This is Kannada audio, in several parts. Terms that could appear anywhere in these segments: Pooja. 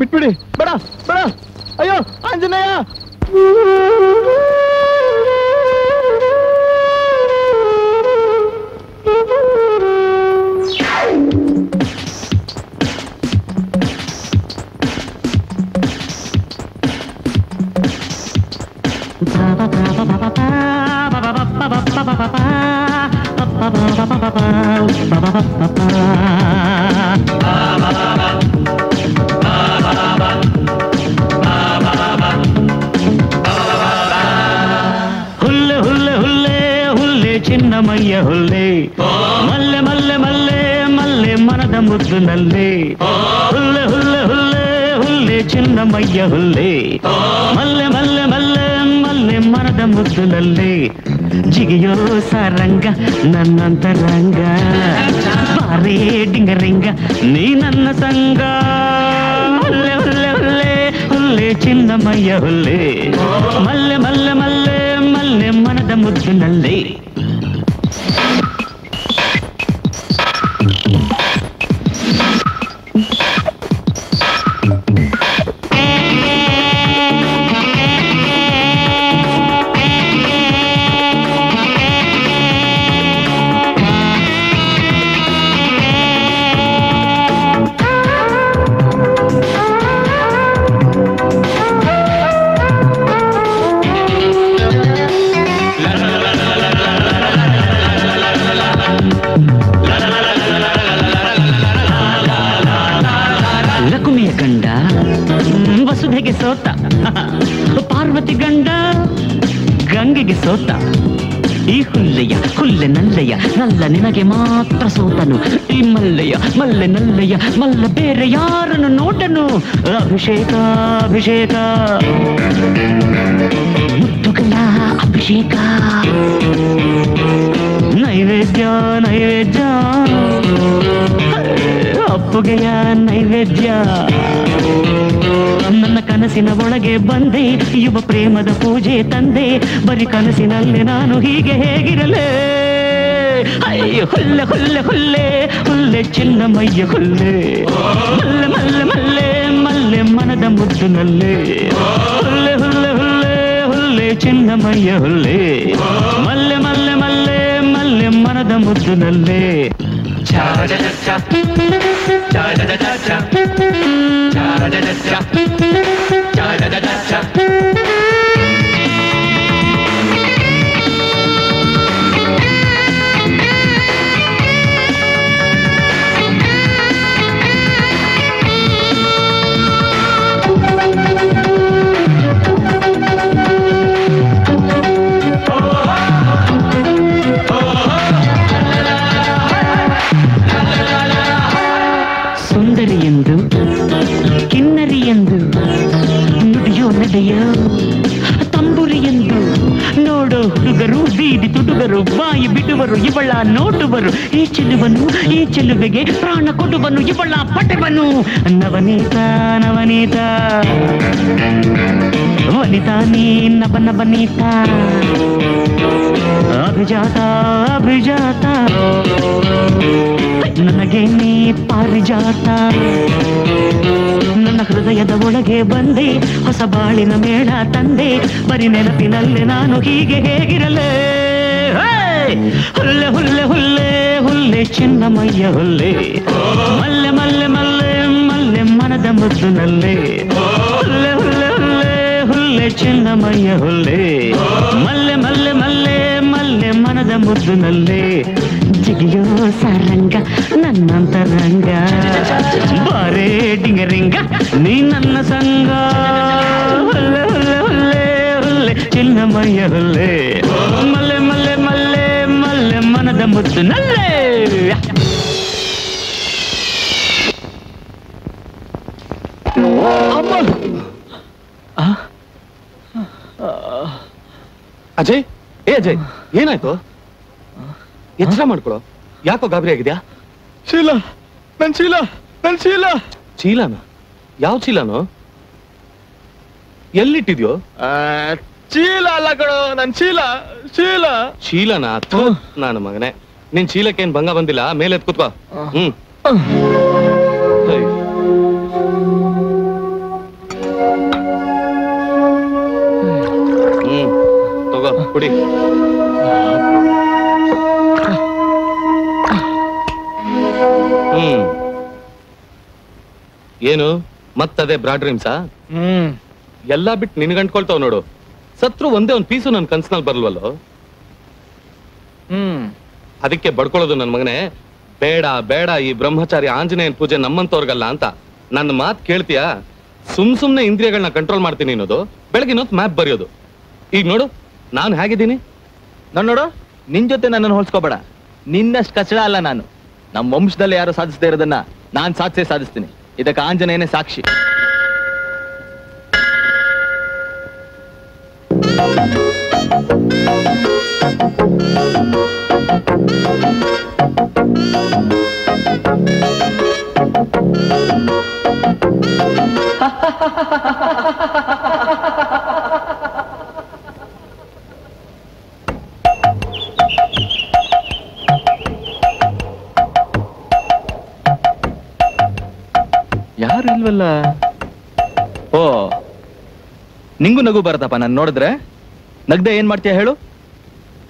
ಬಿಟ್ಬಿಡಿ ಬೇಡ ಬೇಡ ಅಯ್ಯೋ ಆಂಜನೇಯ ಜಿಗಿಯೋ ಸಾರಂಗ ನನ್ನಂತರಂಗ ಬಾರೇ ಡಿಂಗರಿಂಗ ನೀ ನನ್ನ ಸಂಗ ಮಲ್ಲೆ ಹುಲ್ಲೆ ಹುಲ್ಲೆ ಹುಲ್ಲೆ ಚಿನ್ನಮಯ್ಯ ಹುಲ್ಲೆ ಮಲ್ಲೆ ಮಲ್ಲೆ ಮಲ್ಲೆ ಮಲ್ಲೆ ಮನದ ಮುದ್ದಿನಲ್ಲಿ ನಿನಗೆ ಮಾತ್ರ ಸೋತನು ಈ ಮಲ್ಲಯ್ಯ ಮಲ್ಲೆ ನಲ್ಲಯ್ಯ ಮಲ್ಲ ಬೇರೆ ಯಾರನ್ನು ನೋಟನು ಅಭಿಷೇಕ ಅಭಿಷೇಕ ಮುತ್ತುಗಳ ಅಭಿಷೇಕ ನೈವೇದ್ಯ ನೈವೇದ್ಯ ಅಪ್ಪುಗೆಯ ನೈವೇದ್ಯ ನನ್ನ ಕನಸಿನ ಒಳಗೆ ಬಂದೆ ಯುವ ಪ್ರೇಮದ ಪೂಜೆ ತಂದೆ ಬರೀ ಕನಸಿನಲ್ಲಿ ನಾನು ಹೀಗೆ ಹೇಗಿರಲೇ ஐய ஹுல்ல ஹுல்ல ஹுல்லே ஹுல்லே சின்னமய்ய ஹுல்லே மல்ல மல்ல மல்லே மல்லே மனத முத்து நல்லே ஹுல்லே ஹுல்ல ஹுல்லே ஹுல்லே சின்னமய்ய ஹுல்லே மல்ல மல்ல மல்லே மல்லே மனத முத்து நல்லே cha cha cha cha cha cha cha cha cha cha cha cha ಬಾಯಿ ಬಿಡುವರು ಇವಳ ನೋಡುವರು ಈ ಚೆಲುವೆಗೆ ಪ್ರಾಣ ಕೊಡುವನು ಇವಳ ಪಟವನು ನವನೀತ ನವನೀತ ವನಿತಾನೇ ನವ ನವನೀತ ಅಭಿಜಾತ ಅಭಿಜಾತ ನನಗೆ ನೀ ಪಾರಿಜಾತ ನನ್ನ ಹೃದಯದ ಒಳಗೆ ಬಂದೆ ಹೊಸ ಬಾಳಿನ ಮೇಳ ತಂದೆ ಬರಿ ನೆನಪಿನಲ್ಲಿ ನಾನು ಹೀಗೆ ಹೇಗಿರಲೇ ಹುಲ್ಲೆ ಹುಲ್ಲೆ ಹುಲ್ಲೆ ಹುಲ್ಲೆ ಚಿನ್ನಮಯ್ಯ ಹುಲ್ಲೆ ಮಲ್ಲೆ ಮಲ್ಲೆ ಮಲ್ಲೆ ಮಲ್ಲೆ ಮನದ ಮುದ್ದಿನಲ್ಲೇ ಹುಲ್ಲೆ ಹುಲ್ಲೆ ಹುಲ್ಲೆ ಹುಲ್ಲೆ ಚಿನ್ನಮಯ್ಯ ಹುಲ್ಲೆ ಮಲ್ಲೆ ಮಲ್ಲೆ ಮಲ್ಲೆ ಮಲ್ಲೆ ಮನದ ಮುದ್ದಿನಲ್ಲೇ ಜಿಗಿಯೋ ಸಾರಂಗ ನನ್ನಂತರಂಗ ಬಾರೇ ಡಿಂಗರಿಂಗ ನೀ ನನ್ನ ಸಂಗ ಹುಲ್ಲೆ ಹುಲ್ಲೆ ಹುಲ್ಲೆ ಹುಲ್ಲೆ ಚಿನ್ನಮಯ್ಯ ಹುಲ್ಲೆ ಮಲ್ಲೆ ಮಲ್ಲೆ ಮಲ್ಲೆ ಮನದ ಮುದ್ದು ನಲ್ಲೇ ಅಜಯ್ ಏ ಅಜಯ್ ಏನಾಯ್ತು ಎಚ್ಚರ ಮಾಡ್ಕೊಳೋ ಯಾಕೋ ಗಾಬರಿ ಆಗಿದ್ಯಾ ಶೀಲ ನನ್ ಶೀಲ ನನ್ ಶೀಲ ಚೀಲನ ಯಾವ ಚೀಲನು ಎಲ್ಲಿಟ್ಟಿದ್ಯೋ ಚೀಲ ಅಲ್ಲ ಕಣೋ ನನ್ ಚೀಲ ಚೀಲ ಚೀಲನ ನಾನು ಮಗನೆ ನಿನ್ ಚೀಲಕ್ಕೆ ಏನ್ ಭಂಗ ಬಂದಿಲ್ಲ ಮೇಲೆ ಕೂತ್ಕೋ ಹ್ಮ್ मत अदे ब्राड ड्रीम्स एल्ला बिट्टु निनगे अंट्कोल्ताव नोडु सत्रु ओंदे ओंदु पीसु नन्न कनसिनल्लि बरल्वल्लो अदक्के बडकोळोदु नन्न मगने बेड बेड ई ब्रह्मचारी आंजनेयन पूजे नम्मंतवरिगल्ल अंत नन्न मातु केळ्तीया सुम्म सुम्मने इंद्रियगळन्न कंट्रोल माड्तीनि अन्नोदु बेळगिनोत्तु मैप बरेयोदु ಈಗ ನೋಡು ನಾನು ಹೇಗಿದ್ದೀನಿ ನೋಡು ನಿನ್ನ ಜೊತೆ ನನ್ನನ್ನು ಹೋಲಿಸ್ಕೋಬೇಡ ನಿನ್ನಷ್ಟು ಕಚ್ಚಡ ಅಲ್ಲ ನಾನು ನಮ್ಮ ವಂಶದಲ್ಲಿ ಯಾರು ಸಾಧಿಸದೇ ಇರೋದನ್ನ ನಾನು ಸಾಧಿಸೇ ಸಾಧಿಸ್ತೀನಿ ಇದಕ್ಕೆ ಆಂಜನೇಯನೇ ಸಾಕ್ಷಿ निंगू नगु बरतप नान नोड़े नगदे ऐन माड्तिया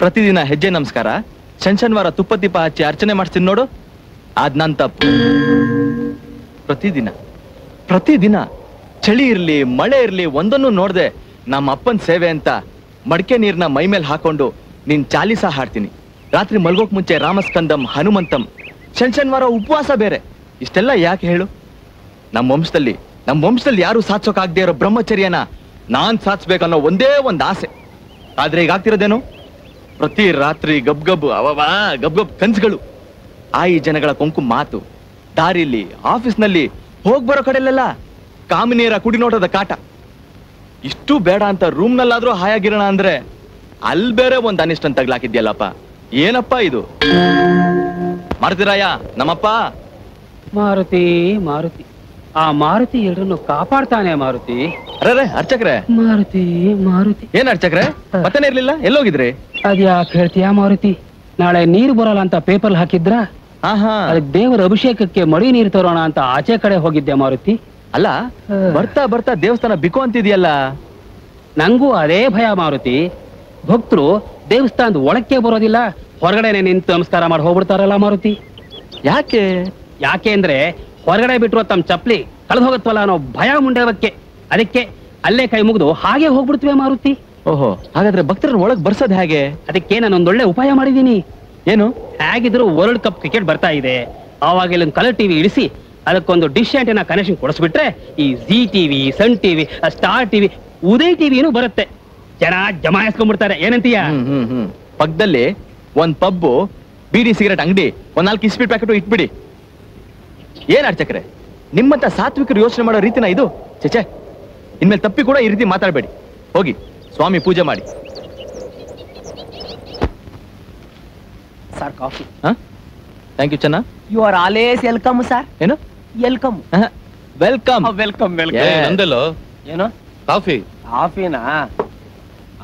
प्रतिदिन हेज्जे नमस्कार शनि शनिवार तुप्प दीप हच्ची अर्चने माड्स्तीनि नोडु आद नन्न तप्पु प्रतिदिन चळि इरलि मळे इरलि ओंदन्नु नोडदे नम्म अप्पन सेवे अंत मडके नीरन्न मै मेले हाकोंडु निन्न चालीसा हाड्तीनि रात्रि मलगोक्के मुंचे रामस्कंदम हनुमंतम शनि शनिवार उपवास बेरे इष्टेल्ल याके हेळु ನಮ್ಮ ವಂಶದಲ್ಲಿ ಯಾರು ಸಾಧಿಸೋಕಾಗದೇ ಇರೋ ಬ್ರಹ್ಮಚರ್ಯನ ನಾನು ಸಾಧಿಸಬೇಕು ಅನ್ನೋ ಒಂದೇ ಒಂದು ಆಸೆ. ಆದ್ರೆ ಈಗ ಆಗ್ತಿರೋದೇನು? ಪ್ರತಿ ರಾತ್ರಿ ಗಬ್ ಗಬ್ ಕನಸುಗಳು, ಆಯಿ ಜನಗಳ ಕೊಂಕು ಮಾತು, ದಾರಿಲಿ ಆಫೀಸ್ನಲ್ಲಿ ಹೋಗಿ ಬರೋ ಕಡೆಯಲ್ಲೆಲ್ಲ ಕಾಮಿನೇರ ಕುಡಿ ನೋಟದ ಕಾಟ. ಇಷ್ಟು ಬೇಡ ಅಂತ ರೂಮ್ನಲ್ಲಾದ್ರೂ ಹಾಯಾಗಿರೋಣ ಅಂದ್ರೆ ಅಲ್ಲಿ ಬೇರೆ ಒಂದು ಅನಿಷ್ಟನ್ ತಗ್ಲಾಕಿದ್ಯಲ್ಲಪ್ಪ. ಏನಪ್ಪ ಇದು? ಮಾಡ್ತಿರಾಯ ನಮ್ಮಪ್ಪ ಮಾರುತಿ ಆ ಮಾರುತಿ ಎಲ್ಲರನ್ನು ಕಾಪಾಡ್ತಾನೆ ಮಾರುತಿ. ಅರೆ ಅರ್ಚಕ್ರೆ, ಮಾರುತಿ ಏನ್ ಅರ್ಚಕ್ರೆ ಪತ್ತನೇ ಇರ್ಲಿಲ್ಲ, ಎಲ್ಲೋಗಿದ್ರಿ? ಅದ್ಯಾಕೆ ಹೇಳ್ತೀಯಾ ಮಾರುತಿ, ನಾಳೆ ನೀರು ಬರಲ್ಲ ಅಂತ ಪೇಪರ್ ಹಾಕಿದ್ರಾ? ದೇವರ ಅಭಿಷೇಕಕ್ಕೆ ಮಡಿ ನೀರು ತರೋಣ ಅಂತ ಆಚೆ ಕಡೆ ಹೋಗಿದ್ದೆ ಮಾರುತಿ. ಅಲ್ಲ, ಬರ್ತಾ ದೇವಸ್ಥಾನ ಬಿಕೋ ಅಂತಿದ್ಯಲ್ಲ, ನಂಗೂ ಅದೇ ಭಯ ಮಾರುತಿ. ಭಕ್ತರು ದೇವಸ್ಥಾನದ ಒಳಕ್ಕೆ ಬರೋದಿಲ್ಲ, ಹೊರಗಡೆನೆ ನಿಂತು ನಮಸ್ಕಾರ ಮಾಡಿ ಹೋಗ್ಬಿಡ್ತಾರಲ್ಲ ಮಾರುತಿ. ಯಾಕೆ ಅಂದ್ರೆ ಹೊರಗಡೆ ಬಿಟ್ಟರು ತಮ್ಮ ಚಪ್ಪಲಿ ಕಳೆದು ಹೋಗುತ್ತಲ್ಲ ಅನ್ನೋ ಭಯ ಮುಂಡೇವಕ್ಕೆ. ಅದಕ್ಕೆ ಅಲ್ಲೇ ಕೈ ಮುಗಿದು ಹಾಗೆ ಹೋಗ್ಬಿಡ್ತೀವಿ ಮಾರುತಿ. ಓಹೋ, ಹಾಗಾದ್ರೆ ಭಕ್ತರನ್ನ ಒಳಗೆ ಬರ್ಸೋದು ಹೇಗೆ? ಅದಕ್ಕೆ ನಾನೊಂದೊಳ್ಳೆ ಉಪಾಯ ಮಾಡಿದ್ದೀನಿ. ಏನು? ಹೇಗಿದ್ರು ವರ್ಲ್ಡ್ ಕಪ್ ಕ್ರಿಕೆಟ್ ಬರ್ತಾ ಇದೆ, ಆವಾಗ ಇಲ್ಲೊಂದು ಕಲರ್ ಟಿವಿ ಇಳಿಸಿ ಅದಕ್ಕೊಂದು ಡಿಶ್ ಆಂಟೆನಾ ಕನೆಕ್ಷನ್ ಕೊಡಿಸ್ಬಿಟ್ರೆ ಈ ಜಿ ಟಿವಿ, ಸನ್ ಟಿವಿ, ಸ್ಟಾರ್ ಟಿವಿ, ಉದಯ್ ಟಿವಿನೂ ಬರುತ್ತೆ. ಜನ ಜಮಾಯಿಸ್ಕೊಂಡ್ಬಿಡ್ತಾರೆ. ಏನಂತೀಯ? ಪಕ್ಕದಲ್ಲಿ ಒಂದ್ ಪಬ್ಬು, ಬೀಡಿ ಸಿಗರೇಟ್ ಅಂಗಡಿ, ಒಂದ್ 4 ಇಸ್ಪೀಟ್ ಪ್ಯಾಕೆಟ್ ಇಟ್ಬಿಡಿ. ಏನ್ ಅರ್ಚಕ್ರೆ, ನಿಮ್ಮಂತ ಸಾತ್ವಿಕರು ಯೋಚನೆ ಮಾಡೋ ರೀತಿನ ಇದು? ಚೇಚೆ, ಇನ್ಮೇಲೆ ತಪ್ಪಿ ಕೂಡ ಈ ರೀತಿ ಮಾತಾಡಬೇಡಿ. ಹೋಗಿ ಸ್ವಾಮಿ ಪೂಜೆ ಮಾಡಿ. Sir, coffee. ಥ್ಯಾಂಕ್ ಯು ಚೆನ್ನ. You are always welcome sir. ಏನು ವೆಲ್ಕಮ್? ವೆಲ್ಕಮ್ ವೆಲ್ಕಮ್ ವೆಲ್ಕಮ್ ಅಂದಲೋ. ಏನು ಕಾಫಿ? ಕಾಫಿನಾ?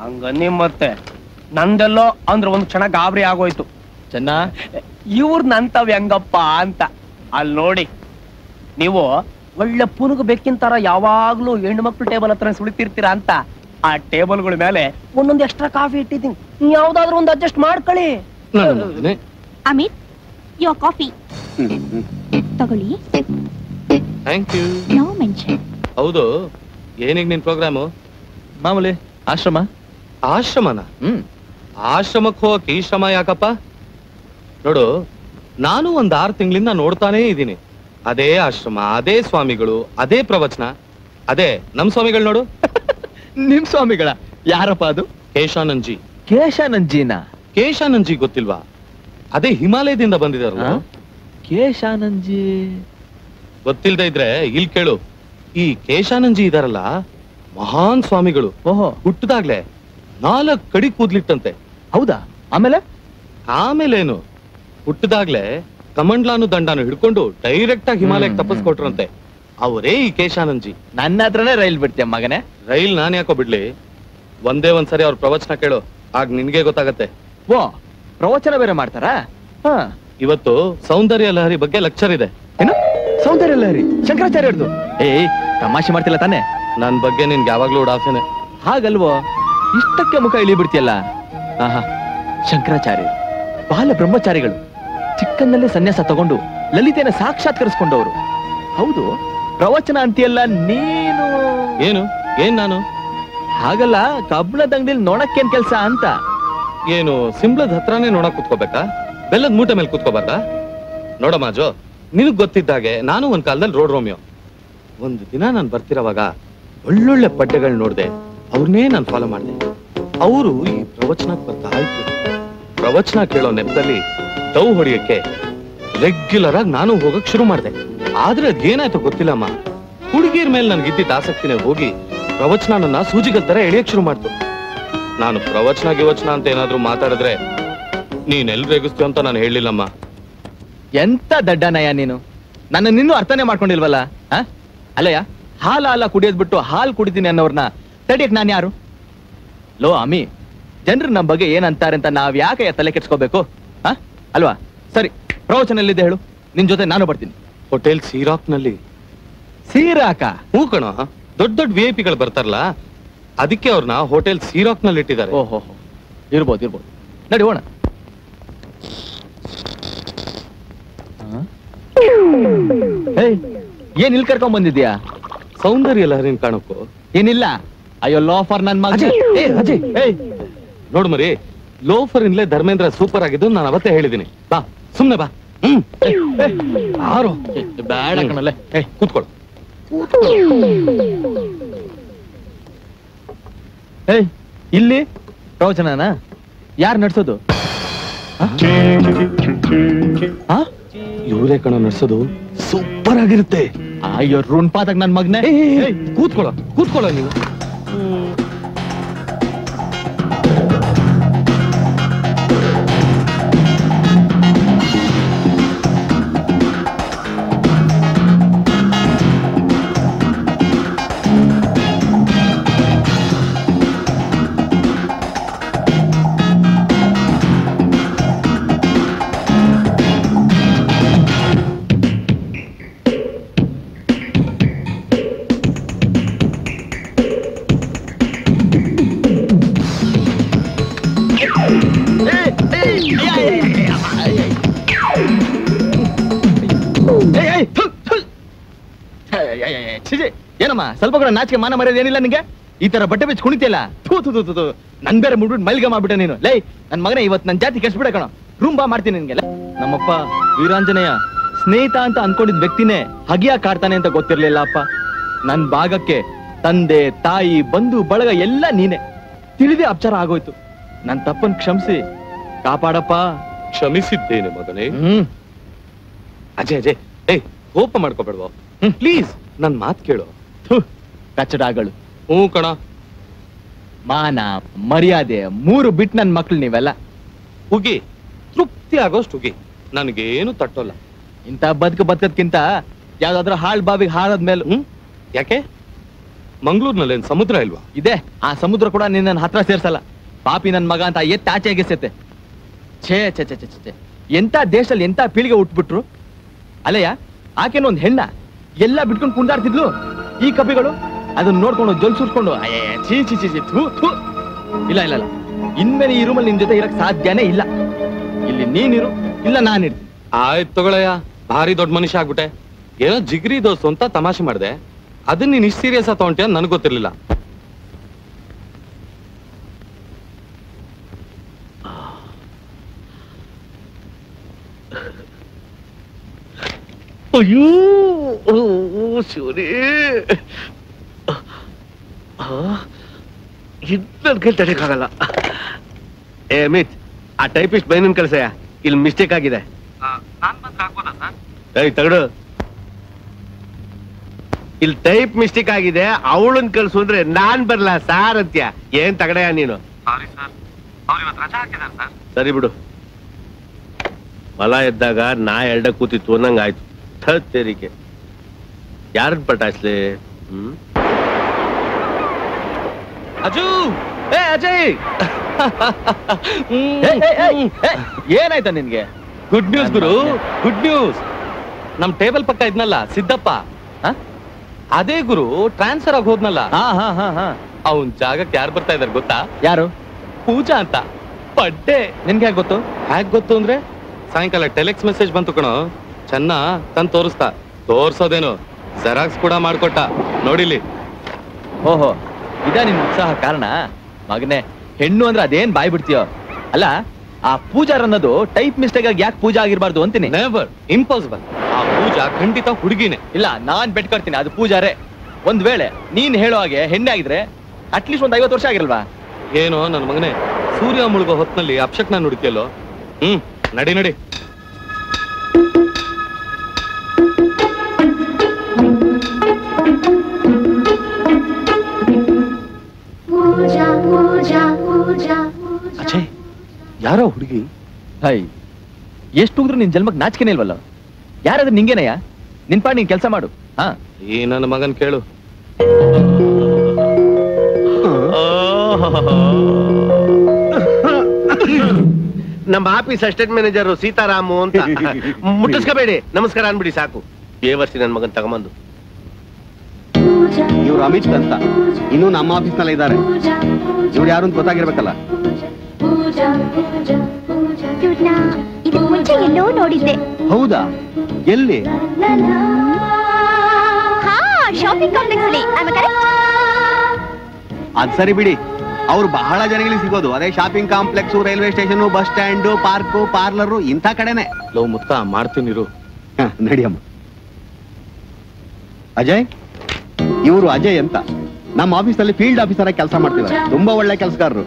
ಹಂಗನ್ನಿ ಮತ್ತೆ ನಂದೆಲ್ಲೋ ಅಂದ್ರೆ ಒಂದು ಕ್ಷಣ ಗಾಬರಿ ಆಗೋಯ್ತು ಚೆನ್ನ. ಇವ್ರ ನಂತವ್ ಹೆಂಗಪ್ಪ ಅಂತ ಅಲ್ಲಿ ನೋಡಿ. ನೀವು ಒಳ್ಳೆ ಪುನುಗು ಬೇಕಿಂತರ ಯಾವಾಗ್ಲೂ ಹೆಣ್ಮಕ್ಳು ಟೇಬಲ್ ಹತ್ರ ಸುಳಿತಿರ್ತೀರಾ ಅಂತ ಆ ಟೇಬಲ್ಗಳ ಮೇಲೆ ಒಂದೊಂದು ಎಕ್ಸ್ಟ್ರಾ ಕಾಫಿ ಇಟ್ಟಿದ್ದೀನಿ, ಯಾವ್ದಾದ್ರು ಒಂದು ಅಡ್ಜಸ್ಟ್ ಮಾಡ್ಕೊಳ್ಳಿ. ಅಮಿತ್, ಯೋ ಕಾಫಿ ತಗೊಳ್ಳಿ. Thank you. No mention. ಹೌದು, ಏನಿಗೆ ನಿನ್ ಪ್ರೋಗ್ರಾಮು? ಮಾಮೂಲಿ ಆಶ್ರಮನ? ಆಶ್ರಮಕ್ಕೆ ಹೋಗಕ್ಕೆ ಈ ಶ್ರಮ ಯಾಕಪ್ಪ? ನೋಡು, ನಾನು ಒಂದ್ 6 ತಿಂಗಳಿಂದ ನೋಡ್ತಾನೇ ಇದ್ದೀನಿ, ಅದೇ ಆಶ್ರಮ, ಅದೇ ಸ್ವಾಮಿಗಳು, ಅದೇ ಪ್ರವಚನ, ಅದೇ ನಮ್ ಸ್ವಾಮಿಗಳು. ನೋಡು, ನಿಮ್ ಸ್ವಾಮಿಗಳ? ಯಾರಪ್ಪ ಅದು? ಕೇಶಾನಂದ್ಜಿ. ಕೇಶಾನಂದ್ಜಿ ಗೊತ್ತಿಲ್ವಾ? ಅದೇ ಹಿಮಾಲಯದಿಂದ ಬಂದಿದಾರಲ್ಲ ಕೇಶಾನಂದ್ಜಿ. ಗೊತ್ತಿಲ್ದ ಇದ್ರೆ ಇಲ್ಲಿ ಕೇಳು. ಈ ಕೇಶಾನಂದ್ಜಿ ಇದಾರಲ್ಲ, ಮಹಾನ್ ಸ್ವಾಮಿಗಳು. ಓಹೋ, ಹುಟ್ಟದಾಗ್ಲೆ 4 ಕಡಿ ಕೂದ್ಲಿಟ್ಟಂತೆ. ಹೌದಾ? ಆಮೇಲೇನು, ಹುಟ್ಟದಾಗ್ಲೆ ಕಮಂಡ್ಲಾನು ದಂಡಾನು ಹಿಡ್ಕೊಂಡು ಡೈರೆಕ್ಟ್ ಆಗಿ ಹಿಮಾಲಯಕ್ಕೆ ತಪ್ಪಿಸ್ಕೊಟ್ರಂತೆ. ಅವರೇ ಈ ಕೇಶಾನಂದ್ಜಿ. ನನ್ನ ಹತ್ರನೇ ರೈಲ್ ಬಿಡ್ತೀಯ ಮಗನೇ. ರೈಲ್ ನಾನು ಯಾಕೋ ಬಿಡ್ಲಿ, ಒಂದೇ ಒಂದ್ಸರಿ ಅವ್ರ ಪ್ರವಚನ ಕೇಳು, ಆಗ ನಿನ್ಗೆ ಗೊತ್ತಾಗತ್ತೆ. ಓ, ಪ್ರವಚನ ಬೇರೆ ಮಾಡ್ತಾರಾ? ಇವತ್ತು ಸೌಂದರ್ಯ ಲಹರಿ ಬಗ್ಗೆ ಲೆಕ್ಚರ್ ಇದೆ. ಏನು ಸೌಂದರ್ಯ ಲಹರಿ? ಶಂಕರಾಚಾರ್ಯ ಹಿಡ್ದು? ಏಯ್, ತಮಾಷೆ ಮಾಡ್ತಿಲ್ಲ ತಾನೆ? ನನ್ನ ಬಗ್ಗೆ ನಿನ್ಗೆ ಯಾವಾಗ್ಲೂ ಉಡಾಫೆನೆ. ಹಾಗಲ್ವೋ, ಇಷ್ಟಕ್ಕೆ ಮುಖ ಇಳಿ ಬಿಡ್ತೀಯಲ್ಲ. ಶಂಕರಾಚಾರ್ಯ ಬಾಲ ಬ್ರಹ್ಮಚಾರಿಗಳು, ಚಿಕ್ಕನ್ನಲ್ಲೇ ಸನ್ಯಾಸ ತಗೊಂಡು ಲಲಿತೆಯನ್ನು ಸಾಕ್ಷಾತ್ಕರಿಸಿಕೊಂಡವರು. ಹೌದು, प्रवचन अंतियल्ला हागल कब्बणद अंगडिल नोणक्केन केलस अंत सिंबलद हत्रने नोण कूत्कोबेका बेल्लद मूटे मेले कूत्कोबारदा नोड माजो निनगे गोत्तिद्दागे नानू ओंद कालदल्लि रोड रोमियो ओंद दिन नानु बर्तिरुवागा ಒಳ್ಳೊಳ್ಳೆ ಪಟ್ಟೆಗಳು ನೋಡಿದೆ ಅವರನ್ನೇ ನಾನು ಫಾಲೋ ಮಾಡಿದೆ ಅವರು ಈ ಪ್ರವಚನಕ್ಕೆ ಬರ್ತಾಯಿದ್ರು ಪ್ರವಚನ ಕೇಳೋ ನೆಪದಲ್ಲಿ ತೌ ಹೊಡಿಯಕ್ಕೆ ರೆಗ್ಯುಲರ್ ಆಗಿ ನಾನು ಹೋಗಕ್ಕೆ ಶುರು ಮಾಡಿದೆ ಆದ್ರೆ ಏನಾಯ್ತು ಗೊತ್ತಿಲ್ಲಮ್ಮ ಹುಡುಗಿರ ಮೇಲೆ ನನಗೆ ಇದ್ದಿದ್ದ ಆಸಕ್ತಿನೇ ಹೋಗಿ ಪ್ರವಚನನನ್ನ ಸೂಜಿಗಳ ತರ ಎಳೆಯಕ್ಕೆ ಶುರು ಮಾಡ್ತು ನಾನು ಪ್ರವಚನ ಗಿವಚನ ಅಂತ ಏನಾದರೂ ಮಾತಾಡಿದ್ರೆ ನೀನೆಲ್ಲ ರೇಗಿಸ್ತೀಯ ಅಂತ ನಾನು ಹೇಳಲಿಲ್ಲಮ್ಮ ಎಂತ ದಡ್ಡನಯ್ಯ ನೀನು ನನ್ನ ನಿನ್ನೂ ಅರ್ಥನೇ ಮಾಡ್ಕೊಂಡಿಲ್ವಲ್ಲ ಅಲ್ಲಯ್ಯ ಹಾಲ ಹಾಲ ಕುಡಿಯೋದ್ಬಿಟ್ಟು ಹಾಲು ಕುಡಿತೀನಿ ಅನ್ನೋರ್ನ ತಡಿಯಕ್ಕೆ ನಾನು ಯಾರು ಲೋ ಅಮಿ ಜನರು ನಮ್ಮ ಬಗ್ಗೆ ಏನಂತಾರೆ ಅಂತ ನಾವು ಯಾಕೆ ತಲೆ ಕೆಡಿಸ್ಕೋಬೇಕು ಅಲ್ವಾ ಸರಿ ಪ್ರವಚನಲ್ಲಿದೆ ಹೇಳು ನಿನ್ನ ಜೊತೆ ನಾನು ಬರ್ತೀನಿ ಹೋಟೆಲ್ ಸೀರಾಕ್ನಲ್ಲಿ ಸೀರಾಕ ಹೂಕಣ ದೊಡ್ಡ ದೊಡ್ಡ ವಿಐಪಿಗಳು ಬರ್ತಾರಲ್ಲ ಅದಕ್ಕೆ ಅವ್ರನ್ನ ಹೋಟೆಲ್ ಸೀರಾಕ್ನಲ್ಲಿ ಇಟ್ಟಿದ್ದಾರೆ ಓಹೋ ಇರಬಹುದು ಇರಬಹುದು ನಡಿ ಹೋಗೋಣ ಹೇ ಏನು ಇಲ್ಲಿ ಕರ್ಕೊಂಡು ಬಂದಿದ್ದೀಯಾ सौंदर्य लहरी काणको ऐन अयो लोफर नोड़ मरी लोफर इनले धर्मेंद्र सूपर आगे नान आवत्ते हेळिदिनि बा सुम्ने बा बेड कणले कूत्कोळ्ळु इल्ली प्रवचनना यार नडेसोदु इवरे कण नडेसोदु सूपर आगिरुत्ते अयो रूण पातक नन मगने कूत्कोळो नीवु ಸ್ವಲ್ಪ ಕೂಡ ನಾಚಿಕೆ ಮಾನ ಮರ್ಯಾದೆ ಏನಿಲ್ಲ ನಿಮಗೆ ಈ ತರ ಬಟ್ಟೆ ಬಿಚ್ಚಿ ಕುಣಿತಿಲ್ಲ ಥು ಥು ಥು ಥು ನನ್ನ ಬೇರೆ ಮುಡ್ಬಿಟ್ಟು ಮೈಲ್ಗ ಮಾಡ್ಬಿಟ್ಟೆ ನೀನು ಲೇ ನನ್ನ ಮಗನೇ ಇವತ್ತು ನನ್ನ ಜಾತಿ ಕೆಡಿಸ್ಬಿಡ ಕಣ ರೂಮ್ ಬಾ ಮಾಡ್ತೀನಿ ನಿನಗೆ ನಮ್ಮಪ್ಪ ವೀರಾಂಜನೇಯ ಸ್ನೇಹಿತ ಅಂತ ಅನ್ಕೊಂಡಿದ್ದ ವ್ಯಕ್ತಿನೇ ಹಗಿಯಾ ಕಾಡ್ತಾನೆ ಅಂತ ಗೊತ್ತಿರಲಿಲ್ಲ ಅಪ್ಪ ನನ್ನ ಭಾಗಕ್ಕೆ ತಂದೆ ತಾಯಿ ಬಂಧು ಬಳಗ ಎಲ್ಲ ನೀನೆ ತಿಳಿದೆ ಅಪಚಾರ ಆಗೋಯ್ತು ನನ್ನ ತಪ್ಪನ್ನು ಕ್ಷಮಿಸಿ ಕಾಪಾಡಪ್ಪ ಕ್ಷಮಿಸಿದ್ದೇನೆ ಮಗನೇ ಅಜಯ್ ಅಜಯ್ ಏ ಕೋಪ ಮಾಡ್ಕೋಬೇಡವಾ ಪ್ಲೀಸ್ ನನ್ನ ಮಾತು ಕೇಳು ಕಚಡಗಳು ಹೂ ಕಣ ಮಾನ ಮರ್ಯಾದೆ ಮೂರು ಬಿಟ್ ನನ್ನ ಮಕ್ಕಳು ನೀವೆಲ್ಲ ಹುಗಿ ತೃಪ್ತಿ ಆಗೋಷ್ಟು ಹುಗಿ ನನಗೇನು ತಟ್ಟೋಲ್ಲ ಇಂಥ ಬದುಕದ್ಕಿಂತ ಯಾವ್ದಾದ್ರೂ ಹಾಳ್ ಬಾವಿಗೆ ಹಾಳಾದ್ಮೇಲೆ ಯಾಕೆ ಮಂಗಳೂರಿನಲ್ಲಿ ಏನು ಸಮುದ್ರ ಇಲ್ವಾ ಇದೆ ಆ ಸಮುದ್ರ ಕೂಡ ನಿನ್ನ ಹತ್ರ ಸೇರ್ಸಲ್ಲ ಪಾಪಿ ನನ್ನ ಮಗ ಅಂತ ಎತ್ತ ಆಚೆ ಎಗಿಸತ್ತೆ ಛೇ ಛೇ ಛೇ ಛೇ ಎಂಥ ದೇಶದಲ್ಲಿ ಎಂಥ ಪೀಳಿಗೆ ಹುಟ್ಬಿಟ್ರು ಅಲ್ಲಯ್ಯ ಆಕೆನೋ ಒಂದು ಹೆಣ್ಣ ಎಲ್ಲ ಬಿಟ್ಕೊಂಡು ಕುಂದಾಡ್ತಿದ್ಲು ಈ ಕಪಿಗಳು ಅದನ್ನ ನೋಡ್ಕೊಂಡು ಜೊಲ್ ಸುರ್ಕೊಂಡು ಚೀ ಚಿ ಚಿ ಚಿ ಥೂ ಥೂ ಇಲ್ಲ ಇಲ್ಲ ಇಲ್ಲ ಇನ್ಮೇಲೆ ಈ ರೂಮಲ್ಲಿ ನಿನ್ ಜೊತೆ ಇರಕ್ ಸಾಧ್ಯನೇ ಇಲ್ಲ ಇಲ್ಲಿ ನೀನಿರು ಇಲ್ಲ ನಾನಿರ್ತೀನಿ ಆಯ್ತು ತಗೊಳಯ್ಯ ಭಾರಿ ದೊಡ್ಡ ಮನುಷ್ಯ ಆಗ್ಬಿಟ್ಟೆ ಏನೋ ಜಿಗ್ರಿ ದೋಸ್ತು ಅಂತ ತಮಾಷೆ ಮಾಡಿದೆ ಅದನ್ನ ನೀನು ಇಷ್ಟು ಸೀರಿಯಸ್ ಆಗಿ ತಗೊಂಡೆ ನನಗೆ ಗೊತ್ತಿರಲಿಲ್ಲ ಅಯ್ಯೋ ಶಿವನೇ ಇದ್ರಲ್ಲಿ ಕೈ ತಡೆಯಕ್ಕಾಗಲ್ಲ ಏ ಅಮಿತ್ ಆ ಟೈಪಿಸ್ಟ್ ಬೈನನ್ ಕಳಿಸಯ್ಯ ಇಲ್ಲಿ ಮಿಸ್ಟೇಕ್ ಆಗಿದೆ ತಗಡು ಇಲ್ಲಿ ಟೈಪ್ ಮಿಸ್ಟೇಕ್ ಆಗಿದೆ ಅವಳನ್ ಕಳಿಸು ಅಂದ್ರೆ ನಾನ್ ಬರಲ್ಲ ಸಾರ್ ಅಂತ್ಯ ಏನ್ ತಗಡೆಯ ನೀನು ಸರಿ ಬಿಡು ಹೊಲ ಇದ್ದಾಗ ನಾ ಎರಡ ಕೂತಿತ್ತು ನಂಗಾಯ್ತು तेरी यार पटासले अजू ए अजय ऐन गुड न्यूज गुरु गुड न्यूज नम टेबल पक्का इद्नल्ल सिद्धप्पा अदे गुरु ट्रांसफर आगि होदनल्ल अवन जागक्के यार बर्ता इद्दारे गोत्ता यारू पूजा अंत पड्डे निनगे हेगे गोत्तु अंद्रे सायंकाल टेलेक्स मेसेज बंतु कणो ಚೆನ್ನ ತೋರಿಸ್ತಾ ತೋರ್ಸೋದೇನು ಜೆರಾಕ್ಸ್ ಕೂಡ ಮಾಡ್ಕೊಟ್ಟ ನೋಡಿಲಿ. ಓಹೋ, ಇದಾ ನಿನ್ನ ಉತ್ಸಾಹ ಕಾರಣ ಮಗನೇ? ಹೆಣ್ಣು ಅಂದ್ರೆ ಅದೇನ್ ಬಾಯಿ ಬಿಡ್ತೀಯೋ? ಅಲ್ಲ, ಆ ಪೂಜಾರ್ ಅನ್ನೋದು ಟೈಪ್ ಮಿಸ್ಟೇಕ್ ಆಗಿ ಯಾಕೆ ಪೂಜಾ ಆಗಿರಬಾರ್ದು ಅಂತೀನಿ. Never, impossible. ಆ ಪೂಜಾ ಖಂಡಿತ ಹುಡುಗಿನೇ. ಇಲ್ಲ, ನಾನ್ ಬೆಟ್ ಕಟ್ತೀನಿ ಅದು ಪೂಜಾರೇ. ಒಂದ್ ವೇಳೆ ನೀನ್ ಹೇಳೋ ಹಾಗೆ ಹೆಣ್ಣೆ ಆಗಿದ್ರೆ ಅಟ್ಲೀಸ್ಟ್ ಒಂದ್ 50 ವರ್ಷ ಆಗಿರಲ್ವಾ? ಏನೋ ನನ್ನ ಮಗನೇ, ಸೂರ್ಯ ಮುಳುಗೋ ಹೊತ್ತಿನಲ್ಲಿ ಅಪ್ಶಕ್ನ ನುಡಿತಿಯಲ್ಲೋ. ನಡಿ ನಡಿ. ಅಚ್ಚೆ, ಯಾರೋ ಹುಡುಗಿ. ಹಾಯ್, ಎಷ್ಟುಂದ್ರು ನಿನ್ ಜನ್ಮಕ್ ನಾಚಿಕೆನೇ ಇಲ್ವಲ್ಲ? ಯಾರಾದ್ರೂ ನಿಂಗೇನಯ್ಯ? ನಿನ್ ಪಾಡ್ ನೀನ್ ಕೆಲಸ ಮಾಡು. ಹಾ, ಈ ನನ್ನ ಮಗನ್ ಕೇಳು. ನಮ್ಮ ಆಫೀಸ್ ಅಸಿಸ್ಟೆಂಟ್ ಮ್ಯಾನೇಜರು ಸೀತಾರಾಮು ಅಂತ. ಮುಟ್ಟಿಸ್ಕೋಬೇಡಿ, ನಮಸ್ಕಾರ ಅನ್ಬಿಡಿ ಸಾಕು. ಬೇವರ್ಸಿ ನನ್ನ ಮಗನ್ ತಗೊಂಬಂದು. ಇವ್ರು ಅಮಿತ್ ಅಂತ, ಇನ್ನು ನಮ್ಮ ಆಫೀಸ್ ನಲ್ಲಿ ಇದ್ದಾರೆ. ಇವ್ರು ಯಾರು ಅಂತ ಗೊತ್ತಾಗಿರ್ಬೇಕಲ್ಲ. ಎಲ್ಲೋ ನೋಡಿದ್ದೆ. ಹೌದಾ, ಎಲ್ಲಿ? ಶಾಪಿಂಗ್ ಕಾಂಪ್ಲೆಕ್ಸ್ ಅಲ್ಲಿ. ಅದ್ ಸರಿ ಬಿಡಿ, ಅವ್ರು ಬಹಳ ಜನಗಳಿಗೆ ಸಿಗೋದು ಅದೇ shopping complex, railway station, bus stand, park, parlour ಇಂಥ ಕಡೆನೆ. ಲೋ ಮುತ್ಕ, ಮಾಡ್ತೀನಿ ಇರು. ನಡಿಯಮ್ಮ. ಅಜಯ್, ಇವರು ಅಜಯ್ ಅಂತ, ನಮ್ಮ ಆಫೀಸ್ ಅಲ್ಲಿ ಫೀಲ್ಡ್ ಆಫೀಸರ್ ಕೆಲಸ ಮಾಡ್ತಿದ್ದಾರೆ. ತುಂಬಾ ಒಳ್ಳೆ ಕೆಲಸಗಾರರು.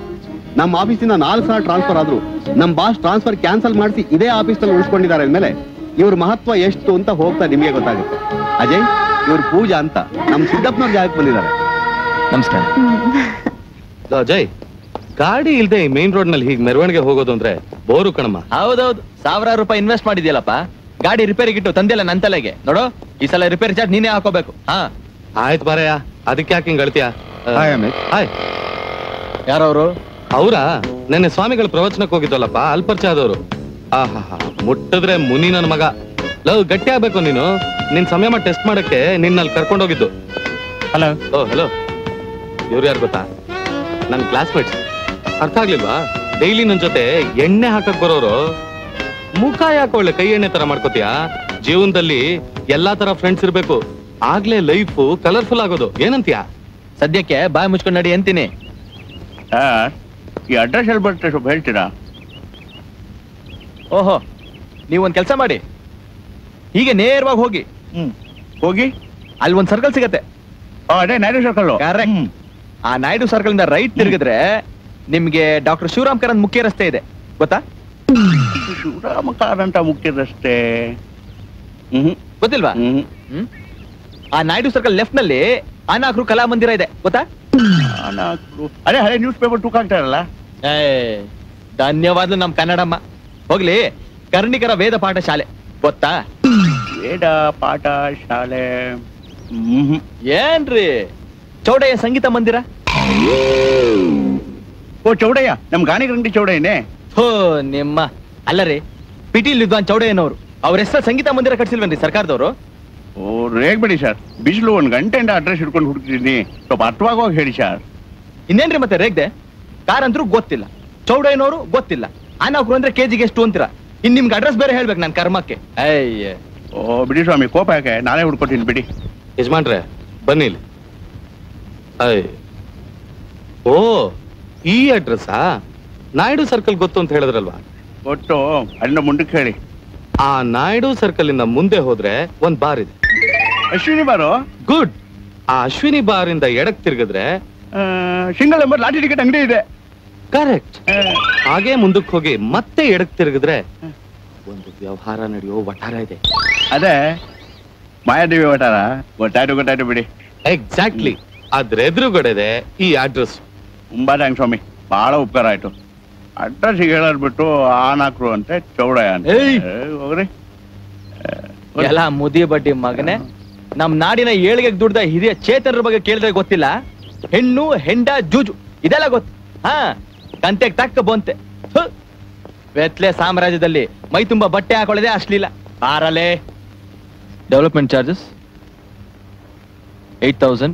ನಮ್ಮ ಆಫೀಸಿನ 4 ಸಲ ಟ್ರಾನ್ಸ್ಫರ್ ಆದ್ರು. ನಮ್ಮ ಬಾಸ್ ಟ್ರಾನ್ಸ್ಫರ್ ಕ್ಯಾನ್ಸಲ್ ಮಾಡಿಸಿ ಇದೇ ಆಫೀಸ್ ನಲ್ಲಿ ಉಳಿಸ್ಕೊಂಡಿದ್ದಾರೆ ಅಂದ್ಮೇಲೆ ಇವ್ರ ಮಹತ್ವ ಎಷ್ಟು ಅಂತ ಹೋಗ್ತಾ ನಿಮಗೆ ಗೊತ್ತಾಗುತ್ತೆ. ಅಜಯ್, ಇವ್ರು ಪೂಜಾ ಅಂತ, ನಮ್ ಸಿದ್ದಪ್ಪನವ್ರ ಜಾಗಕ್ಕೆ ಬಂದಿದ್ದಾರೆ. ನಮಸ್ಕಾರ. ಅಜಯ್, ಗಾಡಿ ಇಲ್ದೆ ಮೇನ್ ರೋಡ್ ನಲ್ಲಿ ಹೀಗೆ ಮೆರವಣಿಗೆ ಹೋಗೋದು ಅಂದ್ರೆ ಬೋರು ಕಣಮ್ಮ. ಹೌದೌದು, ಸಾವಿರಾರು ರೂಪಾಯಿ ಇನ್ವೆಸ್ಟ್ ಮಾಡಿದ್ಯಲ್ಲಪ್ಪ, ಗಾಡಿ ರಿಪೇರಿಗಿಟ್ಟು ತಂದೆಲ್ಲ ನನ್ನ ತಲೆಗೆ. ನೋಡು, ಈ ಸಲ ರಿಪೇರಿ ಚಾರ್ಜ್ ನೀನೇ ಹಾಕೋಬೇಕು. ಹಾ, ಆಯ್ತು ಬಾರಯ್ಯ. ಅದಕ್ಕೆ ಯಾಕೆ ಹಿಂಗ್ ಅಳ್ತೀಯ? ಯಾರವ್ರು? ಅವರಾ, ನೆನ್ನೆ ಸ್ವಾಮಿಗಳ ಪ್ರವಚನಕ್ಕೆ ಹೋಗಿದ್ದಲ್ಲಪ್ಪ, ಅಲ್ಲಿ ಪರಿಚಯ ಆದವ್ರು. ಆಹಾ, ಮುಟ್ಟಿದ್ರೆ ಮುನಿ ನನ್ನ ಮಗ. ಲವ್, ಗಟ್ಟಿ ಆಗ್ಬೇಕು ನೀನು. ನಿನ್ ಸಂಯಮ ಟೆಸ್ಟ್ ಮಾಡಕ್ಕೆ ನಿನ್ನಲ್ಲಿ ಕರ್ಕೊಂಡೋಗಿದ್ದು. ಹಲೋ. ಓ ಹಲೋ, ಇವ್ರು ಯಾರು ಗೊತ್ತಾ? ನನ್ನ ಕ್ಲಾಸ್ಮೇಟ್ಸ್. ಅರ್ಥ ಆಗ್ಲಿಲ್ವಾ? ಡೈಲಿ ನನ್ನ ಜೊತೆ ಎಣ್ಣೆ ಹಾಕಕ್ ಬರೋರು. ಮುಖ ಯಾಕೆ ಒಳ್ಳೆ ಕೈ ಎಣ್ಣೆ ತರ ಮಾಡ್ಕೋತೀಯ? ಜೀವನದಲ್ಲಿ ಎಲ್ಲಾ ತರ ಫ್ರೆಂಡ್ಸ್ ಇರ್ಬೇಕು, ಆಗ್ಲೇ ಲೈಫ್ ಕಲರ್ಫುಲ್ ಆಗೋದು. ಏನಂತೀಯ? ಸದ್ಯಕ್ಕೆ ಬಾಯಿ ಮುಚ್ಕೊಂಡು ನಡಿ ಅಂತೀನಿ. ಈ ಅಡ್ರೆಸ್ ಎಲ್ಲಿ ಬರುತ್ತೆ ಸ್ವಲ್ಪ ಹೇಳ್ತೀರಾ? ಓಹೋ, ನೀವೊಂದು ಕೆಲಸ ಮಾಡಿ, ಹೀಗೆ ನೇರವಾಗಿ ಹೋಗಿ ಹೋಗಿ ಅಲ್ಲಿ ಒಂದು ಸರ್ಕಲ್ ಸಿಗತ್ತೆ. ಅದೇ ನಾಯ್ಡು ಸರ್ಕಲ್. ಆ ನಾಯ್ಡು ಸರ್ಕಲ್ ಇಂದ ರೈಟ್ ತಿರುಗಿದ್ರೆ ನಿಮ್ಗೆ ಡಾಕ್ಟರ್ ಶಿವರಾಮ್ ಕಾರಂತ ಮುಖ್ಯ ರಸ್ತೆ ಇದೆ, ಗೊತ್ತಾ? ಶಿವರಾಮ ಕಾರಂತ ಮುಖ್ಯ ರಸ್ತೆ ಗೊತ್ತಿಲ್ವಾ? ಆ ನಾಯ್ಡು ಸರ್ಕಲ್ ಲೆಫ್ಟ್ ನಲ್ಲಿ ಅನಾಕ್ರು ಕಲಾ ಮಂದಿರ ಇದೆ, ಗೊತ್ತಾ? ಅದೇ ಹಳೆ ನ್ಯೂಸ್ ಪೇಪರ್ ಟೂಕ್ ಆಗ್ತಾರಲ್ಲ. ಧನ್ಯವಾದ ನಮ್ ಕನ್ನಡಮ್ಮ. ಹೋಗ್ಲಿ, ಕರ್ಣಿಕರ ವೇದ ಪಾಠ ಶಾಲೆ ಗೊತ್ತಾ? ವೇದ ಪಾಠ ಶಾಲೆ ಏನ್ರಿ? ಚೌಡಯ್ಯ ಸಂಗೀತ ಮಂದಿರ. ಓ ಚೌಡಯ್ಯ, ನಮ್ ಗಾಣಿಗರ ಅಂಗಡಿ ಚೌಡಯ್ಯನೇ. ಹೋ ನಿಮ್ಮ ಅಲ್ಲ ರೀ, ಪಿಟೀಲ್ ವಿದ್ವಾನ್ ಚೌಡಯ್ಯನವರು. ಅವ್ರ ಹೆಸರು ಸಂಗೀತ ಮಂದಿರ ಕಟ್ಸಿಲ್ವೇನ್ರಿ ಸರ್ಕಾರದವರು? ಓ ರೇಗ್ಬೇಡಿ ಸರ್, ಬಿಸಿಲು ಒಂದ್ ಗಂಟೆಯಿಂದ ಅಡ್ರೆಸ್ ಹಿಡ್ಕೊಂಡು ಹುಡುಕ್ತಿದ್ದೀನಿ, ಸ್ವಲ್ಪ ಅರ್ಥವಾಗೋಗಿ ಹೇಳಿ ಸರ್. ಇನ್ನೇನ್ರಿ ಮತ್ತೆ ರೇಗ್ದೆ? ಕಾರ್ ಅಂತರೂ ಗೊತ್ತಿಲ್ಲ, ಚೌಡಯ್ಯನವರು ಗೊತ್ತಿಲ್ಲ, ಅನಾಕ್ರು ಅಂದ್ರೆ ಕೆಜಿಗೆ ಎಷ್ಟು ಅಂತೀರಾ? ಇನ್ ನಿಮ್ಗೆ ಅಡ್ರೆಸ್ ಬೇರೆ ಹೇಳ್ಬೇಕು ನಾನು ಕರ್ಮಕ್ಕೆ. ಅಯ್ಯ, ಓ ಬಿಡಿ ಸ್ವಾಮಿ, ಕೋಪ ಯಾಕೆ? ನಾನೇ ಹುಡ್ಕೊತೀನಿ ಬಿಡಿ. ಯಜಮಾನ್ರೆ ಬನ್ನಿ ಇಲ್ಲಿ. ಅಯ್, ಓ ಈ ಅಡ್ರೆಸ್ಸಾ? ನಾಯ್ಡು ಸರ್ಕಲ್ ಗೊತ್ತು ಅಂತ ಹೇಳಿದ್ರಲ್ವಾ? ಗೊತ್ತು, ಅಣ್ಣ ಮುಂದಕ್ಕೆ ಹೇಳಿ. ಆ ನಾಯ್ಡು ಸರ್ಕಲ್ ಇಂದ ಮುಂದೆ ಹೋದ್ರೆ ಒಂದ್ ಬಾರ್ ಇದೆ, ಅಶ್ವಿನಿ ಬಾರು. ಗುಡ್. ಆ ಅಶ್ವಿನಿ ಬಾರ್ ಇಂದ ಎಡಕ್ ತಿರ್ಗಿದ್ರೆ ಸಿಂಗಲ್ ನಂಬರ್ ಲಾಟರಿ ಟಿಕೆಟ್ ಅಂಗಡಿ ಇದೆ. ಕರೆಕ್ಟ್. ಹಾಗೆ ಮುಂದಕ್ಕೆ ಹೋಗಿ ಮತ್ತೆ ಎಡಕ್ ತಿರ್ಗಿದ್ರೆ ಒಂದು ವ್ಯವಹಾರ ನಡೆಯೋ ವಠಾರ ಇದೆ, ಅದೇ ಮಾಯಾದೇವಿ ವಠಾರ. ಗೊತ್ತಾಯ್ತು ಗೊತ್ತಾಯ್ತು ಬಿಡಿ. ಎಕ್ಸಾಕ್ಟ್ಲಿ, ಅದ್ರ ಎದುರುಗಡೆ ಈ ಅಡ್ರೆಸ್. ತುಂಬಾ ಥ್ಯಾಂಕ್ಸ್ ಸ್ವಾಮಿ, ಬಹಳ ಉಪಕಾರ ಆಯ್ತು. ಅಡ್ರೆಸ್ ಹೇಳಾಡ್ಬಿಟ್ಟು ಆನಾಕ್ರು ಅಂತೆ, ಚೌಡಯ್ಯ. ಎಲ್ಲ ಮುದಿ ಬಡ್ಡಿ ಮಗನೇ. ನಮ್ ನಾಡಿನ ಏಳಿಗೆ ದುಡ್ದ ಹಿರಿಯ ಚೇತನರ ಬಗ್ಗೆ ಕೇಳಿದ್ರೆ ಗೊತ್ತಿಲ್ಲ, ಹೆಣ್ಣು ಹೆಂಡ ಜೂಜು ಇದೆಲ್ಲ ಗೊತ್ತು. ಹಾ, ಕಂತೆಗ್ ತಕ್ಕ ಬಂತೆ. ವೆತ್ಲೆ ಸಾಮ್ರಾಜ್ಯದಲ್ಲಿ ಮೈ ತುಂಬಾ ಬಟ್ಟೆ ಹಾಕೊಳ್ಳದೆ ಅಶ್ಲೀಲ. ಆರಲೆ development charges 8,000,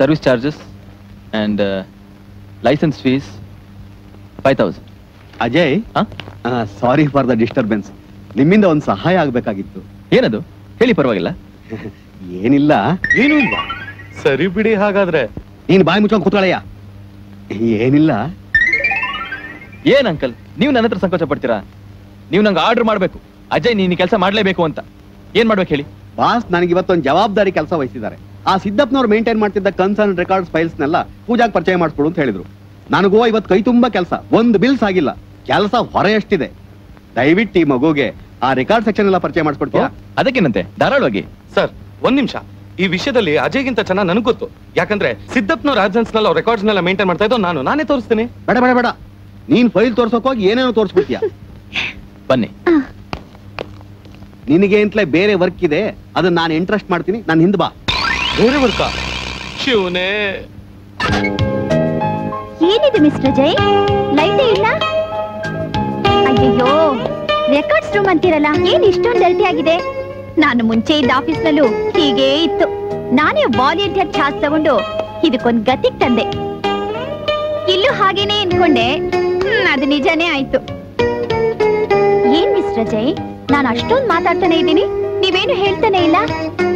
service charges and licence fees 5,000. Ajay, sorry for the disturbance. ನಿಮ್ಮಿಂದ ಒಂದು ಸಹಾಯ ಆಗ್ಬೇಕಾಗಿತ್ತು. ಏನದು ಹೇಳಿ? ಪರವಾಗಿಲ್ಲ, सरी बिड़ी बाय मुच्च ऐन अंकल नहीं नन हर संकोच पड़ती नंग आर्डर अजय नीन केस अंत ऐन बास नन जवाबारी केस वह आ सिद्धप्पनवर maintain concern records files Pooja परिचय माड्सकोडु ನನಗೂ ಇವತ್ತು ಕೈ ತುಂಬಾ ಕೆಲಸ ಒಂದು ಬಿಲ್ಸ್ ಆಗಿಲ್ಲ ಕೆಲಸ ಹೊರೆಯಷ್ಟಿದೆ ದಯವಿಟ್ಟು ಈ ಮಗುಗೆ ಆ ರೆಕಾರ್ಡ್ ಸೆಕ್ಷನ್ ಎಲ್ಲ ಪರಿಚಯ ಮಾಡಿಸ್ಕೊಡ್ತೀರಾ ಅದಕ್ಕೆನಂತೆ ಧಾರಾಳವಾಗಿ ಸರ್ ಒಂದು ನಿಮಿಷ ಈ ವಿಷಯದಲ್ಲಿ ಅಜಯ್ಗಿಂತ ಚೆನ್ನಾಗಿ ನನಗೆ ಗೊತ್ತು ಯಾಕಂದ್ರೆ ಸಿದ್ದಪ್ಪನವರ ಏಜೆನ್ಸ್ ನಲ್ಲಿ ಅವರ ರೆಕಾರ್ಡ್ಸ್ ನಲ್ಲಿ ಮೇಂಟೈನ್ ಮಾಡ್ತಾ ಇದ್ದೋ ನಾನೇ ತೋರಿಸ್ತೀನಿ ಬೇಡ ಬೇಡ ಬೇಡ ನೀನು ಫೈಲ್ ತೋರಿಸೋಕೆ ಹೋಗಿ ಏನೇನೋ ತೋರಿಸ್ಬಿಡ್ತೀಯಾ ಬನ್ನಿ ನಿನಗೆ ಅಂತಲೇ ಬೇರೆ ವರ್ಕ್ ಇದೆ ಅದನ್ನ ನಾನು ಇಂಟ್ರೆಸ್ಟ್ ಮಾಡ್ತೀನಿ ನಾನು ಹಿಂದೆ ಬಾ ಬೇರೆ ವರ್ಕ ಶಿವನೇ मिस्टर जय लाइट अय्यो रेकॉर्ड्स रूम अंतिरल्ल एनु इष्टोंदु गलती आगिदे नानु मुंचे इद्द आफीस नल्लू हीगे इत्तु नाने वालेंटियर चार्ज तगोंडु इदक्कोंदु गति तंदे इल्लू हागेने अंद्कोंडे अदु निजाने आयितु एनु मिस्टर जय नानु अष्टोंदु माताड्ताने इद्दीनि नीवेनु हेळ्ताने इल्ल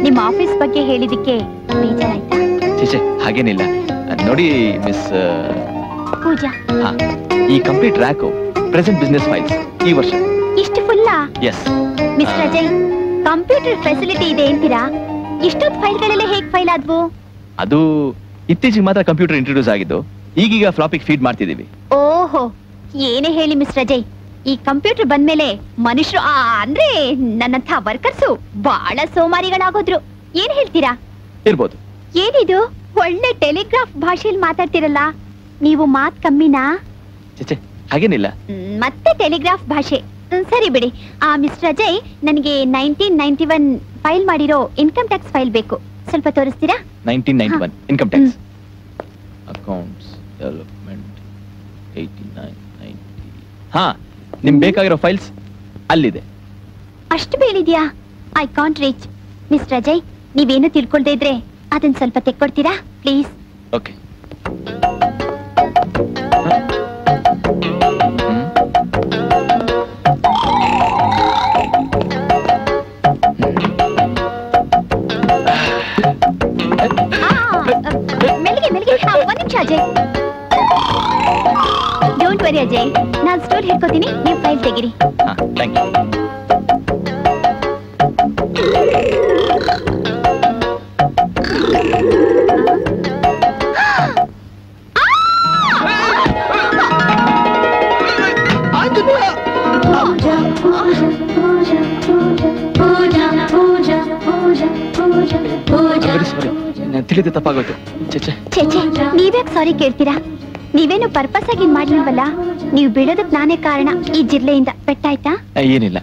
निम्म आफीस बग्गे हेळिदक्के बेजारायिता चिಚೆ ಹಾಗೇನೇ ಇಲ್ಲ ನೋಡಿ ಮಿಸ್ पूजा हाँ ये कंप्लीट रैक हो प्रेजेंट बिजनेस फाइल्स ये वर्ष इष्ट फुल्ला yes mister Ajay computer facility ಇದೆ ಅಂತೀರಾ ಇಷ್ಟೊಂದು ಫೈಲ್ಗಳೆಲ್ಲ ಹೇಗೆ ಫೈಲ್ ಆದ್ವು ಅದು ಇತ್ತೀಚಿಗೆ ಮಾತ್ರ ಕಂಪ್ಯೂಟರ್ ಇಂಟ್ರೊಡ್ಯೂಸ್ ಆಗಿದ್ದು ಈಗೀಗ ಫ್ಲಾಪಿಗೆ ಫೀಡ್ ಮಾಡ್ತಿದೀವಿ ಓಹೋ ಏನೇ ಹೇಳಿ ಮಿಸ್ಟರ್ ಅಜಯ್ ಈ ಕಂಪ್ಯೂಟರ್ ಬಂದ ಮೇಲೆ ಮನುಷ್ಯರು ಅಂದ್ರೆ ನನ್ನಂತ ವರ್ಕರ್ಸ್ ಬಹಳ ಸೋಮಾರಿಗಳಾಗೋದ್ರು ಏನು ಹೇಳ್ತೀರಾ ಇರಬಹುದು ಏನಿದು ಒಳ್ಳೆ ಟೆಲಿಗ್ರಾಫ್ ಭಾಷೆಯಲ್ಲಿ ಮಾತಾಡ್ತಿರಲ್ಲ ನೀವು ಮಾತ್ ಕಮ್ಮಿನಾ ಚಚೆ ಹಾಗೇನಿಲ್ಲ ಮತ್ತೆ ಟೆಲಿಗ್ರಾಫ್ ಭಾಷೆ ಸರಿ ಬಿಡಿ ಆ ಮಿಸ್ಟರ್ ಅಜಯ್ ನನಗೆ 1991 ಫೈಲ್ ಮಾಡಿರೋ ಇನ್ಕಮ್ ಟ್ಯಾಕ್ಸ್ ಫೈಲ್ ಬೇಕು ಸ್ವಲ್ಪ ತೋರಿಸ್ತೀರಾ 1991 ಇನ್ಕಮ್ ಟ್ಯಾಕ್ಸ್ ಅಕೌಂಟ್ಸ್ ಡೆವಲಪ್ಮೆಂಟ್ 89 90 ಹಾ ನಿಮಗೆ ಬೇಕಾಗಿರೋ ಫೈಲ್ಸ್ ಅಲ್ಲಿದೆ ಅಷ್ಟು ಬೇಳಿದ್ಯಾ I can't reach mister Ajay ನೀವೇನೋ ತಿಳ್ಕೊಳ್ದೇ ಇದ್ರೆ ಅದನ್ನ ಸ್ವಲ್ಪ ತೆಕ್ಕೊಡ್ತೀರಾ please okay don't worry Ajay ना स्टोर हेकोतीनी नी फाइल तेगिरी हां थैंक यू आ तो पूजा पूजा पूजा पूजा पूजा पूजा पूजा पूजा ತಿಳಿದ ತಪ್ಪಾಗೋಯ್ತು ಚಚೆ ಚಚೆ ನೀವೇಕ್ ಸಾರಿ ಕೇಳ್ತೀರಾ ನೀವೇನು ಪರ್ಪಸ್ ಆಗಿ ಮಾಡ್ಲಿಲ್ವಲ್ಲ ನೀವು ಬಿಡೋದಕ್ಕೆ ನಾನೇ ಕಾರಣ ಈ ಜಿಲ್ಲೆಯಿಂದ ಪೆಟ್ಟಾಯ್ತಾ ಏನಿಲ್ಲ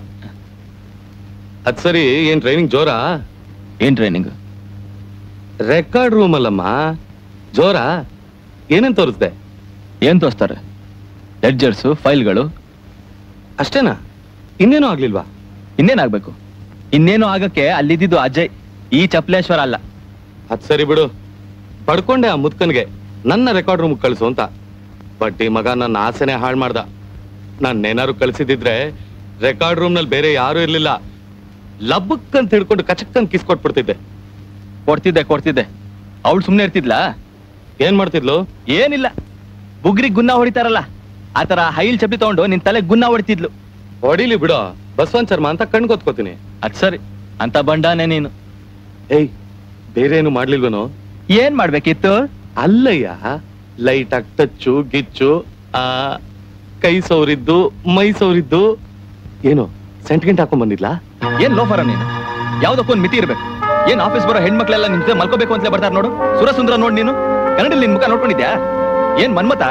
ಅದು ಸರಿ ಏನು ಟ್ರೈನಿಂಗ್ ಜೋರಾ ಏನು ಟ್ರೈನಿಂಗ್ ರೆಕಾರ್ಡ್ ರೂಮ್ ಅಲ್ಲಮ್ಮ ಜೋರಾ ಏನಂತ ತೋರಿಸ್ದೆ ಏನು ತೋರಿಸ್ತಾರೆ ಲೆಡ್ಜರ್ಸ್ ಫೈಲ್ಗಳು ಅಷ್ಟೇನಾ ಇನ್ನೇನೋ ಆಗ್ಲಿಲ್ವಾ ಇನ್ನೇನಾಗಬೇಕು ಇನ್ನೇನೋ ಆಗಕ್ಕೆ ಅಲ್ಲಿದ್ದಿದ್ದು ಅಜಯ್ ಈ ಚಪ್ಲೇಶ್ವರ ಅಲ್ಲ अद सरी बिड़ पड़के आ मुन न रेकॉर्ड रूम कल बट मग नसे हाड़ नानेनारू कल रेकॉर्ड रूम नल बेरे यारू इला लबंत हिडक कचकन किसकोटे सूम्नेतिद्लो ऐन बुग्री गुना होड़ीतार आर हईल चपली तक निन् तले गुना होड़ीलू होड़ीली बिड़ो बसवन शर्मा अंत कण्कोतनी अद सरी अंत बंडाने नीन ऐ ಬೇರೇನು ಮಾಡ್ಲಿಲ್ವನೋ ಏನ್ ಮಾಡಬೇಕಿತ್ತು ಅಲ್ಲಯ್ಯ ಲೈಟ್ ಆಗಿ ಟಚ್ಚು ಗಿಚ್ಚು ಆ ಕೈ ಸೌರಿದ್ದು ಮೈ ಸೌರಿದ್ದು ಏನು ಸೆಂಟಿಮೆಂಟ್ ಹಾಕೊಂಡು ಬಂದಿಲ್ಲ ಏನ್ ಲೋಫರ ನೀನು ಯಾವುದಕ್ಕೂ ಒಂದು ಮಿತಿ ಇರಬೇಕು ಏನ್ ಆಫೀಸ್ ಬರೋ ಹೆಣ್ಮಕ್ಳೆಲ್ಲ ನಿಂತೆ ಮಲ್ಕೋಬೇಕು ಅಂತಲೇ ಬರ್ತಾರೆ ನೋಡು ಸುರಸುಂದರ ನೋಡಿ ನೀನು ಕನ್ನಡದಲ್ಲಿ ನಿನ್ನ ಮುಖ ನೋಡ್ಕೊಂಡಿದ್ಯಾ ಏನ್ ಮನ್ಮತ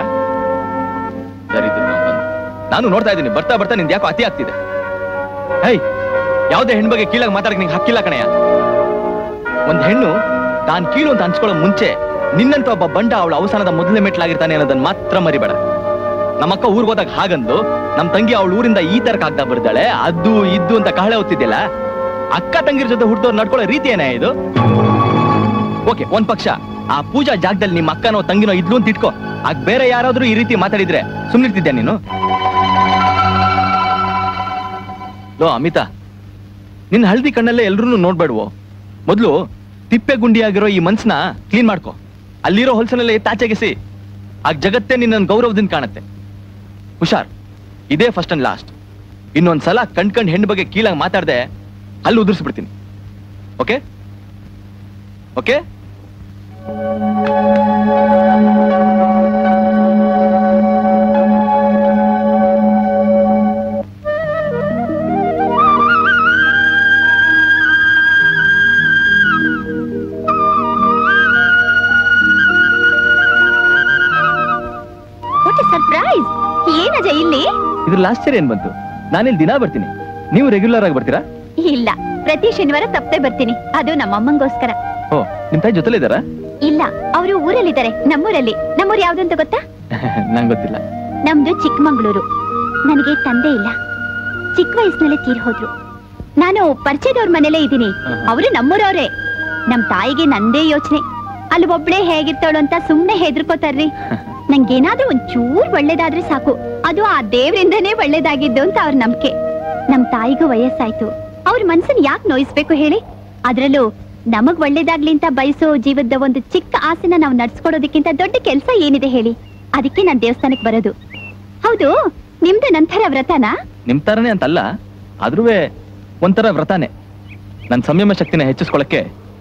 ನಾನು ನೋಡ್ತಾ ಇದ್ದೀನಿ ಬರ್ತಾ ಬರ್ತಾ ನಿಂದ ಯಾಕೋ ಅತಿ ಆಗ್ತಿದೆ ಹೇ ಯಾವುದೇ ಹೆಣ್ಣ ಬಗ್ಗೆ ಕೀಳಾಗಿ ಮಾತಾಡಕ್ಕೆ ನಿಂಗೆ ಹಕ್ಕಿಲ್ಲ ಕಣಯ್ಯ ಒಂದು ಹೆಣ್ಣು ತಾನು ಕೀಳು ಅಂತ ಅನ್ಸ್ಕೊಳ್ಳೋ ಮುಂಚೆ ನಿನ್ನಂತ ಒಬ್ಬ ಬಂಡ ಅವಳ ಅವಸಾನದ ಮೊದಲನೇ ಮೆಟ್ಲಾಗಿರ್ತಾನೆ ಅನ್ನೋದನ್ನ ಮಾತ್ರ ಮರಿಬೇಡ ನಮ್ಮಕ್ಕ ಊರಿಗೆ ಹೋದಾಗ ಹಾಗಂದು ನಮ್ಮ ತಂಗಿ ಅವಳ ಊರಿಂದ ಈ ತರ ಕಾಗ್ದ ಬರ್ತಾಳೆ ಅದು ಇದ್ದು ಅಂತ ಕಹಳೆ ಹೊತ್ತಿದ್ದಿಲ್ಲ ಅಕ್ಕ ತಂಗಿರ್ ಜೊತೆ ಹುಡ್ದೋರ್ ನಡ್ಕೊಳ್ಳೋ ರೀತಿ ಏನೇ ಇದು ಓಕೆ ಒಂದ್ ಪಕ್ಷ ಆ ಪೂಜಾ ಜಾಗದಲ್ಲಿ ನಿಮ್ಮ ಅಕ್ಕನೋ ತಂಗಿನೋ ಇದ್ಲು ಅಂತ ಇಟ್ಕೋ ಆಗ ಬೇರೆ ಯಾರಾದ್ರೂ ಈ ರೀತಿ ಮಾತಾಡಿದ್ರೆ ಸುಮ್ಮನಿರ್ತಿದ್ದೆ ನೀನು ಲೋ ಅಮಿತಾ ನಿನ್ನ ಹಳದಿ ಕಣ್ಣಲ್ಲೇ ಎಲ್ಲರನ್ನೂ ನೋಡ್ಬೇಡವೋ ಮೊದಲು ತಿಪ್ಪೆ ಗುಂಡಿಯಾಗಿರೋ ಈ ಮನಸ್ಸನ್ನ ಕ್ಲೀನ್ ಮಾಡ್ಕೋ. ಅಲ್ಲಿರೋ ಹೊಲಸನೆಲ್ಲ ತಾಚೆಗೆಸಿ ಆ ಜಗತ್ತೇ ನಿನ್ನ ಗೌರವದಿಂದ ಕಾಣುತ್ತೆ. ಹುಷಾರ್, ಇದೇ ಫಸ್ಟ್ ಅಂಡ್ ಲಾಸ್ಟ್. ಇನ್ನೊಂದು ಸಲ ಕಣ್ಕಂಡ್ ಹೆಣ್ಣು ಬಗ್ಗೆ ಕೀಳಾಗಿ ಮಾತಾಡದೆ ಅಲ್ಲಿ ಉದುರಿಸ್ಬಿಡ್ತೀನಿ. Okay okay. ಆಶ್ಚರ್ಯ ಏನ್ ಬಂತು? ನಾನಿಲ್ಲಿ ದಿನ ಬರ್ತೀನಿ, ನೀವು ರೆಗ್ಯುಲರ್ ಆಗಿ ಬರ್ತೀರಾ? ಇಲ್ಲ, ಪ್ರತಿ ಶನಿವಾರ ತಪ್ಪದೆ ಬರ್ತೀನಿ, ಅದು ನಮ್ಮ ಅಮ್ಮಂಗೋಸ್ಕರ. ಓ, ನಿಮ್ಮ ತಾಯಿ ಜೊತೆಲೇ ಇದ್ದಾರಾ? ಇಲ್ಲ, ಅವರು ಊರಲ್ಲಿದ್ದಾರೆ, ನಮ್ಮೂರಲ್ಲಿ. ನಮ್ಮೂರು ಯಾವ್ದು ಅಂತ ಗೊತ್ತಾ? ನಂಗೆ ಗೊತ್ತಿಲ್ಲ. ನಮ್ದು ಚಿಕ್ಕಮಂಗಳೂರು. ನನಗೆ ತಂದೆ ಇಲ್ಲ, ಚಿಕ್ಕ ವಯಸ್ಸಿನಲ್ಲೇ ತೀರ್ ಹೋದ್ರು. ನಾನು ಪರಿಚಯದವ್ರ ಮನೇಲೇ ಇದ್ದೀನಿ, ಅವರು ನಮ್ಮೂರವ್ರೆ. ನಮ್ ತಾಯಿಗೆ ನಂದೇ ಯೋಚನೆ, ಅಲ್ಲಿ ಒಬ್ಳೆ ಹೇಗಿರ್ತಾಳು ಅಂತ ಸುಮ್ನೆ ಹೆದರ್ಕೋತಾರ್ರಿ. ನಂಗೇನಾದ್ರೂ ಒಂಚೂರು ಒಳ್ಳೇದಾದ್ರೆ ಸಾಕು, ಅದು ಆ ದೇವರಿಂದನೇ ಒಳ್ಳೇದಾಗಿದ್ದು ಅಂತ ಅವ್ರ ನಂಬಿಕೆ. ನಮ್ ತಾಯಿಗೂ ವಯಸ್ಸಾಯ್ತು, ಅವ್ರ ಮನ್ಸನ್ ಯಾಕೆ ನೋಯಿಸ್ಬೇಕು ಹೇಳಿ? ಅದ್ರಲ್ಲೂ ನಮಗ್ ಒಳ್ಳೇದಾಗ್ಲಿ ಅಂತ ಬಯಸೋ ಜೀವದ ಒಂದು ಚಿಕ್ಕ ಆಸೆನ ನಾವು ನಡ್ಸ್ಕೊಡೋದಕ್ಕಿಂತ ದೊಡ್ಡ ಕೆಲಸ ಏನಿದೆ ಹೇಳಿ? ಅದಕ್ಕೆ ನಾನ್ ದೇವಸ್ಥಾನಕ್ಕೆ ಬರೋದು. ಹೌದು, ನಿಮ್ದು ನಂತರ ವ್ರತನಾ? ನಿಮ್ ತರನೇ ಅಂತಲ್ಲ, ಆದ್ರೂ ಒಂಥರ ವ್ರತಾನೆ. ನನ್ ಸಂಯಮ ಶಕ್ತಿನ ಹೆಚ್ಚಿಸ್ಕೊಳಕ್ಕೆ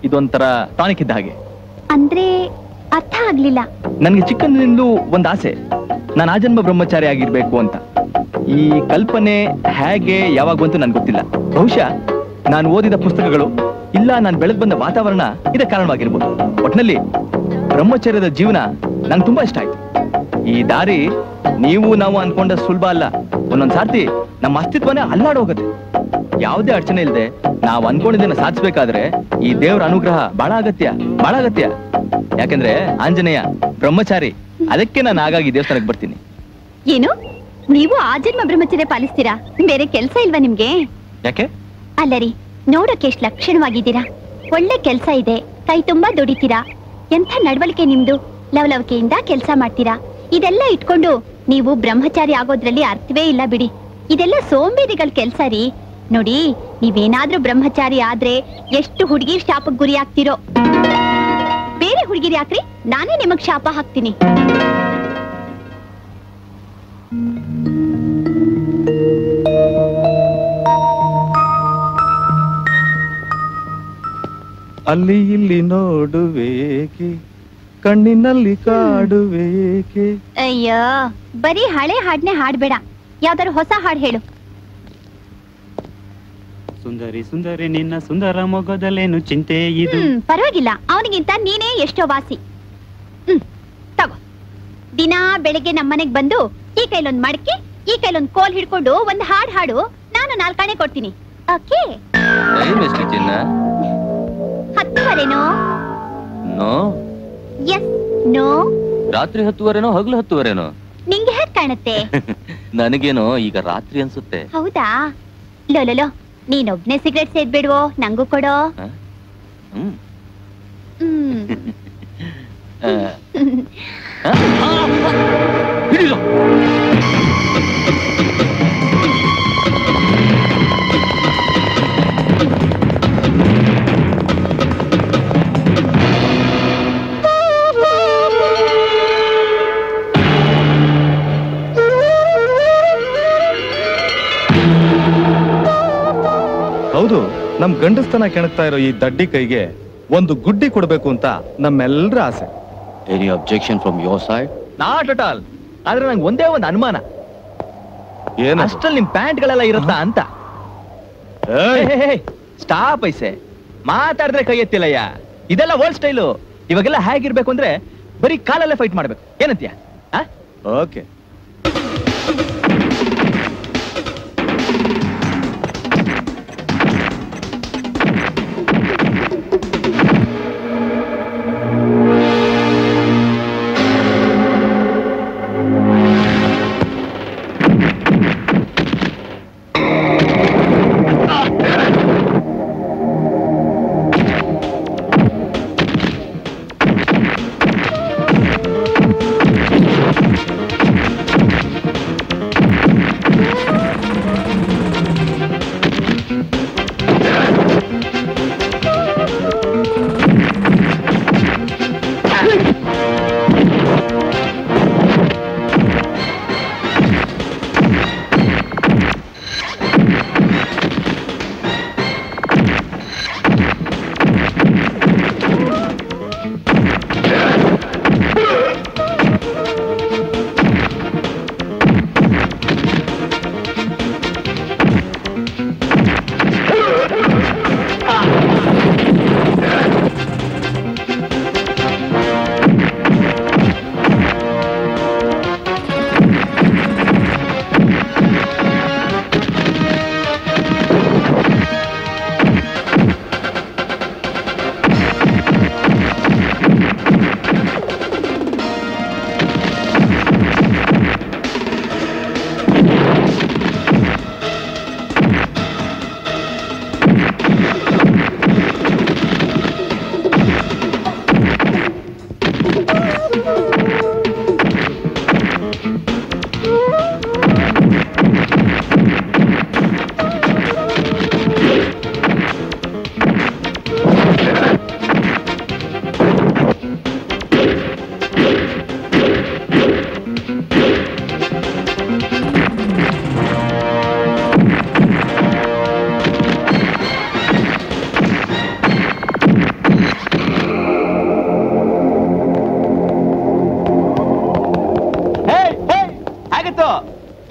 ಇದೊಂಥರ ಟಾನಿಕ್ ಇದ್ದ ಹಾಗೆ. ಅಂದ್ರೆ ಅರ್ಥ ಆಗ್ಲಿಲ್ಲ. ನನ್ಗೆ ಚಿಕ್ಕಂದಿನಿಂದ ಒಂದ್ ಆಸೆ, ನಾನು ಆ ಜನ್ಮ ಬ್ರಹ್ಮಚಾರಿ ಆಗಿರ್ಬೇಕು ಅಂತ. ಈ ಕಲ್ಪನೆ ಹೇಗೆ ಯಾವಾಗ ಬಂತು ನನ್ಗೆ ಗೊತ್ತಿಲ್ಲ. ಬಹುಶಃ ನಾನು ಓದಿದ ಪುಸ್ತಕಗಳು ಇಲ್ಲ ನಾನು ಬೆಳೆದು ಬಂದ ವಾತಾವರಣ ಇದ ಕಾರಣವಾಗಿರ್ಬೋದು. ಒಟ್ಟಿನಲ್ಲಿ ಬ್ರಹ್ಮಚರ್ಯದ ಜೀವನ ನಂಗೆ ತುಂಬಾ ಇಷ್ಟ ಆಯ್ತು. ಈ ದಾರಿ ನೀವು ನಾವು ಅನ್ಕೊಂಡ ಸುಲಭ ಅಲ್ಲ. ಒಂದೊಂದ್ಸಾರ್ತಿ ನಮ್ಮ ಅಸ್ತಿತ್ವನೇ ಅಲ್ಲಾಡೋಗುತ್ತೆ. ಯಾವುದೇ ಅಡಚಣೆ ಇಲ್ಲದೆ ನಾವು ಅನ್ಕೊಂಡಿದ್ದನ್ನ ಸಾಧಿಸ್ಬೇಕಾದ್ರೆ ಈ ದೇವರ ಅನುಗ್ರಹ ಬಹಳ ಅಗತ್ಯ, ಬಹಳ ಅಗತ್ಯ. ಯಾಕಂದ್ರೆ ಆಂಜನೇಯ ಬ್ರಹ್ಮಚಾರಿ, ಅದಕ್ಕೆ ನಾನು ಹಾಗಾಗಿ ದೇವಸ್ಥಾನಕ್ಕೆ ಬರ್ತೀನಿ. ಏನು, ನೀವು ಆ ಜನ್ಮ ಬ್ರಹ್ಮಚರ್ಯ ಪಾಲಿಸ್ತೀರಾ? ಬೇರೆ ಕೆಲಸ ಇಲ್ವಾ ನಿಮ್ಗೆ? ಯಾಕೆ? ಅಲ್ಲರಿ, ನೋಡೋಕೆ ಎಷ್ಟು ಲಕ್ಷಣವಾಗಿದ್ದೀರಾ, ಒಳ್ಳೆ ಕೆಲಸ ಇದೆ, ಕೈ ತುಂಬಾ ದುಡಿತೀರಾ, ಎಂಥ ನಡವಳಿಕೆ ನಿಮ್ದು, ಲವಲವಿಕೆಯಿಂದ ಕೆಲಸ ಮಾಡ್ತೀರಾ. ಇದೆಲ್ಲ ಇಟ್ಕೊಂಡು ನೀವು ಬ್ರಹ್ಮಚಾರಿ ಆಗೋದ್ರಲ್ಲಿ ಅರ್ಥವೇ ಇಲ್ಲ ಬಿಡಿ. ಇದೆಲ್ಲ ಸೋಂಬೇರಿಗಳ ಕೆಲಸ ರೀ. ನೋಡಿ, ನೀವೇನಾದ್ರೂ ಬ್ರಹ್ಮಚಾರಿ ಆದ್ರೆ ಎಷ್ಟು ಹುಡುಗಿರ್ ಶಾಪಕ್ಕೆ ಗುರಿ ಆಗ್ತಿರೋ. ಬೇರೆ ಹುಡುಗಿರ್ ಯಾಕ್ರಿ, ನಾನೇ ನಿಮಗ್ ಶಾಪ ಹಾಕ್ತೀನಿ. ಅಲ್ಲಿ ಇಲ್ಲಿ ನೋಡುವೇಕೆ, ಕಣ್ಣಿನಲ್ಲಿ ಕಾಡುವೇಕೆ. ಅಯ್ಯೋ, ಬರೀ ಹಳೆ ಹಾಡ್ನೆ ಹಾಡ್ಬೇಡ, ಯಾವ್ದಾರು ಹೊಸ ಹಾಡ್ ಹೇಳು. ಸುಂದರಿ ಸುಂದರಿ ನಿನ್ನ ಸುಂದರ ಮೊಗದಲ್ಲೇನು ಚಿಂತೆ ಇದು. ಪರವಾಗಿಲ್ಲ, ಅವನಿಗಿಂತ ನೀನೇ ಎಷ್ಟೋ ವಾಸಿ. ತಗೋ, ದಿನಾ ಬೆಳಿಗ್ಗೆ ನಮ್ಮನೆಗ್ ಬಂದು ಈ ಕೈಲೊಂದ್ ಮಡಕೆ ಈ ಕೈಲೊಂದ್ ಕೋಲ್ ಹಿಡ್ಕೊಂಡು ಒಂದ್ ಹಾಡ್ ಹಾಡು, ನಾನು ನಾಲ್ಕಾಣೆ ಕೊಡ್ತೀನಿ. ಓಕೆ? ಹತ್ತುವರೆನೋ? Yes no? ರಾತ್ರಿ ಹತ್ತುವರೆನೋ ಹಗಲು ಹತ್ತುವರೆನೋ? ನಿಂಗೆ ಹೇಗ್ ಕಾಣುತ್ತೆ? ನನಗೇನೋ ಈಗ ರಾತ್ರಿ ಅನ್ಸುತ್ತೆ. ಹೌದಾ? ಲೋಲೋ, ನೀನೊಬ್ನೇ ಸಿಗರೇಟ್ ಸೇದ್ಬಿಡುವೋ, ನಂಗೂ ಕೊಡೋ. ಹೌದು, ನಮ್ ಗಂಡಸ್ತನ ಕೆಣಕ್ತಾ ಇರೋ ಈ ದಡ್ಡಿ ಕೈಗೆ ಒಂದು ಗುಡ್ಡಿ ಕೊಡ್ಬೇಕು ಅಂತ ನಮ್ಮೆಲ್ಲರ ಆಸೆ. Any objection from your side? Not at all. ಆದ್ರೆ ನಂಗೆ ಒಂದೇ ಒಂದು ಅನುಮಾನ. ಏನು? ಅಷ್ಟಲ್ಲಿ ನಿಮ್ ಪ್ಯಾಂಟ್ ಗಳೆಲ್ಲ ಇರುತ್ತಾ ಅಂತ. ಸ್ಟಾಪ್ ಐಸೆ, ಮಾತಾಡಿದ್ರೆ ಕೈ ಎತ್ತಿಲ್ಲಯ್ಯ. ಇದೆಲ್ಲ ಓಲ್ಡ್ ಸ್ಟೈಲು. ಇವಾಗೆಲ್ಲ ಹೇಗಿರ್ಬೇಕು ಅಂದ್ರೆ ಬರೀ ಕಾಲಲ್ಲೇ ಫೈಟ್ ಮಾಡ್ಬೇಕು. ಏನಂತೀಯ? ಓಕೆ.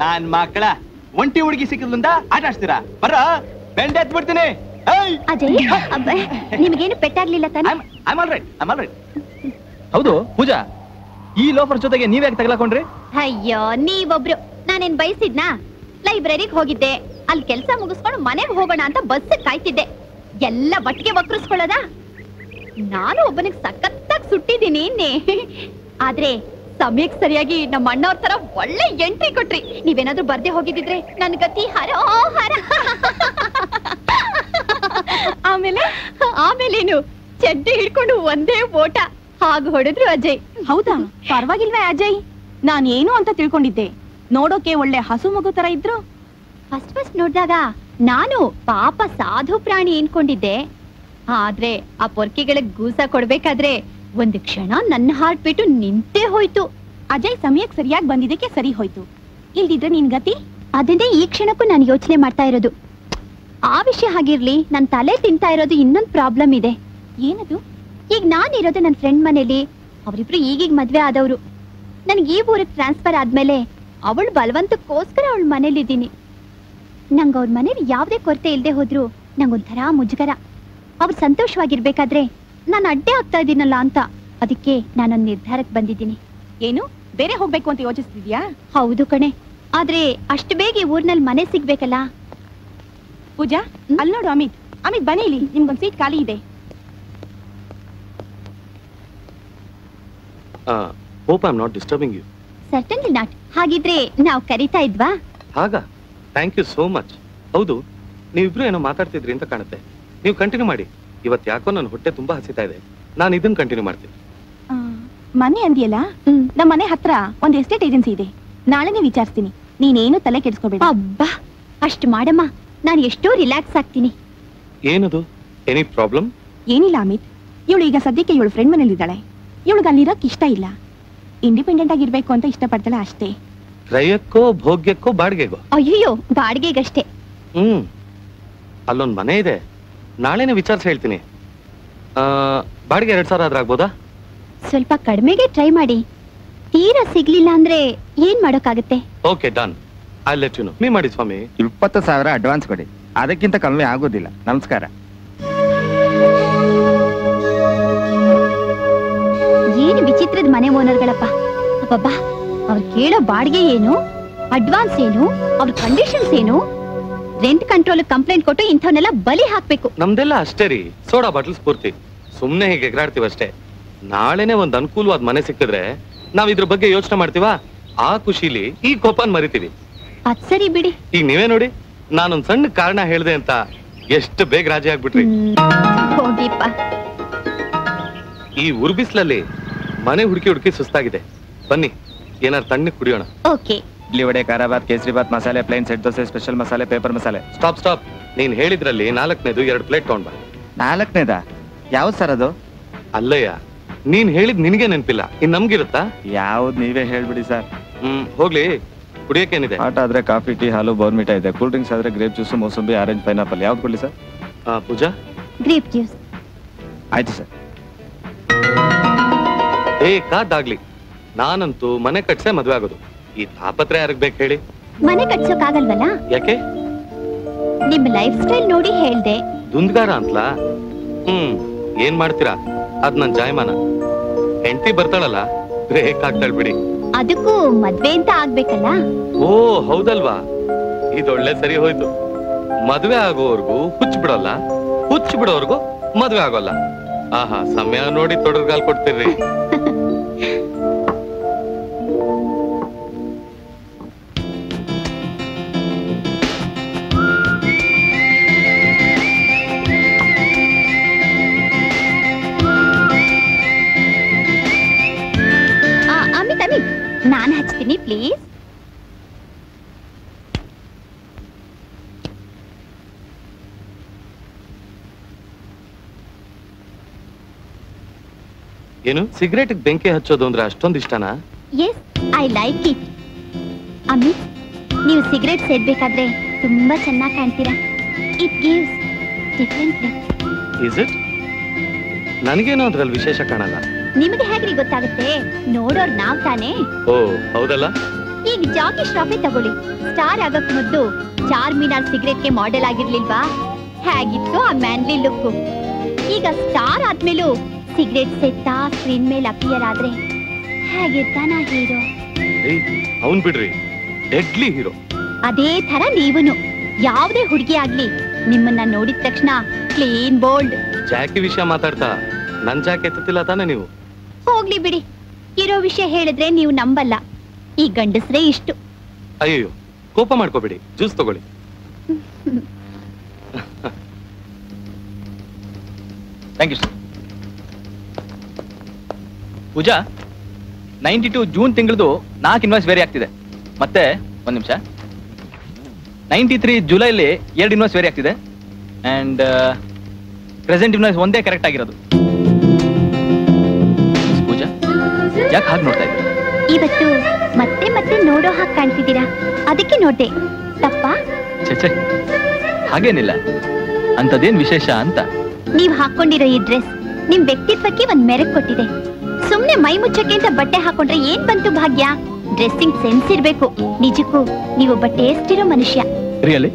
नान मकड़ ಒಂಟಿ ಹುಡುಗಿ ಸಿಕ್ಕಿದ್ಲಂದ ಆಟ ಆಡ್ತೀರಾ ಬರ ಬೆಂಡೆ ಎತ್ತು ಬಿಡ್ತೀನಿ ಏಯ್ ಅಜಯ್ ಅಬ್ಬೆ ನಿಮಗೆ ಏನು ಪೆಟ್ಟಾಗ್ಲಿಲ್ಲ ತಾನೆ ಐ ಆಮ್ ಆಲ್ ರೈಟ್ ಹೌದು ಪೂಜಾ ಈ ಲೋಫರ್ ಜೊತೆಗೆ ನೀವೇ ಯಾಕೆ ತಗಲಕೊಂಡ್ರಿ ಅಯ್ಯೋ ನೀವೊಬ್ರು ನಾನೇನ್ ಬಯಸಿದ್ನಾ ಲೈಬ್ರರಿಗೆ ಹೋಗಿದ್ದೆ ಅಲ್ಲಿ ಕೆಲಸ ಮುಗಿಸ್ಕೊಂಡು ಮನೆಗೆ ಹೋಗೋಣ ಅಂತ ಬಸ್ ಕಾಯ್ತಿದ್ದೆ ಎಲ್ಲ ಬಟ್ಟಿಗೆ ಬಕ್ರಿಸ್ಕೊಳ್ಳೋದಾ ನಾನು ಒಬ್ಬನಿಗೆ ಸಕ್ಕತ್ತಾಗಿ ಸುಟ್ಟಿದ್ದೀನಿ ನೀ ಆದ್ರೆ ಸಮಯಕ್ ಸರಿಯಾಗಿ ನಮ್ಮ ಅಣ್ಣವರ ತರ ಒಳ್ಳೆ ಎಂಟ್ರಿ ಕೊಟ್ರಿ ನೀವೇನಾದ್ರೂ ಬರ್ದೇ ಹೋಗಿದ್ದಿದ್ರೆ ನನ್ನ ಗತಿ ಹರ ಆಮೇಲೇನು ಚಡ್ಡಿ ಹಿಡ್ಕೊಂಡು ಒಂದೇ ಓಟ ಹಾಗೆ ಹೊಡೆದ್ರು ಅಜಯ್ ಹೌದಾ ಪರವಾಗಿಲ್ವೇ ಅಜಯ್ ನಾನೇನು ಅಂತ ತಿಳ್ಕೊಂಡಿದ್ದೆ ನೋಡೋಕೆ ಒಳ್ಳೆ ಹಸು ಮಗು ತರ ಇದ್ರು ಫಸ್ಟ್ ನೋಡಿದಾಗ ನಾನು ಪಾಪ ಸಾಧು ಪ್ರಾಣಿ ಅನ್ಕೊಂಡಿದ್ದೆ ಆದ್ರೆ ಆ ಪೊರ್ಕಿಗಳಿಗೆ ಗೂಸ ಕೊಡ್ಬೇಕಾದ್ರೆ ಒಂದು ಕ್ಷಣ ನನ್ನ ಹಾರ್ಟ್ ಬಿಟ್ಟು ನಿಂತೇ ಹೋಯ್ತು ಅಜಯ್ ಸಮಯಕ್ಕೆ ಸರಿಯಾಗಿ ಬಂದಿದ್ದಕ್ಕೆ ಸರಿ ಹೋಯ್ತು ಇಲ್ದಿದ್ರೆ ನಿನ್ ಗತಿ ಅದನ್ನೇ ಈ ಕ್ಷಣಕ್ಕೂ ನಾನು ಯೋಚನೆ ಮಾಡ್ತಾ ಇರೋದು ಆ ವಿಷಯ ಹಾಗಿರ್ಲಿ ನನ್ನ ತಲೆ ತಿಂತಾ ಇರೋದು ಇನ್ನೊಂದು ಪ್ರಾಬ್ಲಮ್ ಇದೆ ಏನದು ಈಗ ನಾನಿರೋದು ನನ್ನ ಫ್ರೆಂಡ್ ಮನೇಲಿ ಅವರಿಬ್ರು ಈಗೀಗ ಮದ್ವೆ ಆದವರು ನನಗೆ ಈ ಊರಿಗೆ ಟ್ರಾನ್ಸ್ಫರ್ ಆದ್ಮೇಲೆ ಅವಳು ಬಲವಂತಕ್ಕೋಸ್ಕರ ಅವಳ ಮನೇಲಿದ್ದೀನಿ ನಂಗೆ ಅವ್ರ ಮನೇಲಿ ಯಾವುದೇ ಕೊರತೆ ಇಲ್ಲದೆ ಹೋದ್ರು ನಂಗೊಂಥರ ಮುಜುಗರ ಅವ್ರು ಸಂತೋಷವಾಗಿರ್ಬೇಕಾದ್ರೆ ನಾನು ಅಡ್ಡೆ ಆಗ್ತಾ ಇದ್ದೀನಲ್ಲ ಅಂತ ಅದಕ್ಕೆ ನಾನೊಂದು ನಿರ್ಧಾರಕ್ಕೆ ಬಂದಿದ್ದೀನಿ ಏನು ಬೇರೆ ಹೋಗ್ಬೇಕು ಅಂತ ಯೋಚಿಸ್ತಿದ್ಯಾ ಹೌದು ಕಣೆ ಆದ್ರೆ ಅಷ್ಟು ಬೇಗ ಊರ್ನಲ್ಲಿ ಮನೆ ಸಿಗ್ಬೇಕಲ್ಲ ಪೂಜಾ ಅಲ್ಲಿ ನೋಡು ಅಮಿತ್ ಬನ್ನಿ ಇಲ್ಲಿ ನಿಮ್ಗೊಂದು ಸೀಟ್ ಖಾಲಿ ಇದೆ hope I am not disturbing you certainly not ಹಾಗಿದ್ರೆ ನಾವು ಕರೀತಾ ಇದ್ವಾ ಹಾಗಾ ಥ್ಯಾಂಕ್ ಯು ಸೋ ಮಚ್ ಹೌದು ನೀವಿಬ್ರು ಏನೋ ಮಾತಾಡ್ತಿದ್ರಿ ಅಂತ ಕಾಣುತ್ತೆ ನೀವು ಕಂಟಿನ್ಯೂ ಮಾಡಿ ಇವತ್ತು ಯಾಕೋ ನನ್ನ ಹೊಟ್ಟೆ ತುಂಬಾ ಹಸಿತಾ ಇದೆ ನಾನು ಇದನ್ನ ಕಂಟಿನ್ಯೂ ಮಾಡ್ತೀನಿ ಮನೆ ಅಂದಿಯಲ್ಲ ನಮ್ಮ ಮನೆ ಹತ್ರ ಒಂದು ಎಸ್ಟೇಟ್ ಏಜೆನ್ಸಿ ಇದೆ ನಾಳೆನೇ ವಿಚಾರಿಸ್ತೀನಿ ನೀನೇನು ತಲೆ ಕೆಡಿಸ್ಕೋಬೇಡ ಅಬ್ಬಾ ಅಷ್ಟು ಮಾಡಮ್ಮ ನಾನು ಎಷ್ಟೋ ರಿಲ್ಯಾಕ್ಸ್ ಆಗ್ತೀನಿ ಏನದು ಎನಿ ಪ್ರಾಬ್ಲಮ್ ಏನಿಲ್ಲ ಅಮಿತ್ ಇವಳು ಈಗ ಸದ್ಯಕ್ಕೆ ಇವಳು ಫ್ರೆಂಡ್ ಮನೇಲಿ ಇದ್ದಾಳೆ ಇವಳಿಗೆ ಅಲ್ಲಿರೋಕೆ ಇಷ್ಟ ಇಲ್ಲ ಇಂಡಿಪೆಂಡೆಂಟ್ ಆಗಿರ್ಬೇಕು ಅಂತ ಇಷ್ಟಪಡ್ತಾಳೆ ಅಷ್ಟೇ ರಯಕ್ಕೋ ಭೋಗ್ಯಕ್ಕೋ ಬಾಡಿಗೆಗೋ ಅಯ್ಯೋ ಬಾಡಿಗೆಗಷ್ಟೇ ಅಲ್ಲೊಂದು ಮನೆ ಇದೆ ನಾಳೆನೇ ವಿಚಾರಿಸಿ ಹೇಳ್ತೀನಿ ಬಾಡಿಗೆ 2000 ಆದ್ರೆ ಆಗ್ಬೋದಾ ಸ್ವಲ್ಪ ಕಡಿಮೆಗೆ ಟ್ರೈ ಮಾಡಿ ತೀರಾ ಸಿಗ್ಲಿಲ್ಲ ಅಂದ್ರೆ ಏನ್ ಮಾಡೋಕ್ಕಾಗುತ್ತೆ okay done I let you know me ಮಾಡಿ ಸ್ವಾಮಿ 20000 ಅಡ್ವಾನ್ಸ್ ಕೊಡಿ ಅದಕ್ಕಿಂತ ಕಮ್ಮಿ ಆಗೋದಿಲ್ಲ ನಮಸ್ಕಾರ ಏನು ವಿಚಿತ್ರದ ಮನೆ ಓನರ್ಗಳಪ್ಪ ಅಬ್ಬಬ್ಬಾ ಅವ್ರು ಕೇಳೋ ಬಾಡಿಗೆ ಏನು ಅಡ್ವಾನ್ಸ್ ಏನು ಅವ್ರ ಕಂಡೀಷನ್ಸ್ ಏನು ರೆಂಟ್ ಕಂಟ್ರೋಲ್ ಕಂಪ್ಲೇಂಟ್ ಕೊಟ್ಟು ಇಂಥವನ್ನೆಲ್ಲ ಬಲಿ ಹಾಕ್ಬೇಕು ನಮ್ದೆಲ್ಲ ಅಷ್ಟೇ ರೀ ಸೋಡಾ ಬಾಟಲ್ ಸ್ಫೂರ್ತಿ ಸುಮ್ನೆ ಹೀಗೆ ಎಗರಾಡ್ತೀವಿ ಅಷ್ಟೇ ನಾಳೆನೆ ಒಂದ್ ಅನುಕೂಲವಾದ ಮನೆ ಸಿಕ್ಕಿದ್ರೆ ನಾವ್ ಇದ್ರ ಬಗ್ಗೆ ಯೋಚನೆ ಮಾಡ್ತೀವ ಆ ಖುಷಿಲಿ ಈ ಕೋಪನ್ ಮರಿತೀವಿ ಅದ್ ಸರಿ ಬಿಡಿ ಈಗ ನೀವೇ ನೋಡಿ ನಾನೊಂದ್ ಸಣ್ಣ ಕಾರಣ ಹೇಳ್ದೆ ಅಂತ ಎಷ್ಟು ಬೇಗ ರಾಜಿ ಆಗ್ಬಿಟ್ರಿ ಈ ಉರ್ಬಿಸ್ಲಲ್ಲಿ ಮನೆ ಹುಡುಕಿ ಸುಸ್ತಾಗಿದೆ ಬನ್ನಿ ಏನಾರು ತಣ್ಣಗ್ ಕುಡಿಯೋಣ ಓಕೆ ಇಡ್ಲಿ ವಡೆ ಖಾರ Baat kesari bath masala plain set dosa special masala paper masala stop ನೀನ್ ಹೇಳಿದ್ರಲ್ಲಿ 4ನೇದು 2 ಪ್ಲೇಟ್ ತಗೊಂಡ್ಬಾ 4ನೇದ ಯಾವ್ದು ಸರ್ ಅದು ಅಲ್ಲಯ್ಯ ನೀನ್ ಹೇಳಿದ್ ನಿನಗೆ ನೆನಪಿಲ್ಲ ಇನ್ ನಮ್ಗಿರುತ್ತಾ ಯಾವ್ದು ನೀವೇ ಹೇಳ್ಬಿಡಿ ಸರ್ ಹೋಗ್ಲಿ ಕುಡಿಯೋಕೇನಿದೆ ಆಟ ಆದ್ರೆ ಕಾಫಿ ಟೀ ಹಾಲು ಬೋರ್ಮಿಟಾ ಇದೆ ಕೂಲ್ ಡ್ರಿಂಕ್ಸ್ ಆದ್ರೆ grape juice mosambi orange pineapple ಯಾವ್ದು ಕೊಡ್ಲಿ ಸರ್ ಪೂಜಾ ಗ್ರೇಪ್ ಜ್ಯೂಸ್ ಆಯ್ತು ಸರ್ ಬೇಕಾದಾಗ್ಲಿ ನಾನಂತೂ ಮನೆ ಕಟ್ಸೆ ಮದುವೆ ಆಗೋದು ಈ ತಾಪತ್ರ ಯಾರಿಗೆ ಬೇಕು ಹೇಳಿ ಮನೆ ಕಟ್ಸೋಕಾಗಲ್ವಲ್ಲ ಯಾಕೆ ನಿಮ್ಮ ಲೈಫ್ ಸ್ಟೈಲ್ ನೋಡಿ ಹೇಳ್ದೆ ದುಂದಗಾರ ಅಂತಲಾ ಏನ್ ಮಾಡ್ತೀರಾ ಅದ್ ನನ್ ಜಾಯಮಾನ ಹೆಂಡತಿ ಬರ್ತಾಳಲ್ಲ ಬ್ರೇಕ್ ಆಗ್ತಾಳ್ ಬಿಡಿ ಅದಕ್ಕೂ ಮದ್ವೆ ಅಂತ ಆಗ್ಬೇಕಲ್ಲ ಓ ಹೌದಲ್ವಾ ಇದೊಳ್ಳೆ ಸರಿ ಹೋಯ್ತು ಮದ್ವೆ ಆಗೋವರ್ಗೂ ಹುಚ್ಚಿಬಿಡೋಲ್ಲ ಹುಚ್ಚಿಬಿಡೋವರ್ಗೂ ಮದ್ವೆ ಆಗೋಲ್ಲ ಆಹಾ ಸಮಯ ನೋಡಿ ತೊಡರ್ಗಾಲ್ ಕೊಡ್ತೀರಿ ನಾನು ಹಚ್ತೀನಿ ಪ್ಲೀಸ್ ಏನು ಸಿಗರೇಟ್ ಬೆಂಕಿ ಹಚ್ಚೋದು ಅಂದ್ರೆ ಅಷ್ಟೊಂದು ಇಷ್ಟನಾ yes I like it Amit ನೀವು ಸಿಗರೇಟ್ ಸೇದಬೇಕಾದ್ರೆ ತುಂಬಾ ಚೆನ್ನಾಗಿ ಕಾಣ್ತೀರಾ it gives different look is it ನನಗೇನೋ ಅದ್ರಲ್ಲಿ ವಿಶೇಷ ಕಾಣಲ್ಲ ನಿಮಗೆ ಹೇಗ್ರಿ ಗೊತ್ತಾಗುತ್ತೆ ನೋಡೋರ್ ನಾವ್ ತಾನೇ ಓ ಹೌದಲ್ಲ ಈ ಈಗ ಜಾಕಿ ಶ್ರಾಫೆ ತಗೊಳ್ಳಿ. ಸ್ಟಾರ್ ಆಗಕ್ಕೆ ಮುದ್ದು ಚಾರ್ಮಿನಾರ್ ಸಿಗರೆಟ್ಗೆ ಮಾಡೆಲ್ ಆಗಿರ್ಲಿಲ್ವಾ? ಹೇಗಿತ್ತು ಆ ಮ್ಯಾನ್ಲಿ ಲುಕ್? ಈಗ ಸ್ಟಾರ್ ಆದ್ಮೇಲೂ ಸಿಗರೆಟ್ ಸೆತ್ತಾ ಸ್ಕ್ರೀನ್ ಮೇಲೆ ಅಪಿಯರ್ ಆದ್ರೆ ಹೇಗೆ ತಾನಾ ಹೀರೋ? ಅವನ್ ಬಿಡ್ರಿ, ಡೆಡ್ಲಿ ಹೀರೋ. ಅದೇ ತರ ನೀವನು ಯಾವುದೇ ಹುಡುಗಿ ಆಗ್ಲಿ ನಿಮ್ಮನ್ನ ನೋಡಿದ ತಕ್ಷಣ ಕ್ಲೀನ್ ಬೋಲ್ಡ್. ಜಾಕಿ ವಿಷಯ ಮಾತಾಡ್ತಾ ನನ್ ಜಾಕೆ ಎತ್ತಿಲ್ಲ ತಾನೆ ನೀವು? ಹೋಗ್ಲಿ ಬಿಡಿ, ಇರೋ ವಿಷಯ ಹೇಳಿದ್ರೆ ನೀವು ನಂಬಲ್ಲ. ಈ ಗಂಡಸ್ರೆ ಇಷ್ಟು. ಅಯ್ಯೋ ಕೋಪ ಮಾಡ್ಕೋಬಿಡಿ, ಜ್ಯೂಸ್ ತಗೊಳ್ಳಿ. Thank you sir. Pooja, 92 June ತಿಂಗಳದು 4 ಇನ್ವಾಯ್ಸ್ ವೇರಿ ಆಗ್ತಿದೆ. ಮತ್ತೆ ಒಂದು ನಿಮಿಷ, 93 ಜುಲೈಲಿ 2 ಇನ್ವಾಯ್ಸ್ ವೇರಿ ಆಗ್ತಿದೆ. ಅಂಡ್ ಪ್ರೆಸೆಂಟ್ ಇನ್ವಾಯ್ಸ್ ಒಂದೇ ಕರೆಕ್ಟ್ ಆಗಿರೋದು. ಪೂಜಾ, ಯಾಕೆ ಹಾಗೆ ನೋಡ್ತಾ ಇದ್ದೀರಾ? ಇವತ್ತು ಮತ್ತೆ ಮತ್ತೆ ನೋಡೋ ಹಾಗೆ ಕಾಣ್ತಿದ್ದೀರಾ, ಅದಕ್ಕೆ ನೋಡ್ದೆ. ತಪ್ಪಾ? ಚೇಚೆ ಹಾಗೇನಿಲ್ಲ, ಅಂಥದ್ದೇನು ವಿಶೇಷ ಅಂತ. ನೀವ್ ಹಾಕೊಂಡಿರೋ ಈ ಡ್ರೆಸ್ ನಿಮ್ ವ್ಯಕ್ತಿತ್ವಕ್ಕೆ ಒಂದ್ ಮೆರಕ್ ಕೊಟ್ಟಿದೆ. ಸುಮ್ನೆ ಮೈ ಮುಚ್ಚಕ್ಕೆ ಅಂತ ಬಟ್ಟೆ ಹಾಕೊಂಡ್ರೆ ಏನ್ ಬಂತು ಭಾಗ್ಯ? ಡ್ರೆಸ್ಸಿಂಗ್ ಸೆನ್ಸ್ ಇರ್ಬೇಕು. ನಿಜಕ್ಕೂ ನೀವು ಬಟ್ಟೆ ಎಷ್ಟಿರೋ ಮನುಷ್ಯ. Really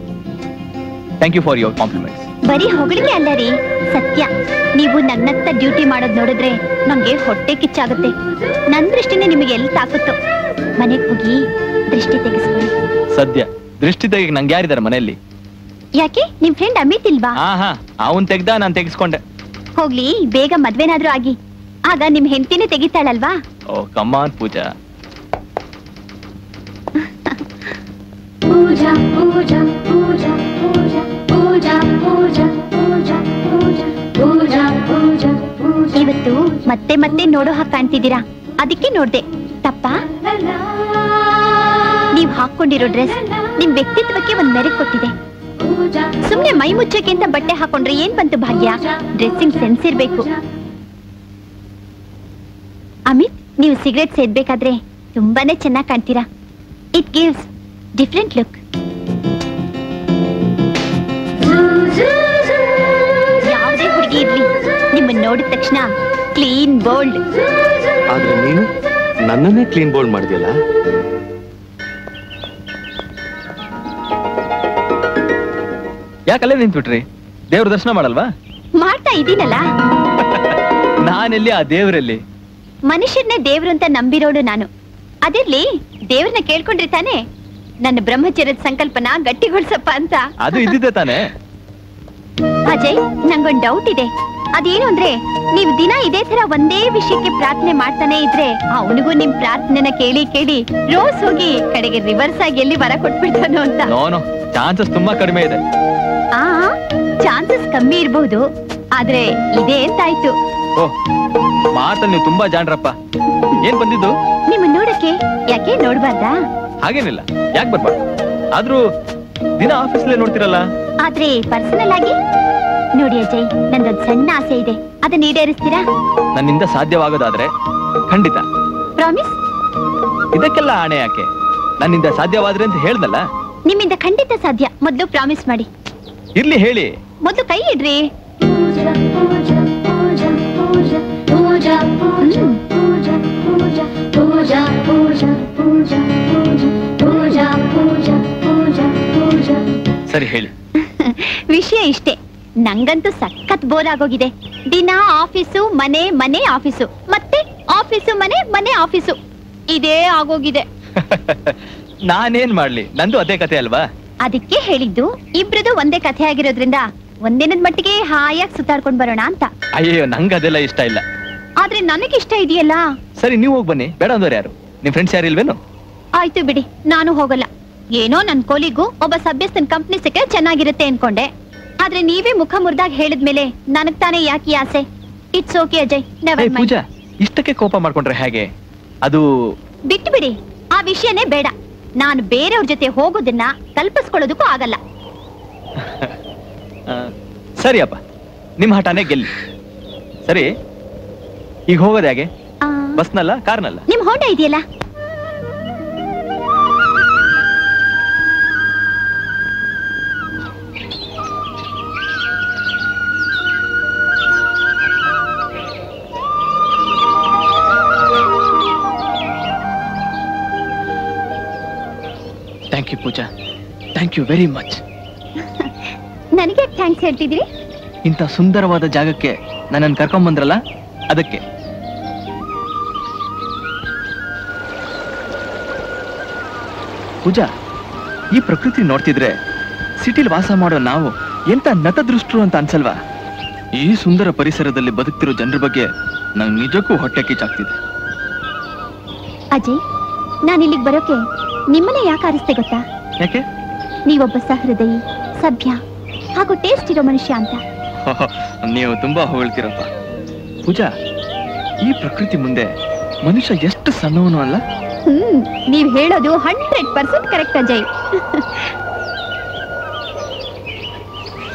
thank you for your compliments. ಬರೀ ಹೊಗಳಿಕೆ ಅಲ್ಲ ರೀ, ಸತ್ಯ. ನೀವು ನನ್ನತ್ತ ಡ್ಯೂಟಿ ಮಾಡೋದ್ ನೋಡಿದ್ರೆ ನಮ್ಗೆ ಹೊಟ್ಟೆ ಕಿಚ್ಚಾಗುತ್ತೆ. ನನ್ ದೃಷ್ಟಿನೇ ನಿಮಗೆ ಎಲ್ಲಿ ತಾಕುತ್ತೋ. ಮನೆಗ್ ಹೋಗಿ ದೃಷ್ಟಿ ತೆಗೆಸ್ಕೊಳ್ಳಿ. ಸದ್ಯ ದೃಷ್ಟಿ ತೆಗೆಗ್ ನಂಗೆ ಯಾರಿದ್ದಾರೆ ಮನೆಯಲ್ಲಿ? ಯಾಕೆ, ನಿಮ್ ಫ್ರೆಂಡ್ ಅಮಿತ್ ಇಲ್ವಾ? ಅವನ್ ತೆಗ್ದ, ನಾನ್ ತೆಗಿಸ್ಕೊಂಡೆ. ಹೋಗ್ಲಿ, ಬೇಗ ಮದ್ವೆನಾದ್ರೂ ಆಗಿ, ಆಗ ನಿಮ್ ಹೆಂಡತಿನೇ ತೆಗಿತಾಳಲ್ವಾ? ಓ ಕಮಾನ್ ಪೂಜಾ. ಪೂಜಾ ಪೂಜಾ ಪೂಜಾ ಪೂಜಾ ಪೂಜಾ ಪೂಜಾ ಪೂಜಾ ಪೂಜಾ ಪೂಜಾ ಪೂಜಾ. ಇವತ್ತು ಮತ್ತೆ ಮತ್ತೆ ನೋಡೋ ಹಾಗೆ ಕಾಣ್ತಿದ್ದೀರಾ, ಅದಕ್ಕೆ ನೋಡ್ದೆ. ತಪ್ಪಾ? ನೀವ್ ಹಾಕೊಂಡಿರೋ ಡ್ರೆಸ್ ನಿಮ್ ವ್ಯಕ್ತಿತ್ವಕ್ಕೆ ಒಂದ್ ಮೆರಕ್ ಕೊಟ್ಟಿದೆ. ಸುಮ್ನೆ ಮೈ ಮುಚ್ಚಕ್ಕೆ ಅಂತ ಬಟ್ಟೆ ಹಾಕೊಂಡ್ರೆ ಏನ್ ಬಂತು ಭಾಗ್ಯ? ಡ್ರೆಸ್ಸಿಂಗ್ ಸೆನ್ಸ್ ಇರ್ಬೇಕು. ಅಮಿತ್, ನೀವು ಸಿಗರೇಟ್ ಸೇದ್ಬೇಕಾದ್ರೆ ತುಂಬಾನೇ ಚೆನ್ನಾಗಿ ಕಾಣ್ತೀರಾ. It gives different look. ಯಾವುದೇ ಹುಡುಗಿ ಇರ್ಲಿ ನಿಮ್ಮನ್ನ ನೋಡಿದ ತಕ್ಷಣ ಕ್ಲೀನ್ ಬೋಲ್ಡ್. ಆದ್ರೆ ನೀನು ನನ್ನನ್ನೇ ಕ್ಲೀನ್ ಬೋಲ್ಡ್ ಮಾಡಿದ್ಯಲ್ಲ. ಯಾಕಲ್ಲೇ ನಿಂತ್ಬಿಟ್ರಿ? ದೇವ್ರ ದರ್ಶನ ಮಾಡಲ್ವಾ? ಮಾಡ್ತಾ ಇದ್ದೀನಲ್ಲ. ನಾನೆಲ್ಲಿ ಆ ದೇವರಲ್ಲಿ? ಮನುಷ್ಯರನ್ನೇ ದೇವ್ರು ಅಂತ ನಂಬಿರೋಳು ನಾನು. ಅದಿರ್ಲಿ, ದೇವ್ರನ್ನ ಕೇಳ್ಕೊಂಡ್ರಿ ತಾನೆ ನನ್ನ ಬ್ರಹ್ಮಚರ್ಯದ ಸಂಕಲ್ಪನ ಗಟ್ಟಿಗೊಳಿಸಪ್ಪ ಅಂತ. ಅದು ಇದ್ದಿದ್ದೆ ತಾನೆ. ಅಜಯ್, ನಂಗೊಂದು ಡೌಟ್ ಇದೆ. ಅದೇನು ಅಂದ್ರೆ, ನೀವು ದಿನ ಇದೇ ತರ ಒಂದೇ ವಿಷಯಕ್ಕೆ ಪ್ರಾರ್ಥನೆ ಮಾಡ್ತಾನೆ ಇದ್ರೆ ಅವನಿಗೂ ನಿಮ್ ಪ್ರಾರ್ಥನೆನ ಕೇಳಿ ಕೇಳಿ ರೋಸ್ ಹೋಗಿ ಕಡೆಗೆ ರಿವರ್ಸ್ ಆಗಿ ಎಲ್ಲಿ ವರ ಕೊಟ್ಬಿಡ್ತಾನೋ ಅಂತ. ಚಾನ್ಸಸ್ ತುಂಬಾ ಕಡಿಮೆ ಇದೆ. ಚಾನ್ಸಸ್ ಕಮ್ಮಿ ಇರಬಹುದು, ಆದ್ರೆ ಇದೇ ಎಂತಾಯ್ತು. ಮಾತ್ರ ನೀವು ತುಂಬಾ ಜಾಣರಪ್ಪ. ಏನ್ ಬಂದಿದ್ದು ನಿಮ್ಮ ನೋಡಕ್ಕೆ? ಯಾಕೆ ನೋಡ್ಬಾರ್ದಾ? ಹಾಗೇನಿಲ್ಲ, ಯಾಕೆ ಬರ್ಬಾರ್ದು. ಆದ್ರೂ ದಿನ ಆಫೀಸ್ಲೇ ನೋಡ್ತಿರಲ್ಲ. ಆದ್ರೆ ಪರ್ಸನಲ್ ಆಗಿ ನೋಡಿ ಅಜಯ್, ನಂದೊಂದು ಸಣ್ಣ ಆಸೆ ಇದೆ, ಅದನ್ನ ಈಡೇರಿಸ್ತೀರಾ? ನನ್ನಿಂದ ಸಾಧ್ಯವಾಗೋದಾದ್ರೆ ಖಂಡಿತ. ಪ್ರಾಮಿಸ್? ಇದಕ್ಕೆಲ್ಲ ಆಣೆ ಯಾಕೆ? ನನ್ನಿಂದ ಸಾಧ್ಯವಾದ್ರೆ ಅಂತ ಹೇಳ್ದಲ್ಲ. ನಿಮ್ಮಿಂದ ಖಂಡಿತ ಸಾಧ್ಯ. ಮೊದಲು ಪ್ರಾಮಿಸ್ ಮಾಡಿ. ಇರ್ಲಿ, ಹೇಳಿ. ಮೊದಲು ಕೈ ಇಡ್ರಿ. ಸರಿ ಹೇಳಿ. ವಿಷಯ ಇಷ್ಟೇ, ನಂಗಂತೂ ಸಖತ್ ಬೋರ್ ಆಗೋಗಿದೆ. ದಿನ ಆಫೀಸು ಮನೆ, ಮನೆ ಆಫೀಸು, ಮತ್ತೆ ಆಫೀಸು ಮನೆ, ಮನೆ ಆಫೀಸು, ಇದೇ ಆಗೋಗಿದೆ. ನಾನೇನ್ ಮಾಡ್ಲಿ, ನಂದು ಅದೇ ಕಥೆ ಅಲ್ವಾ? ಅದಕ್ಕೆ ಹೇಳಿದ್ದು, ಇಬ್ರದು ಒಂದೇ ಕಥೆ ಆಗಿರೋದ್ರಿಂದ ಒಂದೇನದ ಮಟ್ಟಿಗೆ ಹಾಯಾಗಿ ಸುತ್ತಾಡ್ಕೊಂಡ್ ಬರೋಣ ಅಂತ. ಅಯ್ಯೋ, ನಂಗೆ ಅದೆಲ್ಲ ಇಷ್ಟ ಇಲ್ಲ. ಆದ್ರೆ ನನಗೆ ಇಷ್ಟ ಇದೆಯಲ್ಲ. ಸರಿ, ನೀವು ಹೋಗಿ ಬನ್ನಿ. ಬೇಡ ಅಂದ್ರೆ ಯಾರು? ನಿಮ್ ಫ್ರೆಂಡ್ಸ್ ಯಾರು ಇಲ್ವೇನು? ಆಯ್ತು ಬಿಡಿ, ನಾನು ಹೋಗಲ್ಲ. ಏನೋ ನನ್ ಕೋಲಿಗೂ ಒಬ್ಬ ಸಭ್ಯಸ್ಥನ್ ಕಂಪ್ನಿ ಸಿಕ್ಕರೆ ಚೆನ್ನಾಗಿರುತ್ತೆ ಅನ್ಕೊಂಡೆ. ಆದ್ರೆ ನೀವೇ ಮುಖ ಮುರಿದಾಗ ಹೇಳಿದ್ಮೇಲೆ ನನಗ್ ತಾನೇ ಯಾಕೆ ಆಸೆ? It's okay Ajay, never mind. Pooja, ಇಷ್ಟಕ್ಕೆ ಕೋಪ ಮಾಡ್ಕೊಂಡ್ರೆ ಹೇಗೆ? ಅದು ಬಿಟ್ಟು ಬಿಡಿ, ಆ ವಿಷಯನೇ ಬೇಡ. ನಾನು ಬೇರೆಯವ್ರ ಜೊತೆ ಹೋಗೋದನ್ನ ಕಲ್ಪಿಸ್ಕೊಳ್ಳೋದಕ್ಕೂ ಆಗಲ್ಲ. ಸರಿ ಅಪ್ಪ, ನಿಮ್ ಹಠಾನೇ ಗೆಲ್ಲಿ. ಸರಿ, ಈಗ ಹೋಗೋದು ಹೇಗೆ? ಬಸ್ನಲ್ಲ, ಕಾರ್ನಲ್ಲ? ನಿಮ್ ಹೋಂಡಾ ಇದೆಯಲ್ಲ. Thank you Pooja, thank you very much. ನನಗೆ ಥ್ಯಾಂಕ್ಸ್ ಹೇಳ್ತಿದ್ರಿ? ಇಂತ ಸುಂದರವಾದ ಜಾಗಕ್ಕೆ ನನ್ನನ್ನು ಕರ್ಕೊಂಡು ಬಂದ್ರಲ್ಲ ಅದಕ್ಕೆ। ಪೂಜಾ ಈ ಪ್ರಕೃತಿ ನೋಡ್ತಿದ್ರೆ ಸಿಟಿಲಿ ವಾಸ ಮಾಡೋ ನಾವು ಎಂತ ನತದೃಷ್ಟರು ಅಂತ ಅನ್ಸಲ್ವಾ? ಈ ಸುಂದರ ಪರಿಸರದಲ್ಲಿ ಬದುಕ್ತಿರೋ ಜನರ ಬಗ್ಗೆ ನನಗೆ ನಿಜಕ್ಕೂ ಹೊಟ್ಟೆ ಕಿಚ್ಚಾಗ್ತಿದೆ। ಅಜಯ್ ನಾನು ಇಲ್ಲಿಗೆ ಬರೋಕೆ ನಿಮ್ಮನ್ನೇ ಯಾಕೆ ಆರಿಸ್ತೆ ಗೊತ್ತಾ? ಯಾಕೆ? ನೀವೊಬ್ಬ ಸಹೃದಯಿ ಸಭ್ಯ ಹಾಗೂ ಟೇಸ್ಟ್ ಇರೋ ಮನುಷ್ಯ ಅಂತ। ನೀವು ತುಂಬಾ ಹೊಗಳ್ತಿರಪ್ಪ ಪೂಜಾ, ಈ ಪ್ರಕೃತಿ ಮುಂದೆ ಮನುಷ್ಯ ಎಷ್ಟು ಸಣ್ಣವನು ಅಲ್ಲ? ನೀವು ಹೇಳೋದು 100% ಕರೆಕ್ಟ್ ಅಜಯ್।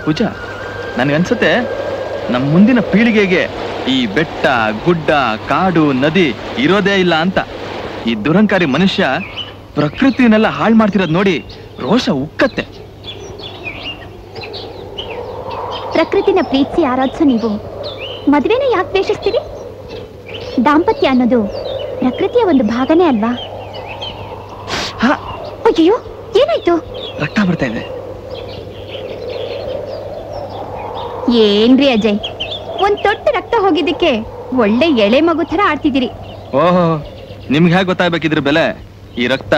ಪೂಜಾ ನನಗನ್ಸುತ್ತೆ ನಮ್ಮ ಮುಂದಿನ ಪೀಳಿಗೆಗೆ ಈ ಬೆಟ್ಟ ಗುಡ್ಡ ಕಾಡು ನದಿ ಇರೋದೇ ಇಲ್ಲ ಅಂತ। ಈ ದುರಂಕಾರಿ ಮನುಷ್ಯ ಪ್ರಕೃತಿನೆಲ್ಲ ಹಾಳು ಮಾಡ್ತಿರೋದು ನೋಡಿ ರೋಷ ಉಕ್ಕತ್ತೆ। ಪ್ರಕೃತಿನ ಪ್ರೀತಿ ಆರಾಧಿಸು, ನೀವು ಮದುವೆನ ಯಾಕೆ ದ್ವೇಷಿಸ್ತೀರಿ? ದಾಂಪತ್ಯ ಅನ್ನೋದು ಪ್ರಕೃತಿಯ ಒಂದು ಭಾಗನೇ ಅಲ್ವಾ? ಅಯ್ಯೋ ಏನಾಯ್ತು? ರಕ್ತ ಬರ್ತಾ ಇದೆ। ಏನ್ರಿ ಅಜಯ್ ಒಂದ್ ತೊಟ್ಟು ರಕ್ತ ಹೋಗಿದ್ದಕ್ಕೆ ಒಳ್ಳೆ ಎಳೆ ಮಗು ತರ ಆಡ್ತಿದ್ದೀರಿ। ಓಹೋ ನಿಮ್ಗೆ ಹೇಗೆ ಗೊತ್ತಾಗಬೇಕಿದ್ರೆ ಬೆಲೆ? ಈ ರಕ್ತ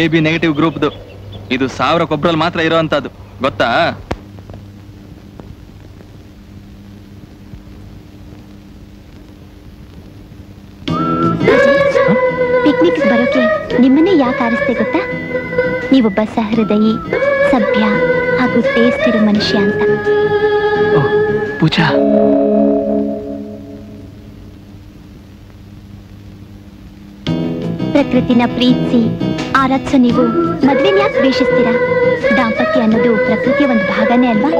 AB ನೆಗೆಟಿವ್ ಗ್ರೂಪ್ದು, ಇದು 1000 ಕೊಬ್ರಲ್ಲಿ ಮಾತ್ರ ಇರೋವಂಥದ್ದು ಗೊತ್ತಾ? ಪಿಕ್ನಿಕ್ ಬರೋಕೆ ನಿಮ್ಮನ್ನೇ ಯಾಕೆ ಆರಿಸ್ತೆ ಗೊತ್ತಾ? ನೀವೊಬ್ಬ ಸಹೃದಯಿ ಸಭ್ಯ ಹಾಗೂ ಟೇಸ್ಟ್ ಇರೋ ಮನುಷ್ಯ ಅಂತ। ಪೂಜಾ ಪ್ರಕೃತಿನ ಪ್ರೀತಿಸಿ ಆರಾಧಿಸೋ ನೀವು ಮದುವೆನ ಯಾಕೆ ದ್ವೇಷಿಸ್ತೀರಾ? ದಾಂಪತ್ಯ ಅನ್ನೋದು ಪ್ರಕೃತಿಯ ಒಂದು ಭಾಗನೇ ಅಲ್ವಾ?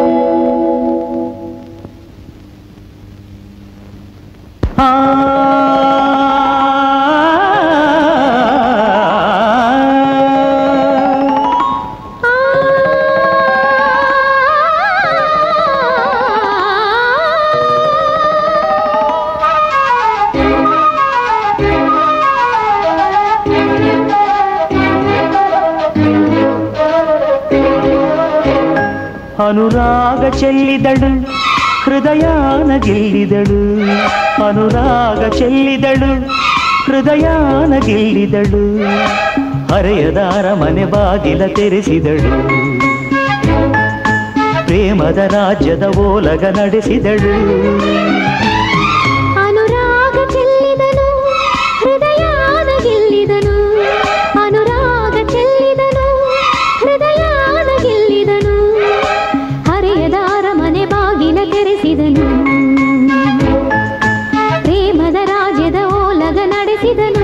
ಅನುರಾಗ ಚೆಲ್ಲಿದಳು ಹೃದಯಾನ ಗೆಲ್ಲಿದಳು, ಅನುರಾಗ ಚೆಲ್ಲಿದಳು ಹೃದಯಾನ ಗೆಲ್ಲಿದಳು, ಹರೆಯದಾರ ಮನೆ ಬಾಗಿಲ ತೆರೆಸಿದಳು, ಪ್ರೇಮದ ರಾಜ್ಯದ ಓಲಗ ನಡೆಸಿದಳು। ಅನುರಾಗ ಚೆಲ್ಲಿದಳು ಹೃದಯಾನ ಗೆಲ್ಲಿದಳು, ಅನುರಾಗ ಚೆಲ್ಲಿದಳು ಹೃದಯಾನ ಗೆಲ್ಲಿದಳು, ತೆರೆಸಿದನು ಪ್ರೇಮದ ರಾಜ್ಯದ ಓಲಗ ನಡೆಸಿದನು।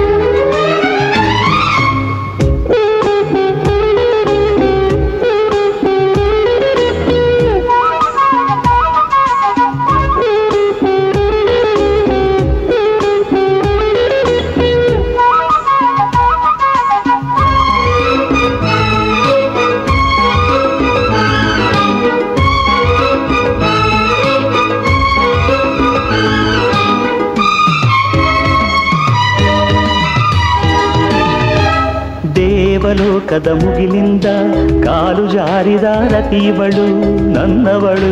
ಲೋಕದ ಮುಗಿಲಿಂದ ಕಾಲು ಜಾರಿದ ರತಿವಳು ನನ್ನವಳು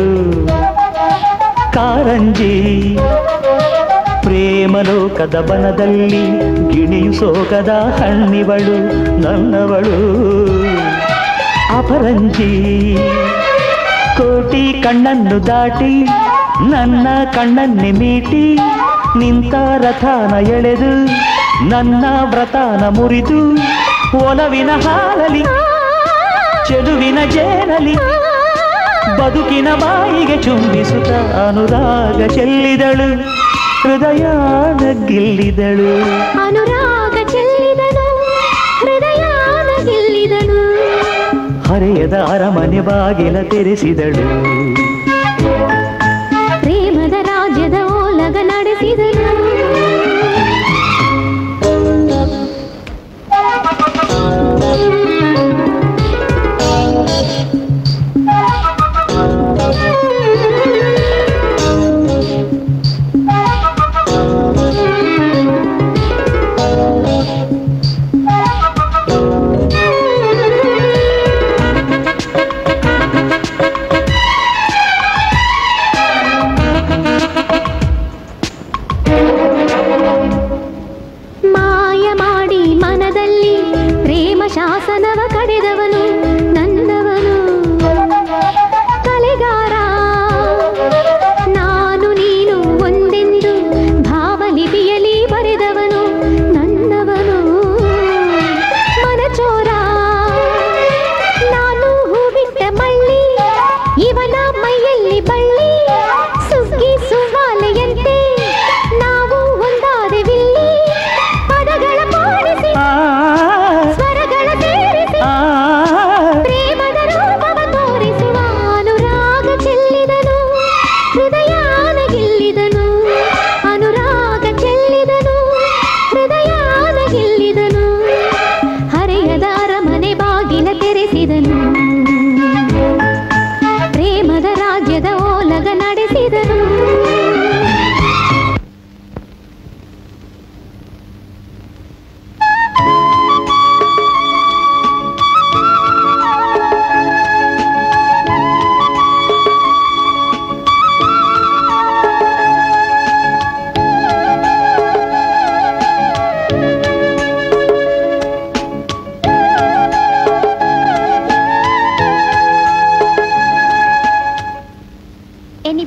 ಕಾರಂಜಿ, ಪ್ರೇಮಲೋಕದ ಬನದಲ್ಲಿ ಗಿಣಿಯು ಸೋಗದ ಹಣ್ಣಿವಳು ನನ್ನವಳು ಅಪರಂಜಿ, ಕೋಟಿ ಕಣ್ಣನ್ನು ದಾಟಿ ನನ್ನ ಕಣ್ಣನ್ನೇ ಮೀಟಿ ನಿಂತ ರಥನ ಎಳೆದು ನನ್ನ ವ್ರತನ ಮುರಿದು, ಒಲವಿನ ಹಾಲಲಿ ಚೆಲುವಿನ ಜೇನಲಿ ಬದುಕಿನ ಬಾಯಿಗೆ ಚುಂಬಿಸುತ್ತ ಅನುರಾಗ ಚೆಲ್ಲಿದಳು ಹೃದಯಾನ ಗೆಲ್ಲಿದಳು, ಅನುರಾಗ ಚೆಲ್ಲಿದಳು ಹೃದಯಾನ ಗೆಲ್ಲಿದಳು, ಹರೆಯದ ಅರಮನೆ ಬಾಗಿಲ ತೆರೆಸಿದಳು, ಪ್ರೇಮದ ರಾಜ್ಯದ ಓಲಗ ನಡೆಸಿದಳು। ಮನದಲ್ಲಿ ಪ್ರೇಮ ಶಾಸನವ ಕಡೆದವನು ನಂದವನು ಕಲೆಗಾರ. ನಾನು ನೀನು ಒಂದೆಂದು ಭಾವಲಿಪಿಯಲ್ಲಿ ಬರೆದವನು ನಂದವನು ಮನಚೋರ. ನಾನು ಹೂವಿಟ್ಟ ಮಳ್ಳಿ ಇವನ ಮೈಯಲ್ಲಿ ಬಳ್ಳಿ, ಸುಗ್ಗಿ ಸುವಾಲೆಯಂತೆ ನಾವು ಒಂದಾದೆವಿಲ್ಲಿ. ಪದಗಳ ಪಾಡಿಸಿ ಸ್ವರಗಳ ಸೇರಿಸಿ ಪ್ರೇಮದ ರೂಪವ ತೋರಿಸಿ ಅನುರಾಗ ಚೆಲ್ಲಿದನು ಹೃದಯಾನ ಗೆಲ್ಲಿದನು. ಅನುರಾಗ ಚೆಲ್ಲಿದನು ಹೃದಯಾನ ಗೆಲ್ಲಿದನು. ಹರೆಯದ ಅರಮನೆ ಬಾಗಿಲ ತೆರೆಸಿದನು, ಪ್ರೇಮದ ರಾಜ್ಯದ ಓಲಗ ನಡೆಸಿದನು.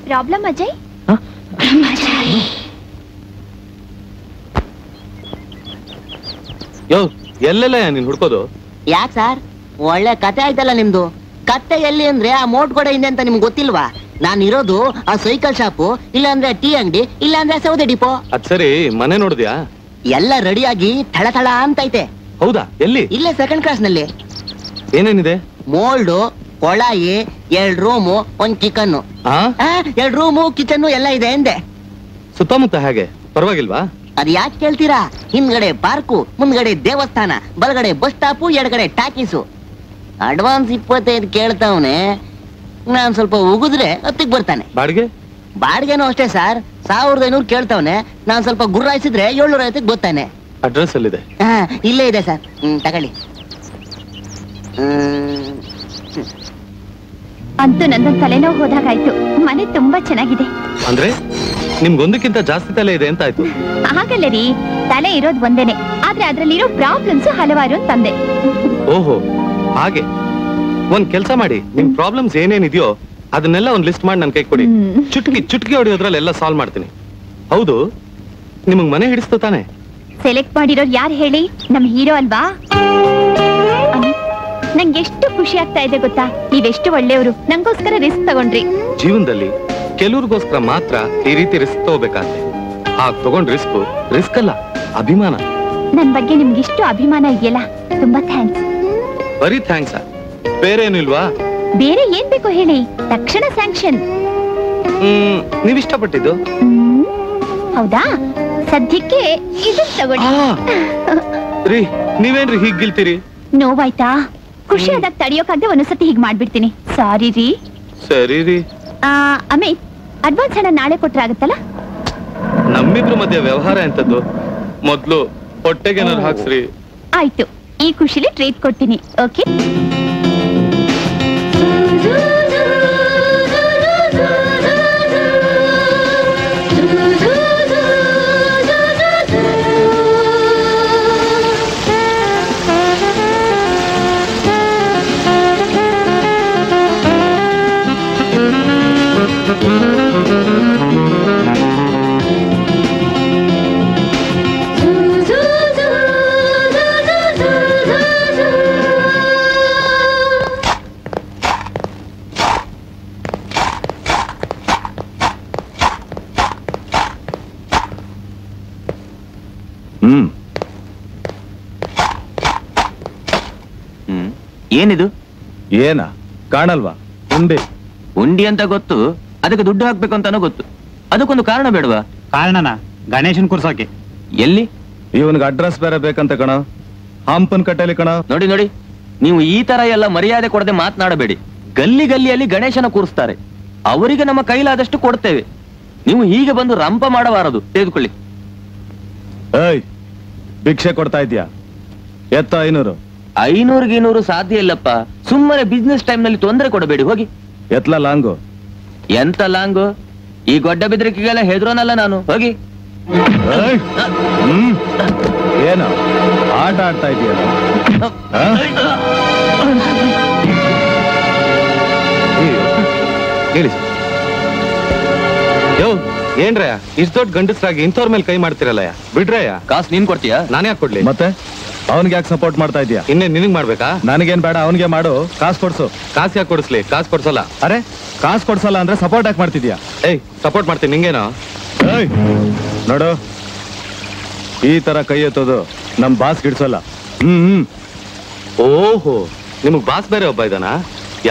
प्रॉब्लम अजय यो ಎಲ್ಲೆಲ್ಲ ನೀನು ಹುಡುಕೋದು ಯಾಕೆ ಸರ್? ಒಳ್ಳೆ ಕತೆ ಆಯ್ತಲ್ಲ ನಿಮ್ದು. ಕತೆ ಎಲ್ಲಿ ಅಂದ್ರೆ ಆ ಮೋಟ್ ಗೋಡೆ ಇದೆ ಅಂತ ನಿಮ್ಗೆ ಗೊತ್ತಿಲ್ವಾ? ನಾನು ಇರೋದು ಆ ಸೈಕಲ್ ಶಾಪು, ಇಲ್ಲ ಅಂದ್ರೆ ಟೀ ಅಂಗಡಿ, ಇಲ್ಲ ಅಂದ್ರೆ ಸೌದೆ ಡಿಪೋ. ಅದ್ ಸರಿ, ಮನೆ ನೋಡಿದ್ಯಾ? ಎಲ್ಲ ರೆಡಿಯಾಗಿ ಥಳಥಳ ಅಂತೈತೆ. ಹೌದಾ, ಎಲ್ಲಿ? ಇಲ್ಲೇ ಸೆಕೆಂಡ್ ಕ್ಲಾಸ್ ನಲ್ಲಿ. ಏನೇನಿದೆ? ಮೋಲ್ಡು, ಕೊಳಾಯಿ, ಎರಡು ರೂಮು, ಒಂದ್ ಕಿಚನ್. ಎರಡು ರೂಮು ಕಿಚನ್ ಎಲ್ಲ ಇದೆ ಎಂದೆ. ಸುತ್ತಮುತ್ತ ಹಾಗೆ ಪರವಾಗಿಲ್ವಾ? ಅದ್ ಯಾಕೆ ಕೇಳ್ತೀರಾ? ಹಿಂದ್ಗಡೆ ಪಾರ್ಕು, ಮುಂದ್ಗಡೆ ದೇವಸ್ಥಾನ, ಬಲಗಡೆ ಬಸ್ ಸ್ಟಾಪು, ಎಡಗಡೆ ಟಾಕೀಸು. ಅಡ್ವಾನ್ಸ್ 25 ಕೇಳ್ತಾವನೆ. ನಾನ್ ಸ್ವಲ್ಪ ಉಗಿದ್ರೆ 10ಕ್ಕೆ ಬರ್ತಾನೆ. ಬಾಡಿಗೆ? ಬಾಡಿಗೆನೂ ಅಷ್ಟೇ ಸರ್, 1500 ಕೇಳ್ತಾವನೆ. ನಾನ್ ಸ್ವಲ್ಪ ಗುರ್ರಾಯಿಸಿದ್ರೆ 750ಕ್ಕೆ ಬರ್ತಾನೆ. ಅಡ್ರೆಸ್ ಎಲ್ಲಿದೆ? ಇಲ್ಲೇ ಇದೆ ಸರ್. ತಗೊಳ್ಳಿ. ಅಂತೂ ನಂದೊಂದು ತಲೆನೋವು ಹೋದಾಗಾಯ್ತು. ಮನೆ ತುಂಬಾ ಚೆನ್ನಾಗಿದೆ. ಅಂದ್ರೆ ನಿಮ್ಗೊಂದಕ್ಕಿಂತ ಜಾಸ್ತಿ ತಲೆ ಇದೆ ಅಂತ ಆಯ್ತು? ಹಾಗಲ್ಲ ರೀ, ತಲೆ ಇರೋದ್ ಒಂದೇನೆ, ಆದ್ರೆ ಅದ್ರಲ್ಲಿರೋ ಪ್ರಾಬ್ಲಮ್ಸ್ ಹಲವಾರು ತಂದೆ. ಓಹೋ ಹಾಗೆ. ಒಂದ್ ಕೆಲ್ಸ ಮಾಡಿ, ನಿಮ್ ಪ್ರಾಬ್ಲಮ್ಸ್ ಏನೇನಿದೆಯೋ ಅದನ್ನೆಲ್ಲ ಒಂದ್ ಲಿಸ್ಟ್ ಮಾಡಿ ನನ್ ಕೈ ಕೊಡಿ. ಚುಟ್ಕಿ ಚುಟ್ಕಿ ಹೊಡಿಯೋದ್ರಲ್ಲಿ ಎಲ್ಲ ಸಾಲ್ವ್ ಮಾಡ್ತೀನಿ. ಹೌದು, ನಿಮಗ್ ಮನೆ ಹಿಡಿಸ್ತು ತಾನೆ? ಸೆಲೆಕ್ಟ್ ಮಾಡಿರೋರು ಯಾರು ಹೇಳಿ? ನಮ್ ಹೀರೋ ಅಲ್ವಾ. ನಂಗೆ ಎಷ್ಟು ಖುಷಿ ಆಗ್ತಾ ಇದೆ ಗೊತ್ತಾ? ನೀವೆಷ್ಟು ಒಳ್ಳೆಯವರು, ನಂಗೋಸ್ಕರ ರಿಸ್ಕ್ ತಗೊಂಡ್ರಿ. ಜೀವನದಲ್ಲಿ ಕೆಲವ್ರಿಗೋಸ್ಕರ ಮಾತ್ರ ಈ ರೀತಿ ರಿಸ್ಕ್ ತಗೋಬೇಕಾದ್ರೆ ಆ ತಗೊಂಡ್ ರಿಸ್ಕ್ ಅಲ್ಲ, ಅಭಿಮಾನ. ನನ್ ಬಗ್ಗೆ ನಿಮ್ಗೆ ಇಷ್ಟು ಅಭಿಮಾನ ಇದೆಯಲ್ಲ, ತುಂಬಾ ಥ್ಯಾಂಕ್ಸ್. ಬರೀ ಥ್ಯಾಂಕ್ಸ್, ಬೇರೆ ಏನಿಲ್ವಾ? ಬೇರೆ ಏನ್ ಬೇಕು ಹೇಳಿ, ತಕ್ಷಣ ಸ್ಯಾಂಕ್ಷನ್. ನೀವ್ ಇಷ್ಟಪಟ್ಟಿದ್ದು? ಹೌದಾ, ಸದ್ಯಕ್ಕೆ ಇದನ್ನ ತಗೊಂಡಿ ರೀ. ನೀವೇನ್ರಿ ಹೀಗಿಲ್ತೀರಿ? ನೋವಾಯ್ತಾ? ಖುಷಿ ಆದಾಗ ತಡಿಯೋಕಾಗದೆ ಒಂದ್ಸತಿ ಹೀಗ್ ಮಾಡ್ಬಿಡ್ತೀನಿ. ಸಾರಿ ರೀ. ಸರಿ ರೀ. ಅಮಿತ್, ಅಡ್ವಾನ್ಸ್ ಹಣ ನಾಳೆ ಕೊಟ್ರಾಗತ್ತಲ್ಲ? ನಮ್ಮಿಬ್ರು ಮಧ್ಯೆ ವ್ಯವಹಾರ ಎಂತದ್ದು, ಮೊದ್ಲು ಹೊಟ್ಟೆಗೆ ಏನಾದ್ರು ಹಾಕ್ಸ್ರಿ. ಆಯ್ತು, ಈ ಖುಷಿಲಿ ಟ್ರೀಟ್ ಕೊಡ್ತೀನಿ. ಓಕೆ. ಏನಿದು? ಏನ ಕಾಣಲ್ವಾ? ಉಂಡೆ. ಉಂಡಿ ಅಂತ ಗೊತ್ತು, ಅದಕ್ಕೆ ದುಡ್ಡು ಹಾಕ್ಬೇಕು ಅಂತಾನೂ ಗೊತ್ತು. ಅದಕ್ಕೊಂದು ಕಾರಣ ಬೇಡವಾ? ಕಾರಣನ ಗಣೇಶನ್ ಕುರ್ಸೋಕೆ. ಎಲ್ಲಿ? ಇವನ್ಗೆ ಅಡ್ರೆಸ್ ಬೇರೆ ಬೇಕಂತ ಕಣ, ಹಂಪನ್ ಕಟ್ಟೆಯಲ್ಲಿ ಕಣ. ನೋಡಿ ನೋಡಿ, ನೀವು ಈ ತರ ಎಲ್ಲ ಮರ್ಯಾದೆ ಕೊಡದೆ ಮಾತನಾಡಬೇಡಿ. ಗಲ್ಲಿ ಗಲ್ಲಿಯಲ್ಲಿ ಗಣೇಶನ ಕೂರಿಸ್ತಾರೆ, ಅವರಿಗೆ ನಮ್ಮ ಕೈಲಾದಷ್ಟು ಕೊಡ್ತೇವೆ. ನೀವು ಹೀಗೆ ಬಂದು ರಂಪ ಮಾಡಬಾರದು. ತೆಗೆದುಕೊಳ್ಳಿ. ಏಯ್, ಭಿಕ್ಷೆ ಕೊಡ್ತಾ ಇದೀಯಾ? ಎತ್ತ 500. 500 ಸಾಧ್ಯ ಇಲ್ಲಪ್ಪ, ಸುಮ್ಮನೆ ಬಿಸ್ನೆಸ್ ಟೈಮ್ ನಲ್ಲಿ ತೊಂದರೆ ಕೊಡಬೇಡಿ. ಹೋಗಿ. ಎತ್ಲ ಲಾಂಗು. ಎಂತ ಲಾಂಗು? ಈ ಗೊಡ್ಡ ಬೆದರಿಕೆಗೆಲ್ಲ ಹೆದ್ರೋನಲ್ಲ ನಾನು. ಹೋಗಿ. ಏನು ಆ ಆಟ ಆಡ್ತಾ ಇದೀಯಲ್ಲ ಹೇಳಿ ಸರ್. ಯೋ ಏನ್ರಯ್ಯ ಇಷ್ಟು ದೊಡ್ಡ ಗಂಡಸರಾಗಿ ಇಂಥವ್ರ ಮೇಲೆ ಕೈ ಮಾಡ್ತಿರಲ್ಲಯ್ಯ ಬಿಡ್ರಯ್ಯ. ಕಾಸು ನೀನ್ ಕೊಡ್ತೀಯಾ ನಾನು ಯಾಕೆ ಕೊಡ್ಲಿ? ಮತ್ತೆ ಅವನಿಗೆ ಯಾಕೆ ಸಪೋರ್ಟ್ ಮಾಡ್ತಾ ಇದೀಯಾ? ಇನ್ನೇ ನಿನಗೆ ಮಾಡ್ಬೇಕಾ? ನನಗೇನ್ ಬೇಡ ಅವನಿಗೆ ಮಾಡು. ಕಾಸು ಕೊಡ್ಸು. ಕಾಸು ಯಾಕೆ ಕೊಡಿಸ್ಲಿ? ಕಾಸು ಕೊಡ್ಸಲ್ಲ. ಅರೆ ಕಾಸು ಕೊಡ್ಸಲ್ಲ ಅಂದ್ರೆ ಸಪೋರ್ಟ್ ಯಾಕೆ ಮಾಡ್ತಿದ್ಯಾ? ಏಯ್ ಸಪೋರ್ಟ್ ಮಾಡ್ತೀನಿ ನಿಂಗೇನೋ. ಏಯ್ ನೋಡು ಈ ತರ ಕೈ ಎತ್ತೋದು ನಮ್ ಬಾಸ್ ಗಿಡ್ಸಲ್ಲ. ಓಹೋ ನಿಮಗ್ ಬಾಸ್ ಬೇರೆ ಒಬ್ಬ ಇದಾನ?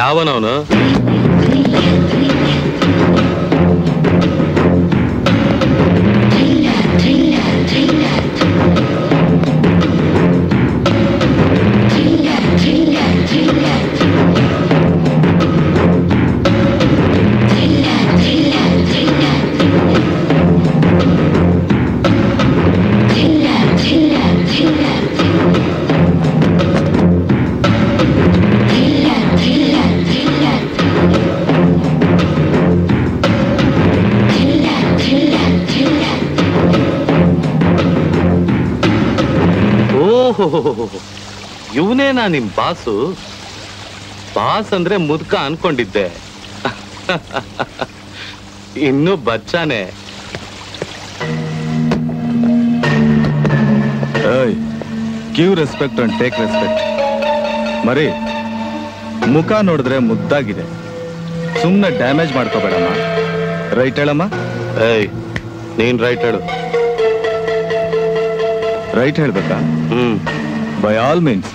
ಯಾವನವನು? ಇವನೇನಾ ನಿಮ್ ಬಾಸು? ಬಾಸ್ ಅಂದ್ರೆ ಮುದ್ಕ ಅನ್ಕೊಂಡಿದ್ದೆ, ಇನ್ನು ಬಚ್ಚಾನೆ. Give respect and take respect. ಮರಿ ಮುಖ ನೋಡಿದ್ರೆ ಮುದ್ದಾಗಿದೆ, ಸುಮ್ಮನೆ ಡ್ಯಾಮೇಜ್ ಮಾಡ್ಕೋಬೇಡಮ್ಮ. ರೈಟ್ ಹೇಳಮ್ಮ. ಏಯ್ ನೀನ್ ರೈಟ್ ಹೇಳು. ರೈಟ್ ಹೇಳ್ಬೇಕಾ? Hmm, by all means.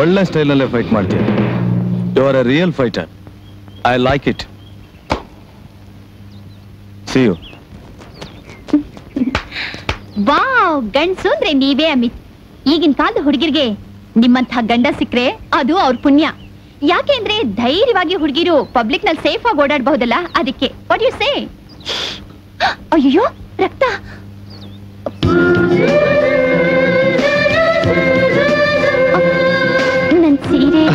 ಒಳ್ಳೆ ಸ್ಟೈಲ್ ಅಲ್ಲಿ ಫೈಟ್ ಮಾಡ್ತೀಯ. You are a real fighter. I like it. See you. Wow, ಗಂಡಸೂಂದ್ರೆ ನೀವೇ ಅಮಿತ್. ಈಗಿನ ಕಾಲದ ಹುಡುಗಿರಿಗೆ ನಿಮ್ಮಂತ ಗಂಡ ಸಿಕ್ಕರೆ ಅದು ಅವ್ರ ಪುಣ್ಯ. ಯಾಕೆ ಅಂದ್ರೆ ಧೈರ್ಯವಾಗಿ ಹುಡುಗಿರು ಪಬ್ಲಿಕ್ ನಲ್ಲಿ ಸೇಫ್ ಆಗಿ ಓಡಾಡಬಹುದಲ್ಲ, ಅದಕ್ಕೆ. What you say? ಅಯ್ಯೋ ರಕ್ತ. ನನ್ನ ಸೀರೆ.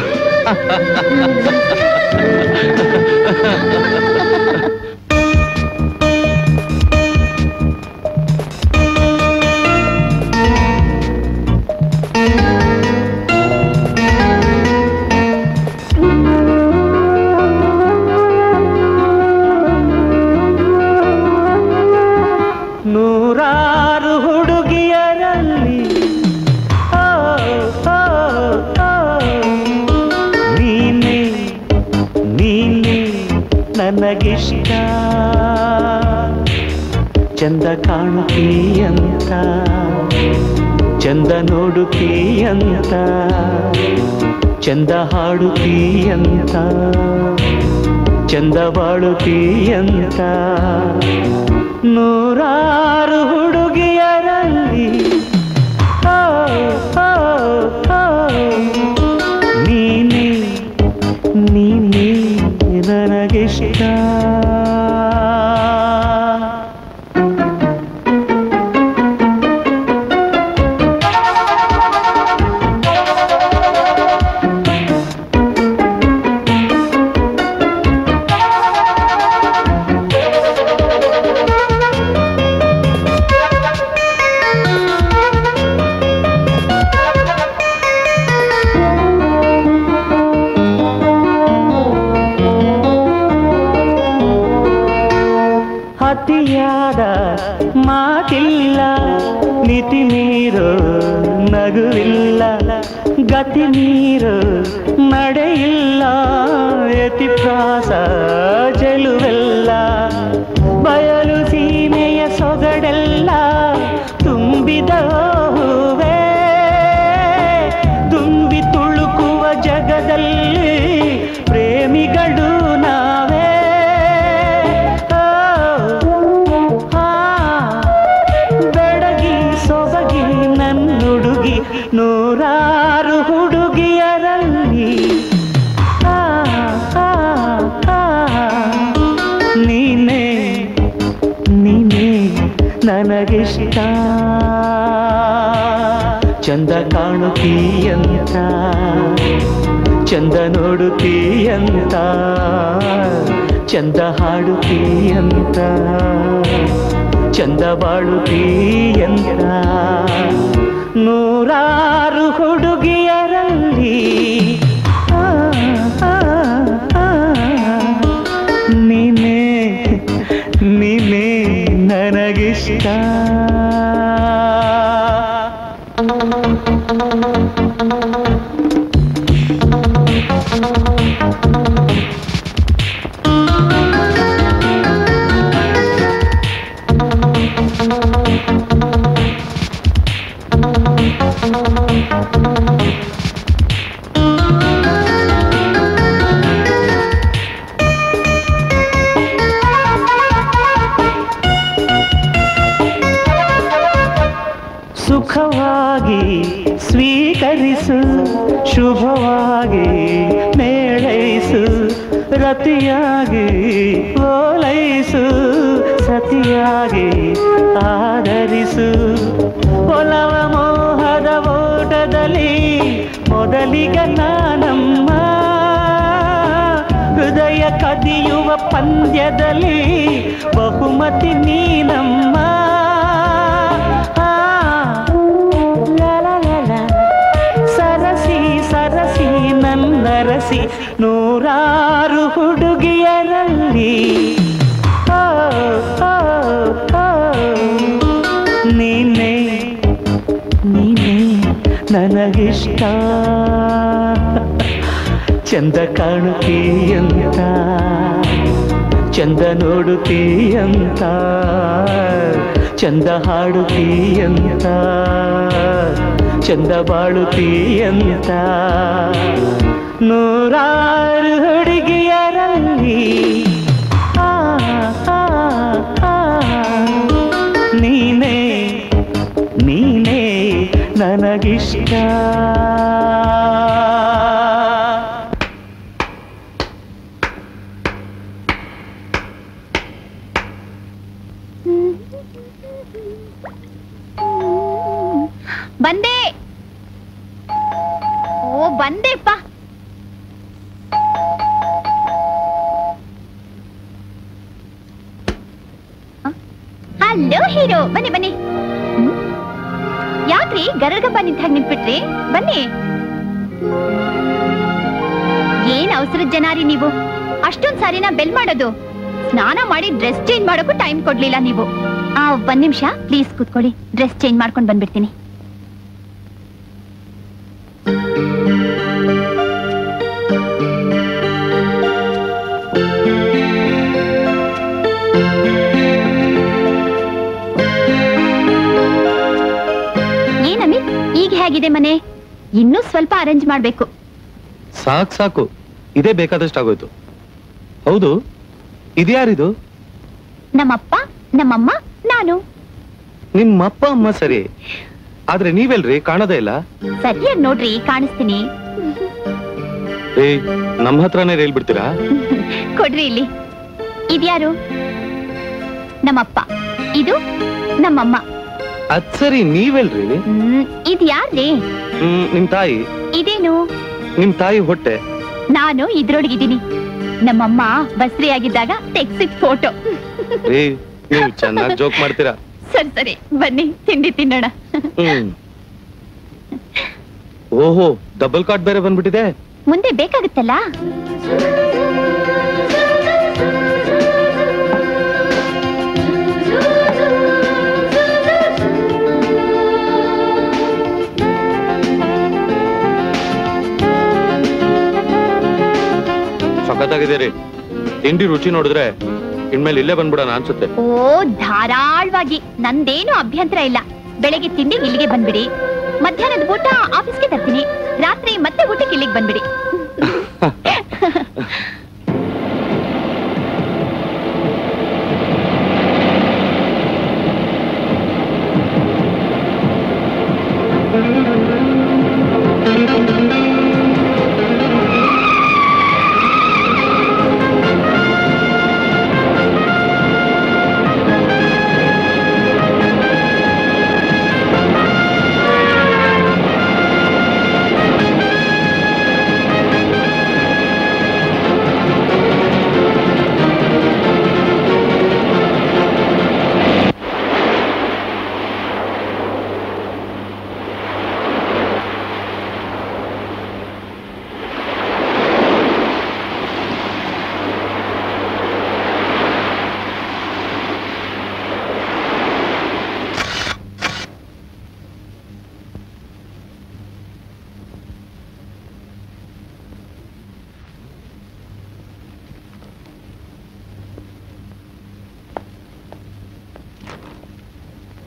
ನನಗಿಷ್ಟ ಚಂದ ಕಾಣುತ್ತೀಯಂತ, ಚಂದ ನೋಡುತ್ತೀಯಂತ, ಚಂದ ಹಾಡುತ್ತೀಯಂತ, ಚಂದ ಬಾಳುತ್ತೀಯಂತ. ನೂರಾರು ಹುಡುಗಿಯರಲ್ಲಿ ಓ ಓ ಓ ನೀನೇ ನೀನೇ ನನಗಿಷ್ಟ. ಅತಿಯಾದ ಮಾತಿಲ್ಲ, ಮಿತಿ ಮೀರೋ ನಗುವಿಲ್ಲ, ಗತಿ ಮೀರೋ ನಡೆಯಿಲ್ಲ, ಯತಿಪ್ರಾಸ ಚೆಲುವೆಲ್ಲ, ಬಯಲು ಸೀಮೆಯ ಸೊಗಡೆಲ್ಲ ತುಂಬಿದ ಹೂವೇ. ತುಂಬಿ ತುಳುಕುವ ಜಗದಲ್ಲಿ ಪ್ರೇಮಿಗಳು ನಾವೇ. ನೂರಾರು ಹುಡುಗಿಯರಲ್ಲಿ ಆ ಆ ಆ ನೀನೇ ನೀನೇ ನನಗಿಷ್ಟ. ಚಂದ ಕಾಣುತ್ತೀಯಂತ, ಚಂದ ನೋಡುತ್ತೀಯಂತ, ಚಂದ ಹಾಡುತ್ತೀಯಂತ, ಚಂದ ಬಾಳುತ್ತೀಯಂತ. ನೂರಾರು ಹುಡುಗಿಯರಲ್ಲಿ ನೀನೇ ನೀನೇ ನನಗಿಷ್ಟ. ಸುಖವಾಗಿ ಸ್ವೀಕರಿಸು, ಶುಭವಾಗಿ ಮೇಳೈಸು, ರತಿಯಾಗಿ ಓಲೈಸು, ಸತಿಯಾಗಿ ಆಧರಿಸು. ಒಲವ ಮೋಹದ ಓಟದಲ್ಲಿ ಮೊದಲಿಗ ನಾನಮ್ಮ. ಹೃದಯ ಕದಿಯುವ ಪಂದ್ಯದಲ್ಲಿ ಬಹುಮತಿ ನೀನಮ್ಮ. ನರಸಿ ನೂರಾರು ಹುಡುಗಿಯರಲ್ಲಿ ಓ ಓ ಓ ನೀನೇ ನೀನೇ ನನಗಿಷ್ಟ. ಚಂದ ಕಾಣುತ್ತೀಯಂತ, ಚಂದ ನೋಡುತ್ತೀಯಂತ, ಚಂದ ಹಾಡುತ್ತೀಯಂತ, ಚಂದ ಬಾಳುತ್ತೀಯಂತ. ನೂರಾರು ಹುಡುಗಿಯರಲ್ಲಿ ನೀನೇ ನೀನೇ ನನಗಿಷ್ಟ. बंदे ओ बंदे पा हेलो हीरो बने बने याक्री गरगप्प निंताग निंत्बिट्री बने येन अवसरद जनारी नीवु अष्टोंद सारीना बेल माडोदु स्नान माडि ड्रेस चेंज माडोक्कू टाइम कोडलिल्ल नीवु आ 1 निमिष प्लीज कूत्कोळ्ळि ड्रेस चेंज माड्कोंड बंद्बिड्तीनि. मने इन्नु स्वल्प अरेंज माडबेकु. साकु साकु इदे बेकादष्ट आगोय्तु. हौदु इदु यारिदु? नम्मप्प नम्मम्म नानु. निम्मप्प अम्म सरि आद्रे नीवेल्री काणोदे इल्ल? सरियाग नोड्री काणिस्तीनि. ए नम्म हत्रने रेल बिड्तीरा? कोड्री इल्ली. इदु यारु? नम्मप्प इदु नम्मम्म. अच्चरी नीवेल्री? इदु यार्री? निम्म तायि. इदेनु? निम्म तायि होट्टे. नानु इद्रोळगिदीनि. नम्मम्म बसरियागिद्दाग तेक्सिद फोटो. ए नीवु चेन्नागि जोक माड्तीरा. सरि सरि बन्नि तिंडी तिन्नोण. ओहो डबल कार्ड बेरे बंद्बिट्टिदे. मुंदे बेकागुत्तल्ल. ತಿಂಡಿ ರುಚಿ ನೋಡಿದ್ರೆ ಇನ್ಮೇಲೆ ಇಲ್ಲೇ ಬಂದ್ಬಿಡೋಣ ಅನ್ಸುತ್ತೆ. ಓ ಧಾರಾಳವಾಗಿ ನಂದೇನು ಅಭ್ಯಂತರ ಇಲ್ಲ. ಬೆಳಗ್ಗೆ ತಿಂಡಿ ಇಲ್ಲಿಗೆ ಬಂದ್ಬಿಡಿ, ಮಧ್ಯಾಹ್ನದ ಊಟ ಆಫೀಸ್ಗೆ ತರ್ತೀನಿ, ರಾತ್ರಿ ಮತ್ತೆ ಊಟಕ್ಕೆ ಇಲ್ಲಿಗೆ ಬಂದ್ಬಿಡಿ.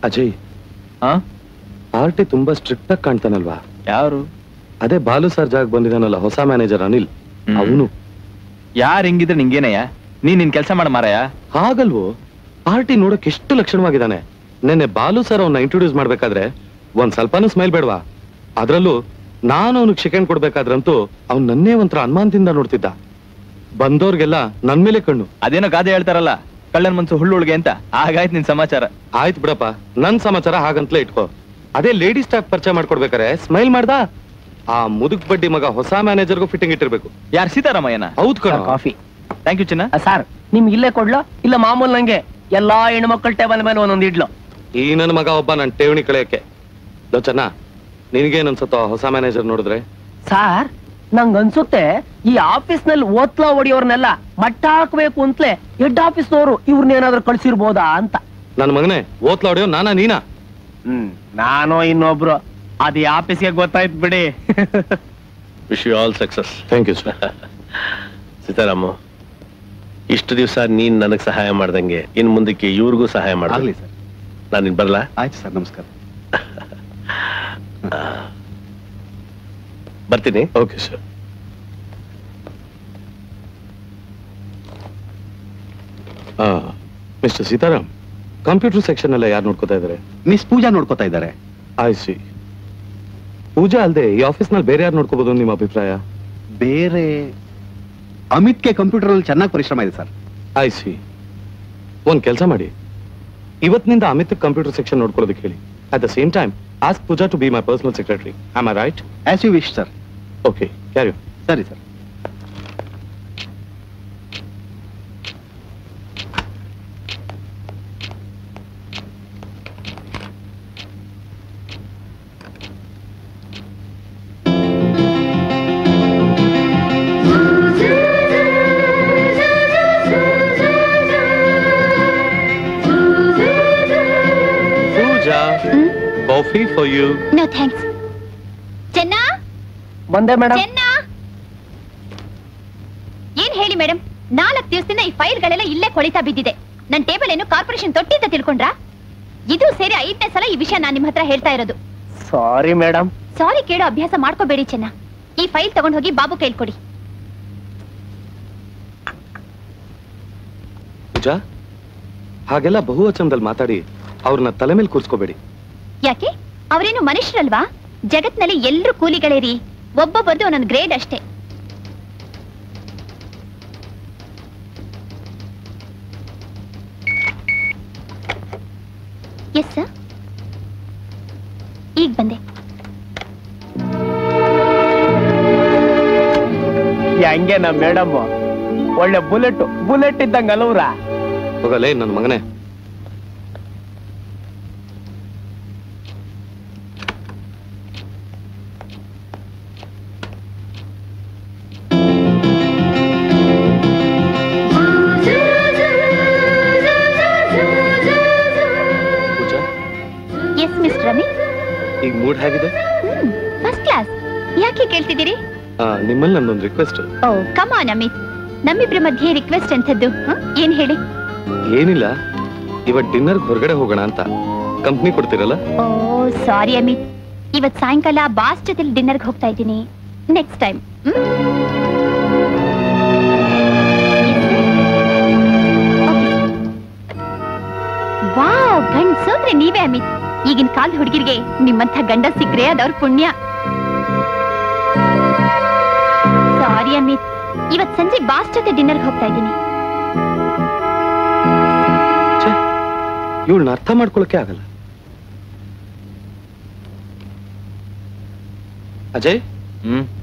ಅಜಯ್, ಪಾರ್ಟಿ ತುಂಬಾ ಸ್ಟ್ರಿಕ್ಟ್ ಆಗಿ ಕಾಣ್ತಾನಲ್ವಾ? ಯಾರು? ಅದೇ ಬಾಲು ಸರ್ಜಾಗ್ ಬಂದಿದಾನಲ್ಲ ಹೊಸ ಮ್ಯಾನೇಜರ್ ಅನಿಲ್, ಅವನು. ಯಾರು ಹಿಂಗಿದ್ರೆ ನಿಂಗೇನಯ್ಯ, ನಿನ್ ಕೆಲಸ ಮಾಡ ಮಾರಯ್ಯ. ಹಾಗಲ್ವೋ, ಪಾರ್ಟಿ ನೋಡಕ್ಕೆ ಎಷ್ಟು ಲಕ್ಷಣವಾಗಿದ್ದಾನೆ. ನೆನ್ನೆ ಬಾಲು ಸರ್ ಅವನ್ನ ಇಂಟ್ರೊಡ್ಯೂಸ್ ಮಾಡ್ಬೇಕಾದ್ರೆ ಒಂದ್ ಸ್ವಲ್ಪನೂ ಸ್ಮೈಲ್ ಬೇಡವಾ. ಅದ್ರಲ್ಲೂ ನಾನು ಅವನಿಗೆ ಚಿಕನ್ ಕೊಡ್ಬೇಕಾದ್ರಂತೂ ಅವ್ನು ನನ್ನೇ ಒಂಥರ ಅನುಮಾನದಿಂದ ನೋಡ್ತಿದ್ದ. ಬಂದವ್ರಿಗೆಲ್ಲ ನನ್ ಮೇಲೆ ಕಣ್ಣು. ಅದೇನೋ ಗಾದೆ ಹೇಳ್ತಾರಲ್ಲ, ಕಳ್ಳನ ಮನ್ಸು ಹುಳ್ಳುಳ್ಗೆ ಅಂತ. ಹಾಗಾಯ್ತು ನಿನ್ ಸಮಾಚಾರ? ಆಯ್ತು ಬಿಡಪ್ಪ, ನನ್ ಸಮಾಚಾರ ಹಾಗಂತಲೇ ಇಟ್ಕೋ. ಅದೇ ಲೇಡಿ ಸ್ಟಾಫ್ ಪರಿಚಯ ಮಾಡ್ಕೊಡ್ಬೇಕಾರೆ ಸ್ಮೈಲ್ ಮಾಡ್ದ. ಆ ಮುದುಕ್ ಬಡ್ಡಿ ಮಗ ಹೊಸ ಮ್ಯಾನೇಜರ್ಗೂ ಫಿಟ್ಟಿಂಗ್ ಇಟ್ಟಿರ್ಬೇಕು. ಯಾರು, ಸೀತಾರಾಮಯ್ಯನ? ಹೌದು ಕಣ. ಕಾಫಿ. ಥ್ಯಾಂಕ್ ಯು ಚಿನ್ನ. ಸರ್ ನಿಮ್ಗೆ ಇಲ್ಲೇ ಕೊಡ್ಲೋ ಇಲ್ಲ ಮಾಮೂಲ್ ನಂಗೆ ಎಲ್ಲಾ ಹೆಣ್ಮಕ್ಳು ಟೇಬಲ್ ಮೇಲೆ ಒಂದೊಂದು ಇಡ್ಲೋ? ಈ ನನ್ನ ಮಗ ಒಬ್ಬ ನನ್ ಟೇವಣಿ ಕಳೆಯಕ್ಕೆ. ಲೋ ಚೆನ್ನ, ನಿನ್ಗೇನ್ ಅನ್ಸುತ್ತೋ ಹೊಸ ಮ್ಯಾನೇಜರ್ ನೋಡಿದ್ರೆ? ಸಾರ್ ನಂಗ್ ಅನ್ಸುತ್ತೆ ಈ ಆಫೀಸ್ ನಲ್ಲಿ ಓತ್ಲಾ ಹೊಡಿಯೋರ್ನೆಲ್ಲ ಮಟ್ಟ ಹಾಕ್ಬೇಕು ಅಂತಲೇ ಹೆಡ್ ಆಫೀಸ್ ನವರು ಇವ್ರನ್ನೇನಾದ್ರೂ ಕಳ್ಸಿರ್ಬೋದಾ ಅಂತ. ನನ್ನ ಮಗನೇ, ಓತ್ಲಾ ಹೊಡಿಯೋ ನಾನಾ ನೀನಾ? ನಾನೋ ಇನ್ನೊಬ್ರು, ಅದ್ ಆಫೀಸ್ಗೆ ಗೊತ್ತಾಯ್ತು ಬಿಡಿ. Wish you all success. Thank you sir. Sitaram, ಇಷ್ಟು ದಿವಸ ನೀನ್ ನನಗೆ ಸಹಾಯ ಮಾಡ್ದಂಗೆ ಇನ್ ಮುಂದಕ್ಕೆ ಇವ್ರಿಗೂ ಸಹಾಯ ಮಾಡ್ಲಿ ಸರ್. ನಾನು ಇನ್ ಬರಲಾ? ಆಯ್ತು ಸರ್, ನಮಸ್ಕಾರ. ಬರ್ತೀನಿ. Okay sir. Mister Sitaram, computer section ಎಲ್ಲ ಯಾರು ನೋಡ್ಕೋತಾ ಇದ್ದಾರೆ? ಮಿಸ್ ಪೂಜಾ ನೋಡ್ಕೋತಾ ಇದ್ದಾರೆ. I C. ಪೂಜಾ ಅಲ್ಲದೆ ಈ ಆಫೀಸ್ನಲ್ಲಿ ಬೇರೆ ಯಾರು ನೋಡ್ಕೋಬಹುದು ನಿಮ್ಮ ಅಭಿಪ್ರಾಯ? ಬೇರೆ ಅಮಿತ್ಗೆ ಕಂಪ್ಯೂಟರ್ ಅಲ್ಲಿ ಚೆನ್ನಾಗಿ ಪರಿಶ್ರಮ ಇದೆ ಸರ್. I C. ಒಂದು ಕೆಲಸ ಮಾಡಿ, ಇವತ್ತಿನಿಂದ ಅಮಿತ್ ಕಂಪ್ಯೂಟರ್ ಸೆಕ್ಷನ್ ನೋಡ್ಕೊಳ್ಳೋದಕ್ಕೆ ಹೇಳಿ. At the same time ask Pooja to be my personal secretary. Am I right? As you wish, sir. Okay, carry on. Sorry, sir. For you. No thanks. Chenna? Bande madam. Chenna? Yen heli madam, 4 divasina ee file galella ille kolita biddide. Nan table ennu corporation totti anta tilkondra? Idu seri 5ನೇ ಸಲ ಈ ವಿಷಯ ನಾನು ನಿಮ್ಮ ಹತ್ರ ಹೇಳ್ತಾ ಇರೋದು. Sorry madam. Sorry ಕೇಳೋ ಅಭ್ಯಾಸ ಮಾಡ್ಕೋಬೇಡಿ ಚೆನ್ನ. ಈ ಫೈಲ್ ತಗೊಂಡು ಹೋಗಿ ಬಾಬು ಕೈಲಿ ಕೊಡಿ. ಪೂಜಾ, ಹಾಗೆಲ್ಲ ಬಹುವಚನದಲ್ಲಿ ಮಾತಾಡಿ ಅವರನ್ನ ತಲೆ ಮೇಲೆ ಕೂರಿಸ್ಕೋಬೇಡಿ. ಯಾಕೆ? ಅವರೇನು ಮನುಷ್ಯರಲ್ವಾ? ಜಗತ್ನಲ್ಲಿ ಎಲ್ಲರೂ ಕೂಲಿಗಳೇರಿ, ಒಬ್ಬೊಬ್ಬರದು ಒಂದೊಂದು ಗ್ರೇಡ್ ಅಷ್ಟೇ. ಎಸ್ ಸರ್, ಈಗ ಬಂದೆ. ಹೆಂಗೆ ನಮ್ಮ ಮೇಡಮ್ ಒಳ್ಳೆ ಬುಲೆಟ್ ಬುಲೆಟ್ ಇದ್ದಂಗೆ ಅಲವ್ರ. ಹೋಗಲೇ ನನ್ನ ಮಗನೇ. ನಿಮ್ಮಲ್ಲಿ ನನ್ನೊಂದು request. Oh come on Amit, ನಮ್ಮಿಬ್ಬರ ಮಧ್ಯೆ ರಿಕ್ವೆಸ್ಟ್ ಅಂತದ್ದು ಏನ್ ಹೇಳಿ? ಏನಿಲ್ಲ, ಇವತ್ತು ಡಿನ್ನರ್ ಹೊರಗಡೆ ಹೋಗೋಣ ಅಂತ. ಕಂಪನಿ ಕೊಡ್ತಿರಲ್ಲ? ಓ ಸಾರಿ ಅಮಿತ್, ಇವತ್ತು ಸಾಯಂಕಾಲ ಬಾಸ್ ಜೊತೆ ಡಿನ್ನರ್ಗೆ ಹೋಗ್ತಾ ಇದ್ದೀನಿ. Next time. ವಾವ್, ಗಂಡ ಸೋದ್ರೆ ನೀವೇ ಅಮಿತ್. ಈಗಿನ ಕಾಲದ ಹುಡುಗಿರಿಗೆ ನಿಮ್ಮಂಥ ಗಂಡ ಸಿಕ್ಕರೆ ಅದವ್ರ ಪುಣ್ಯ. ಸಾರಿ ಅಮಿತ್, ಇವತ್ತು ಸಂಜೆ ಬಾಸ್ ಜೊತೆ ಡಿನ್ನರ್ಗೆ ಹೋಗ್ತಾ ಇದ್ದೀನಿ. ಇವಳನ್ನ ಅರ್ಥ ಮಾಡ್ಕೊಳ್ಳೋಕೆ ಆಗಲ್ಲ. ಅಜಯ್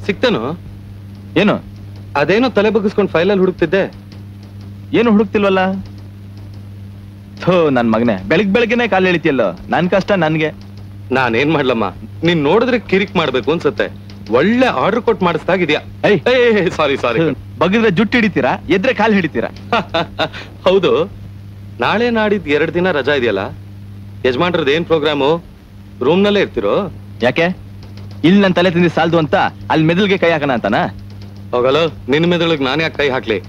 ಸಿಕ್ತಾನೋ ಏನೋ? ಅದೇನೋ ತಲೆ ಬಗ್ಗಿಸ್ಕೊಂಡು ಫೈಲಲ್ಲಿ ಹುಡುಕ್ತಿದ್ದೆ. ಏನು ಹುಡುಕ್ತಿಲ್ವಲ್ಲ? ಥೋ ನನ್ ಮಗನೇ, ಬೆಳಗ್ಗೆನೆ ಕಾಲು ಎಳಿತಿಯಲ್ಲೋ. ನನ್ ಕಷ್ಟ ನನ್ಗೆ. ನಾನೇನ್ ಮಾಡ್ಲಮ್ಮ, ನೀನ್ ನೋಡಿದ್ರೆ ಕಿರಿಕ್ ಮಾಡ್ಬೇಕು ಅನ್ಸುತ್ತೆ. ಒಳ್ಳೆ ಆರ್ಡರ್ ಕೊಟ್ಟು ಮಾಡಿಸ್ತಾ ಇದೆಯಾ? ಸಾರಿ ಸಾರಿ. ಬಗ್ಗಿದ್ರೆ ಜುಟ್ಟು ಹಿಡಿತೀರಾ, ಎದ್ರೆ ಕಾಲು ಹಿಡಿತೀರಾ? ಹೌದು, ನಾಳೆ ನಾಡಿದ್ 2 ದಿನ ರಜಾ ಇದೆಯಲ್ಲ, ಯಜಮಾನ್ರದ್ದು ಏನ್ ಪ್ರೋಗ್ರಾಮು? ರೂಮ್ ನಲ್ಲೇ ಇರ್ತಿರೋ? ಯಾಕೆ ಇಲ್ಲಿ ನನ್ನ ತಲೆ ತಿಂದಿ ಸಾಲದು ಅಂತ ಅಲ್ಲಿ ಮೆದುಳಿಗೆ ಕೈ ಹಾಕೋಣ ಅಂತಾನ? ಹೋಗಲ್ಲ, ನಿನ್ನ ಮೆದುಳಿಗೆ ನಾನು ಯಾಕೆ ಕೈ ಹಾಕ್ಲಿ?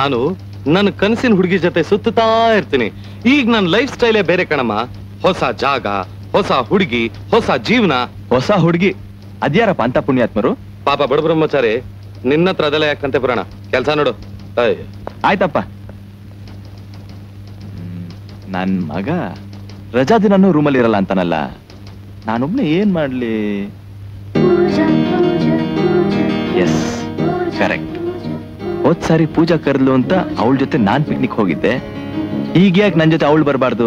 ನಾನು ನನ್ನ ಕನಸಿನ ಹುಡುಗಿ ಜೊತೆ ಸುತ್ತಾ ಇರ್ತೀನಿ. ಈಗ ನನ್ನ ಲೈಫ್ ಸ್ಟೈಲೇ ಬೇರೆ ಕಣಮ್ಮ. ಹೊಸ ಜಾಗ, ಹೊಸ ಹುಡುಗಿ, ಹೊಸ ಜೀವನ, ಹೊಸ ಹುಡುಗಿ. ಅದ್ಯಾರಪ್ಪ ಅಂತ ಪುಣ್ಯಾತ್ಮರು. ಪಾಪ ಬಡ ಬ್ರಹ್ಮಚಾರಿ, ನಿನ್ನ ಹತ್ರ ಅದೆಲ್ಲ ಯಾಕಂತೆ ಪುರಾಣ. ಕೆಲಸ ನೋಡು. ಆಯ್ತಪ್ಪ. ನನ್ ಮಗ ರಜಾ ದಿನನೂ ರೂಮಲ್ಲಿ ಇರಲ್ಲ ಅಂತಾನಲ್ಲ, ನಾನೊಬ್ನೇ ಏನ್ ಮಾಡ್ಲಿ? Yes correct. ಹೋದ್ ಸಾರಿ ಪೂಜಾ ಕರ್ಲು ಅಂತ ಅವಳ ಜೊತೆ ನಾನ್ ಪಿಕ್ನಿಕ್ ಹೋಗಿದ್ದೆ. ಈಗ ಯಾಕೆ ನನ್ ಜೊತೆ ಅವಳು ಬರಬಾರ್ದು?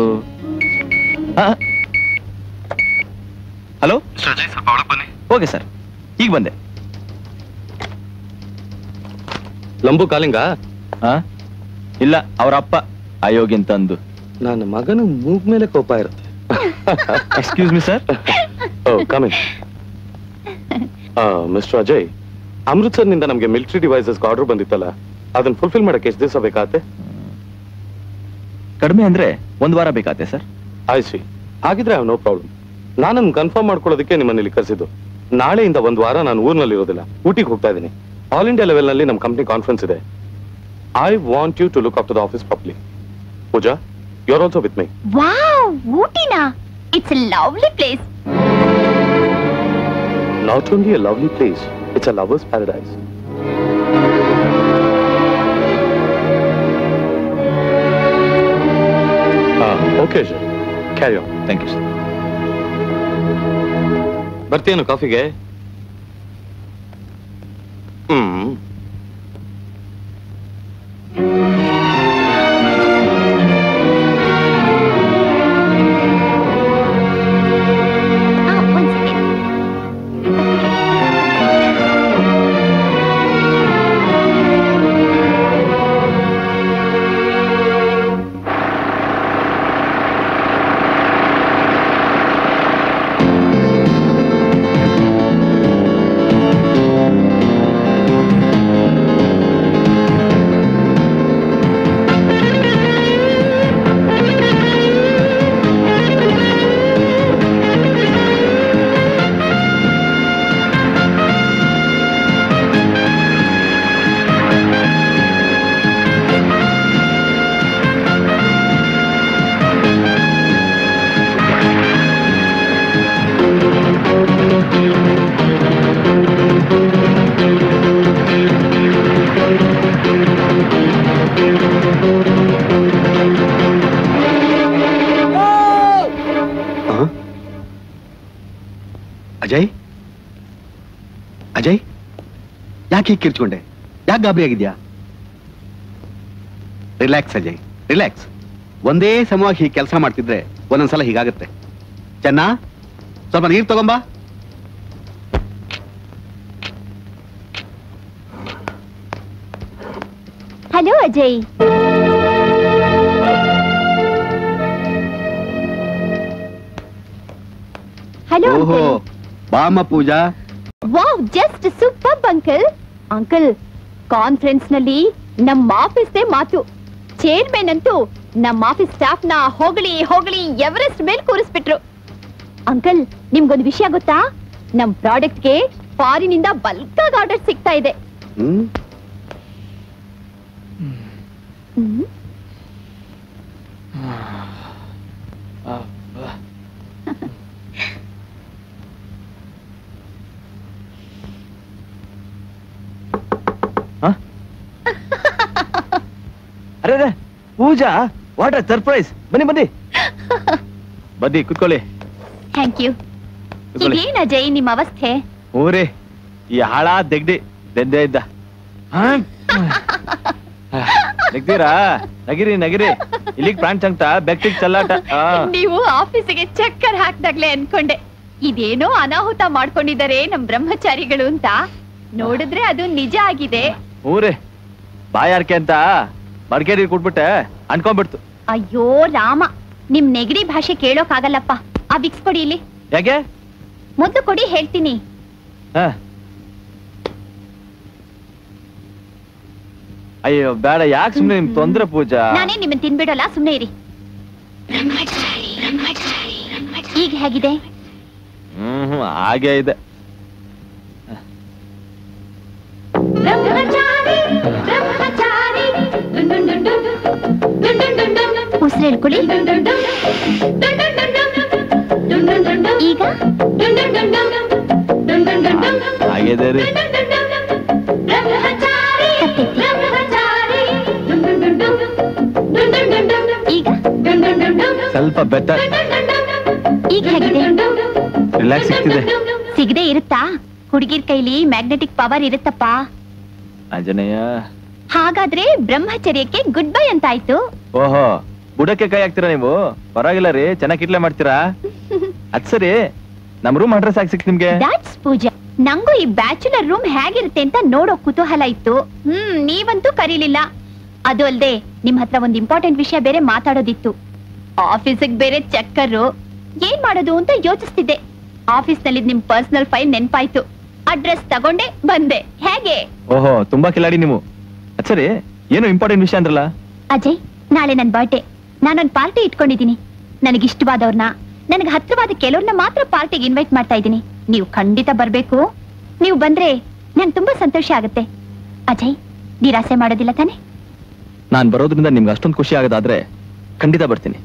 ಹಲೋ, ಓಕೆ ಸರ್, ಈಗ ಬಂದೆ. ಲಂಬು ಕಾಲಿಂಗ? ಇಲ್ಲ, ಅವ್ರ ಅಪ್ಪ ಅಯೋಗ್ಯಂತ ಅಂದು. ನನ್ನ ಮಗನ ಮೂಗ್ ಮೇಲೆ ಕೋಪ ಇರುತ್ತೆ. Excuse me sir. Mister Ajay, Amritsar ನಿಂದ ನಮ್ಗೆ ಮಿಲಿಟರಿ ಡಿವೈಸಸ್ ಆರ್ಡರ್ ಬಂದಿತ್ತಲ್ಲ, ಅದನ್ನ ಫುಲ್ಫಿಲ್ ಮಾಡಕ್ಕೆ ಎಷ್ಟು ದಿವಸ ಬೇಕಾಗತ್ತೆ? ಕಡಿಮೆ ಅಂದ್ರೆ 1 ವಾರ ಬೇಕಾಗತ್ತೆ ಸರ್. ಆಯ್ಸಿ, ಹಾಗಿದ್ರೆ ನೋ ಪ್ರಾಬ್ಲಮ್. ನಾನು ಕನ್ಫರ್ಮ್ ಮಾಡ್ಕೊಳ್ಳೋದಕ್ಕೆ ನಿಮ್ಮನ್ನ ಕರೆಸಿದ್ದು. ನಾಳೆಯಿಂದ 1 ವಾರ ನಾನು ಊರಿನಲ್ಲಿ ಇರೋದಿಲ್ಲ, ಊಟಿಗೆ ಹೋಗ್ತಾ ಇದ್ದೀನಿ. ಆಲ್ ಇಂಡಿಯಾ ಲೆವೆಲ್ ನಲ್ಲಿ ನಮ್ಮ ಕಂಪನಿ ಕಾನ್ಫರೆನ್ಸ್ ಇದೆ. I want you to look after the office properly. Pooja, you are also with me. Wow, ಊಟಿನಾ? It's a lovely place. not only a lovely place, it's a lover's paradise. Okay, sir. Carry on. Thank you, sir. Bartenu coffee gaye. ಕಿರ್ಚಿಕೊಂಡೆ ಯಾಕೆ ಗಾಬರಿ ಆಗಿದ್ಯಾ ರಿಲ್ಯಾಕ್ಸ್ ಅಜಯ್ ರಿಲ್ಯಾಕ್ಸ್ ಒಂದೇ ಸಮವಾಗಿ ಹೀಗೆ ಕೆಲಸ ಮಾಡ್ತಿದ್ರೆ ಒಂದೊಂದ್ಸಲ ಹೀಗಾಗುತ್ತೆ ಚೆನ್ನ ಸ್ವಲ್ಪ ನೀರು ತಗೊಂಬಾ ಹಲೋ ಅಜಯ್ ಹಲೋ ಓಹೋ ಬಾಮ Pooja wow just super uncle uncle conference नली नम ऑफिस से मातु चेयरमैन अंतु नम ऑफिस स्टाफ ना होगली होगली एवरेस्ट मेल कूरिसबिट्रु अंकल निमगे ಒಂದು ವಿಷಯ ಗೊತ್ತಾ नम ಪ್ರಾಡಕ್ಟ್ ಗೆ ಫಾರಿನ್ ಇಂದ ಬಲ್ಕ್ ಆಗಿ ಆರ್ಡರ್ ಸಿಗ್ತಾ ಇದೆ अरे पूजा व्हाट अ सरप्राइज बनी बनी बदी कुत्कोले थैंक यू ये ना जय निम अवस्थे ओरे ये हाड़ा देगडे देंदे इद्दा हां देगदीरा नगिरी नगिरी इलिक प्राण चंगता बैक्टिक चलाट ನೀವು ಆಫೀಸಿಗೆ ಚಕ್ಕರ್ ಹಾಕ್ದಾಗ್ಲೇ ಅನ್ಕೊಂಡೆ ಇದೇನೋ ಅನಾಹುತ ಮಾಡ್ಕೊಂಡಿದ್ದಾರೆ ನಮ್ಮ ಬ್ರಹ್ಮಚಾರಿಗಳು ಅಂತ ನೋಡಿದ್ರೆ ಅದು ನಿಜ ಆಗಿದೆ ಓರೆ ಬಾಯಾರ್ಕೆ ಅಂತ मर्केरी कुट्बिटे अन्कोंबिड्तु अय्यो राम निम्म नेगडी भाषे केळोकागल्लप्प आ विक्स कोडि इल्ली याके मुद्दु कोडि हेळ्तीनि ह अय्यो बेड याक सुम्मने निम्म तोंद्रे पूजा नाने निम्मन्न तिनबिडल्ल सुम्मने इरि ब्रह्मचारी ब्रह्मचारी ब्रह्मचारी हीगे हेगिदे हागे इदे ब्रह्मचारी ब्रह्मचारी ಸ್ವಲ್ಪ ಬೆಟರ್ ರಿಲ್ಯಾಕ್ಸ್ ಆಗ್ತಿದೆ ಸಿಗದೆ ಇರುತ್ತಾ ಹುಡುಗಿರ ಕೈಲಿ ಮ್ಯಾಗ್ನೆಟಿಕ್ ಪವರ್ ಇರುತ್ತಪ್ಪ ಅಂಜನೇಯ ಹಾಗಾದ್ರೆ ಬ್ರಹ್ಮಚರ್ಯಕ್ಕೆ ಗುಡ್ ಬೈ ಅಂತ ಆಯ್ತು ಓಹೋ ಬುಡಕ್ಕೆ ಕೈ ಹಾಕ್ತಿರಾ ನೀವು ಪರವಾಗಿಲ್ಲ ರೀ ಚೆನ್ನಾಗಿ ಕಿಟ್ಲೆ ಮಾಡ್ತೀರಾ ಅತ್ಸರಿ ನಮ್ಮ ರೂಮ್ ಅಡ್ರೆಸ್ ಹಾಕಿ ಸಿಕ್ತು ನಿಮಗೆ ದಟ್ಸ್ ಪೂಜಾ ನಂಗೂ ಈ ಬ್ಯಾಚುಲರ್ ರೂಮ್ ಹೇಗಿರುತ್ತೆ ಅಂತ ನೋಡೋ ಕುತೂಹಲ ಇತ್ತು ನೀವಂತೂ ಕರೀಲಿಲ್ಲ ಅದು ಅಲ್ಲದೆ ನಿಮ್ಮ ಹತ್ರ ಒಂದು ಇಂಪಾರ್ಟೆಂಟ್ ವಿಷಯ ಬೇರೆ ಮಾತಾಡೋದಿತ್ತು ಆಫೀಸಿಗೆ ಬೇರೆ ಚಕ್ಕರು ಏನು ಮಾಡೋದು ಅಂತ ಯೋಚಿಸ್ತಿದ್ದೆ ಆಫೀಸ್ ನಲ್ಲಿ ನಿಮ್ಮ ಪರ್ಸನಲ್ ಫೈಲ್ ನೆನಪಾಯ್ತು ಅಡ್ರೆಸ್ ತಗೊಂಡೆ ಬಂದೆ ಹೇಗೆ ಓಹೋ ತುಂಬಾ ಕಿಲಾಡಿ ನೀವು ಅಚ್ಚರಿ ಏನು ಇಂಪಾರ್ಟೆಂಟ್ ವಿಷಯ ಅಂದ್ರಲ್ಲ ಅಜಯ್ ನಾಳೆ ನನ್ನ ಬರ್ತ್ಡೇ ನಾನು ಒಂದು ಪಾರ್ಟಿ ಇಟ್ಕೊಂಡಿದ್ದೀನಿ ನನಗೆ ಇಷ್ಟವಾದವರನ್ನ ನನಗೆ ಹತ್ರವಾದ ಕೆಲವರನ್ನ ಮಾತ್ರ ಪಾರ್ಟಿಗೆ ಇನ್ವೈಟ್ ಮಾಡ್ತಾ ಇದ್ದೀನಿ ನೀವು ಖಂಡಿತ ಬರಬೇಕು ನೀವು ಬಂದ್ರೆ ನನಗೆ ತುಂಬಾ ಸಂತೋಷ ಆಗುತ್ತೆ ಅಜಯ್ ನಿರಾಸೆ ಮಾಡೋದಿಲ್ಲ ತಾನೆ ನಾನು ಬರೋದ್ರಿಂದ ನಿಮಗೆ ಅಷ್ಟೊಂದು ಖುಷಿ ಆಗೋದಾದ್ರೆ ಖಂಡಿತ ಬರ್ತೀನಿ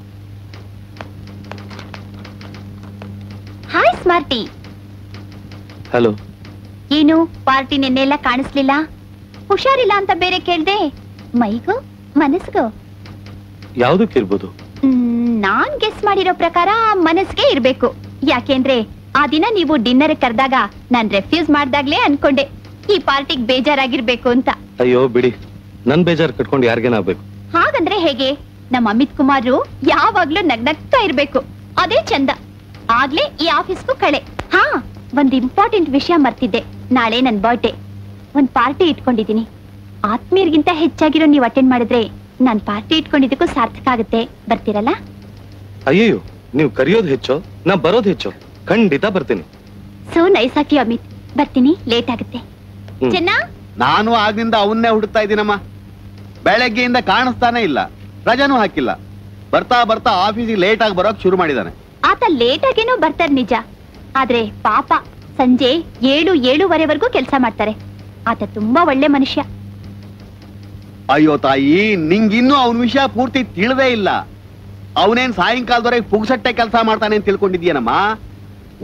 ಹಾಯ್ ಸ್ಮಾರ್ಟಿ हेलो ಏನು ಪಾರ್ಟಿ ನೆನ್ನೆಲ್ಲ ಕಾಣಿಸಲಿಲ್ಲ ಹುಷಾರಿಲ್ಲ ಅಂತ ಬೇರೆ ಕೇಳ್ದೆ ಮೈಗೂ ಮನಸ್ಗೂ ಯಾವುದಕ್ಕೆ ಇರಬಹುದು ನಾನು ಗೆಸ್ ಮಾಡಿರೋ ಪ್ರಕಾರ ಮನಸ್ಗೆ ಇರಬೇಕು ಯಾಕೆಂದ್ರೆ ಆ ದಿನ ನೀವು ಡಿನ್ನರ್ ಕರೆದಾಗ ನಾನು ರೆಫ್ಯೂಸ್ ಮಾಡಿದಾಗ್ಲೇ ಅನ್ಕೊಂಡೆ ಈ ಪಾರ್ಟಿಗೆ ಬೇಜಾರಾಗಿರಬೇಕು ಅಂತ ಅಯ್ಯೋ ಬಿಡಿ ನನ್ನ ಬೇಜಾರ್ ಕಟ್ಕೊಂಡು ಯಾರ್ಗೇನ ಆಗಬೇಕು ಹಾಗಂದ್ರೆ ಹೇಗೆ ನಮ್ಮ ಅಮಿತ್ ಕುಮಾರ್ ಯಾವಾಗಲೂ ನಗ್ನಗ್ತಾ ಇರಬೇಕು ಅದೇ ಚಂದ ಆಗ್ಲೇ ಈ ಆಫೀಸ್ಗೂ ಕಳೆ ಹಾ ಒಂದು ಇಂಪಾರ್ಟೆಂಟ್ ವಿಷಯ ಮರ್ತಿದ್ದೆ ನಾಳೆ ನನ್ನ ಬರ್ತ್ಡೇ ಒಂದು ಪಾರ್ಟಿ ಇಟ್ಕೊಂಡಿದ್ದೀನಿ ಆತ್ಮೀಯರಿಗಿಂತ ಹೆಚ್ಚಾಗಿರೋ ನೀವು ಅಟೆಂಡ್ ಮಾಡಿದ್ರೆ ನಾನು ಪಾರ್ಟಿ ಇಟ್ಕೊಂಡಿದ್ದಕ್ಕೂ ಸಾರ್ಥಕ ಆಗುತ್ತೆ ಬರ್ತಿರಲ್ಲ ಅಯ್ಯೋ ನೀವು ಕರೆಯೋದು ಹೆಚ್ಚೋ ನಾನು ಬರೋದು ಹೆಚ್ಚೋ ಖಂಡಿತ ಬರ್ತೀನಿ so nice of you Amit ಬರ್ತೀನಿ ಲೇಟ್ ಆಗುತ್ತೆ ಚೆನ್ನ ನಾನು ಆಗಿನಿಂದ ಅವನ್ನೇ ಹುಡುಕ್ತಾ ಇದ್ದೀನಮ್ಮ ಬೆಳಗ್ಗೆಯಿಂದ ಕಾಣಿಸ್ತಾನೆ ಇಲ್ಲ ರಜಾನೂ ಹಾಕಿಲ್ಲ ಬರ್ತಾ ಬರ್ತಾ ಆಫೀಸಿಗೆ ಲೇಟ್ ಆಗಿ ಬರೋಕೆ ಶುರು ಮಾಡಿದಾನೆ ಆತ ಲೇಟ್ ಆಗೇನೋ ಬರ್ತಾರೆ ನಿಜ ಆದ್ರೆ ಪಾಪ ಸಂಜೆ 7-7:30ವರೆಗೂ ಕೆಲಸ ಮಾಡ್ತಾರೆ ಆತ ತುಂಬಾ ಒಳ್ಳೆ ಮನುಷ್ಯ ಅಯ್ಯೋ ತಾಯಿ ನಿಂಗಿನ್ನೂ ಅವನ ವಿಷಯ ಪೂರ್ತಿ ತಿಳಿದೇ ಇಲ್ಲ ಅವನೇನ್ ಸಾಯಂಕಾಲದವರೆಗೆ ಪುಗ್ಸಟ್ಟೆ ಕೆಲಸ ಮಾಡ್ತಾನೆ ಅಂತ ತಿಳ್ಕೊಂಡಿದ್ಯಾನಮ್ಮ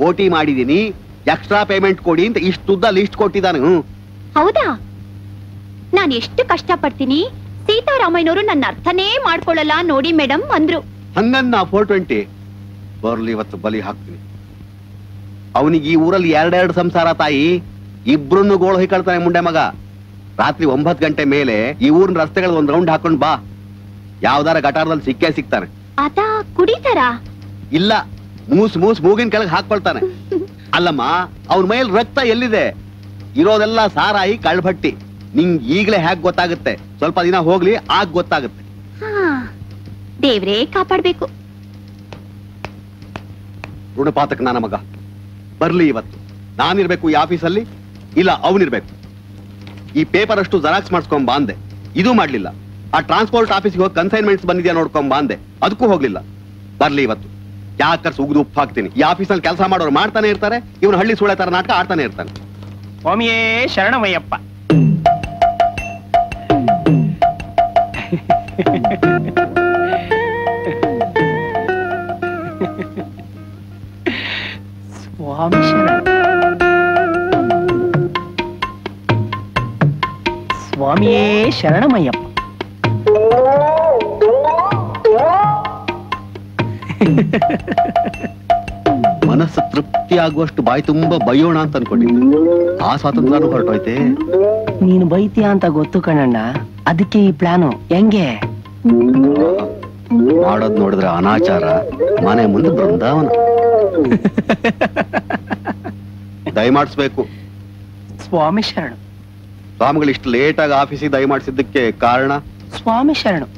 ಓಟಿ ಮಾಡಿದೀನಿ ಎಕ್ಸ್ಟ್ರಾ ಪೇಮೆಂಟ್ ಕೊಡಿ ಅಂತ ಇಷ್ಟುದ್ದ ಲಿಸ್ಟ್ ಕೊಟ್ಟಿದ್ದಾನೆ ಹೌದಾ ನಾನು ಎಷ್ಟು ಕಷ್ಟ ಪಡ್ತೀನಿ ಸೀತಾರಾಮಯ್ಯನವರು ನನ್ನ ಅರ್ಥನೇ ಮಾಡ್ಕೊಳ್ಳಲ್ಲ ನೋಡಿ ಮೇಡಮ್ ಅಂದ್ರು ಹಂಗನ್ನ 420 ಬರ್ಲಿ ಇವತ್ತು ಬಲಿ ಹಾಕ್ತೀನಿ ಅವನಿಗೆ ಈ ಊರಲ್ಲಿ ಎರಡೆರಡು ಸಂಸಾರ ತಾಯಿ ಇಬ್ರನ್ನು ಗೋಳು ಹೊಯ್ಕೊಳ್ತಾನೆ ಮುಂಡೆ ಮಗ ರಾತ್ರಿ 9 ಗಂಟೆ ಮೇಲೆ ಈ ಊರಿನ ರಸ್ತೆಗಳ ಒಂದ್ ರೌಂಡ್ ಹಾಕೊಂಡು ಬಾ ಯಾವ್ದಾರ ಗಟಾರದಲ್ಲಿ ಸಿಕ್ಕೇ ಸಿಗ್ತಾನೆ ಆತ ಕುಡಿತಾರ ಇಲ್ಲ ಮೂಸ್ ಮೂಸ್ ಮೂಗಿನ ಕೆಳಗೆ ಹಾಕೊಳ್ತಾನೆ ಅಲ್ಲಮ್ಮ ಅವನ ಮೈಲ್ ರಕ್ತ ಎಲ್ಲಿದೆ ಇರೋದೆಲ್ಲ ಸಾರಾಯಿ ಕಳ್ಭಟ್ಟಿ ನಿಂಗ್ ಈಗಲೇ ಹೇಗ್ ಗೊತ್ತಾಗುತ್ತೆ ಸ್ವಲ್ಪ ದಿನ ಹೋಗ್ಲಿ ಆಗ ಗೊತ್ತಾಗುತ್ತೆ ದೇವ್ರೇ ಕಾಪಾಡ್ಬೇಕು ಋಣಪಾತಕ ನನ್ನ ಮಗ ಬರ್ಲಿ ಇವತ್ತು ನಾನಿರ್ಬೇಕು ಈ ಆಫೀಸಲ್ಲಿ ಇಲ್ಲ ಅವನಿರ್ಬೇಕು ಈ ಪೇಪರ್ ಅಷ್ಟು ಜೆರಾಕ್ಸ್ ಮಾಡಿಸ್ಕೊಂಡ್ ಬಾಂದೆ ಇದು ಮಾಡ್ಲಿಲ್ಲ ಆ ಟ್ರಾನ್ಸ್ಪೋರ್ಟ್ ಆಫೀಸ್ಗೆ ಹೋಗಿ ಕನ್ಸೈನ್ಮೆಂಟ್ಸ್ ಬಂದಿದ್ಯಾ ನೋಡ್ಕೊಂಡ್ ಬಾಂದೆ ಅದಕ್ಕೂ ಹೋಗ್ಲಿಲ್ಲ ಬರ್ಲಿ ಇವತ್ತು ಯಾಕರ್ಸ್ ಉಗ್ದು ಉಪ್ಪು ಹಾಕ್ತೀನಿ ಈ ಆಫೀಸಲ್ಲಿ ಕೆಲಸ ಮಾಡೋರು ಮಾಡ್ತಾನೆ ಇರ್ತಾರೆ ಇವನು ಹಳ್ಳಿ ಸೂಳೆ ತರ ನಾಟಕ ಆಡ್ತಾನೆ ಇರ್ತಾನೆ ಸ್ವಾಮಿಯೇ ಶರಣಮಯ್ಯಪ್ಪ ಸ್ವಾಮಿ ಶರಣ ಸ್ವಾಮಿಯೇ ಶರಣಮಯ್ಯಪ್ಪ ಮನಸ್ಸು ತೃಪ್ತಿ ಆಗುವಷ್ಟು ಬಾಯಿ ತುಂಬಾ ಬೈಯೋಣ ಅಂತ ಅನ್ಕೊಂಡಿದ್ದೆ ಆ ಸ್ವಾತಂತ್ರ್ಯನೂ ಹೊರಟೋಯ್ತೆ ನೀನು ಬೈತೀಯ ಅಂತ ಗೊತ್ತು ಕಣಣ್ಣ ಅದಕ್ಕೆ ಈ ಪ್ಲಾನು ಹೆಂಗೆ ಮಾಡೋದ್ ನೋಡಿದ್ರೆ ಅನಾಚಾರ ಮನೆ ಮುಂದೆ ಬೃಂದಾವನ ದಯಮಾಡಿಸ್ಬೇಕು ಸ್ವಾಮಿ ಶರಣು ಸ್ವಾಮಿಗಳು ಇಷ್ಟು ಲೇಟ್ ಆಗಿ ಆಫೀಸಿಗೆ ದಯಮಾಡಿಸಿದ್ದಕ್ಕೆ ಕಾರಣ ಸ್ವಾಮಿ ಶರಣು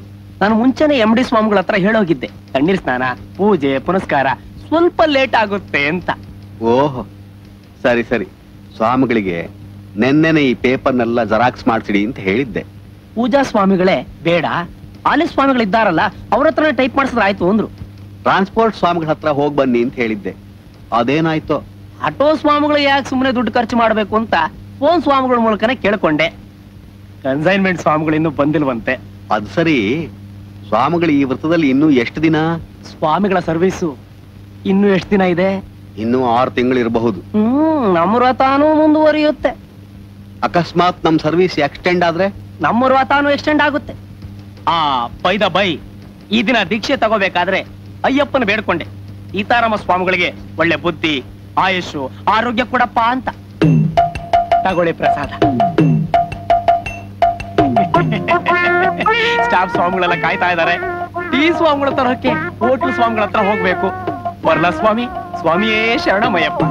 ನಾನು ಮುಂಚೆನೆ MD ಸ್ವಾಮಿಗಳ ಹತ್ರ ಹೇಳೋಗಿದ್ದೆ ಕಣ್ಣೀರ್ ಸ್ನಾನ ಪೂಜೆ ಪುನಸ್ಕಾರ ಸ್ವಲ್ಪ ಲೇಟ್ ಆಗುತ್ತೆ ಅಂತ ಓಹೋ ಸರಿ ಸರಿ ಸ್ವಾಮಿಗಳಿಗೆ ನೆನ್ನೆನೆ ಈ ಪೇಪರ್ನೆಲ್ಲ ಜೆರಾಕ್ಸ್ ಮಾಡಿಸಿಡಿ ಅಂತ ಹೇಳಿದ್ದೆ ಪೂಜಾ ಸ್ವಾಮಿಗಳೇ ಬೇಡ ಆಲಿ ಸ್ವಾಮಿಗಳಿದ್ದಾರಲ್ಲ ಅವ್ರ ಹತ್ರನೇ ಟೈಪ್ ಮಾಡಿಸಿದ್ರೆ ಆಯ್ತು ಅಂದ್ರು ಟ್ರಾನ್ಸ್ಪೋರ್ಟ್ ಸ್ವಾಮಿಗಳ ಹತ್ರ ಹೋಗಿ ಬನ್ನಿ ಅಂತ ಹೇಳಿದ್ದೆ ಅದೇನಾಯ್ತು ಆಟೋ ಸ್ವಾಮಿಗಳು ಯಾಕೆ ಸುಮ್ಮನೆ ದುಡ್ಡು ಖರ್ಚು ಮಾಡಬೇಕು ಅಂತ ಫೋನ್ ಸ್ವಾಮಿಗಳ ಮೂಲಕನೇ ಕೇಳ್ಕೊಂಡೆ ಕನ್ಸೈನ್ಮೆಂಟ್ ಸ್ವಾಮಿಗಳು ಇನ್ನೂ ಬಂದಿಲ್ವಂತೆ ಅದು ಸರಿ ಸ್ವಾಮಿಗಳು ಈ ವೃತ್ತದಲ್ಲಿ ಇನ್ನೂ ಎಷ್ಟು ದಿನ ಸ್ವಾಮಿಗಳ ಸರ್ವಿಸು ಇನ್ನು ಎಷ್ಟು ದಿನ ಇದೆ ಇನ್ನು 6 ತಿಂಗಳು ಇರಬಹುದು ನಮ್ಮ ವ್ರತಾನೂ ಮುಂದುವರಿಯುತ್ತೆ ಅಕಸ್ಮಾತ್ ನಮ್ಮ ಸರ್ವಿಸ್ ಎಕ್ಸ್ಟೆಂಡ್ ಆದ್ರೆ ನಮ್ಮ ವ್ರತಾನೂ ಎಕ್ಸ್ಟೆಂಡ್ ಆಗುತ್ತೆ ಆ ಪೈದ ಬೈ ಈ ದಿನ ದೀಕ್ಷೆ ತಗೋಬೇಕಾದ್ರೆ ಅಯ್ಯಪ್ಪನ ಬೇಡ್ಕೊಂಡೆ ಸೀತಾರಾಮ ಸ್ವಾಮಿಗಳಿಗೆ ಒಳ್ಳೆ ಬುದ್ಧಿ ಆಯುಷು ಆರೋಗ್ಯ ಕೊಡಪ್ಪ ಅಂತ ತಗೊಳ್ಳಿ ಪ್ರಸಾದ ಸ್ಟಾಫ್ ಸ್ವಾಮಿಗಳೆಲ್ಲ ಕಾಯ್ತಾ ಇದ್ದಾರೆ ಟೀ ಸ್ವಾಮಿಗಳ ತರಕ್ಕೆ ಹೋಟೆಲ್ ಸ್ವಾಮಿಗಳ ಹತ್ರ ಹೋಗ್ಬೇಕು ಬರ್ಲ ಸ್ವಾಮಿ ಸ್ವಾಮಿಯೇ ಶರಣಮಯ್ಯಪ್ಪ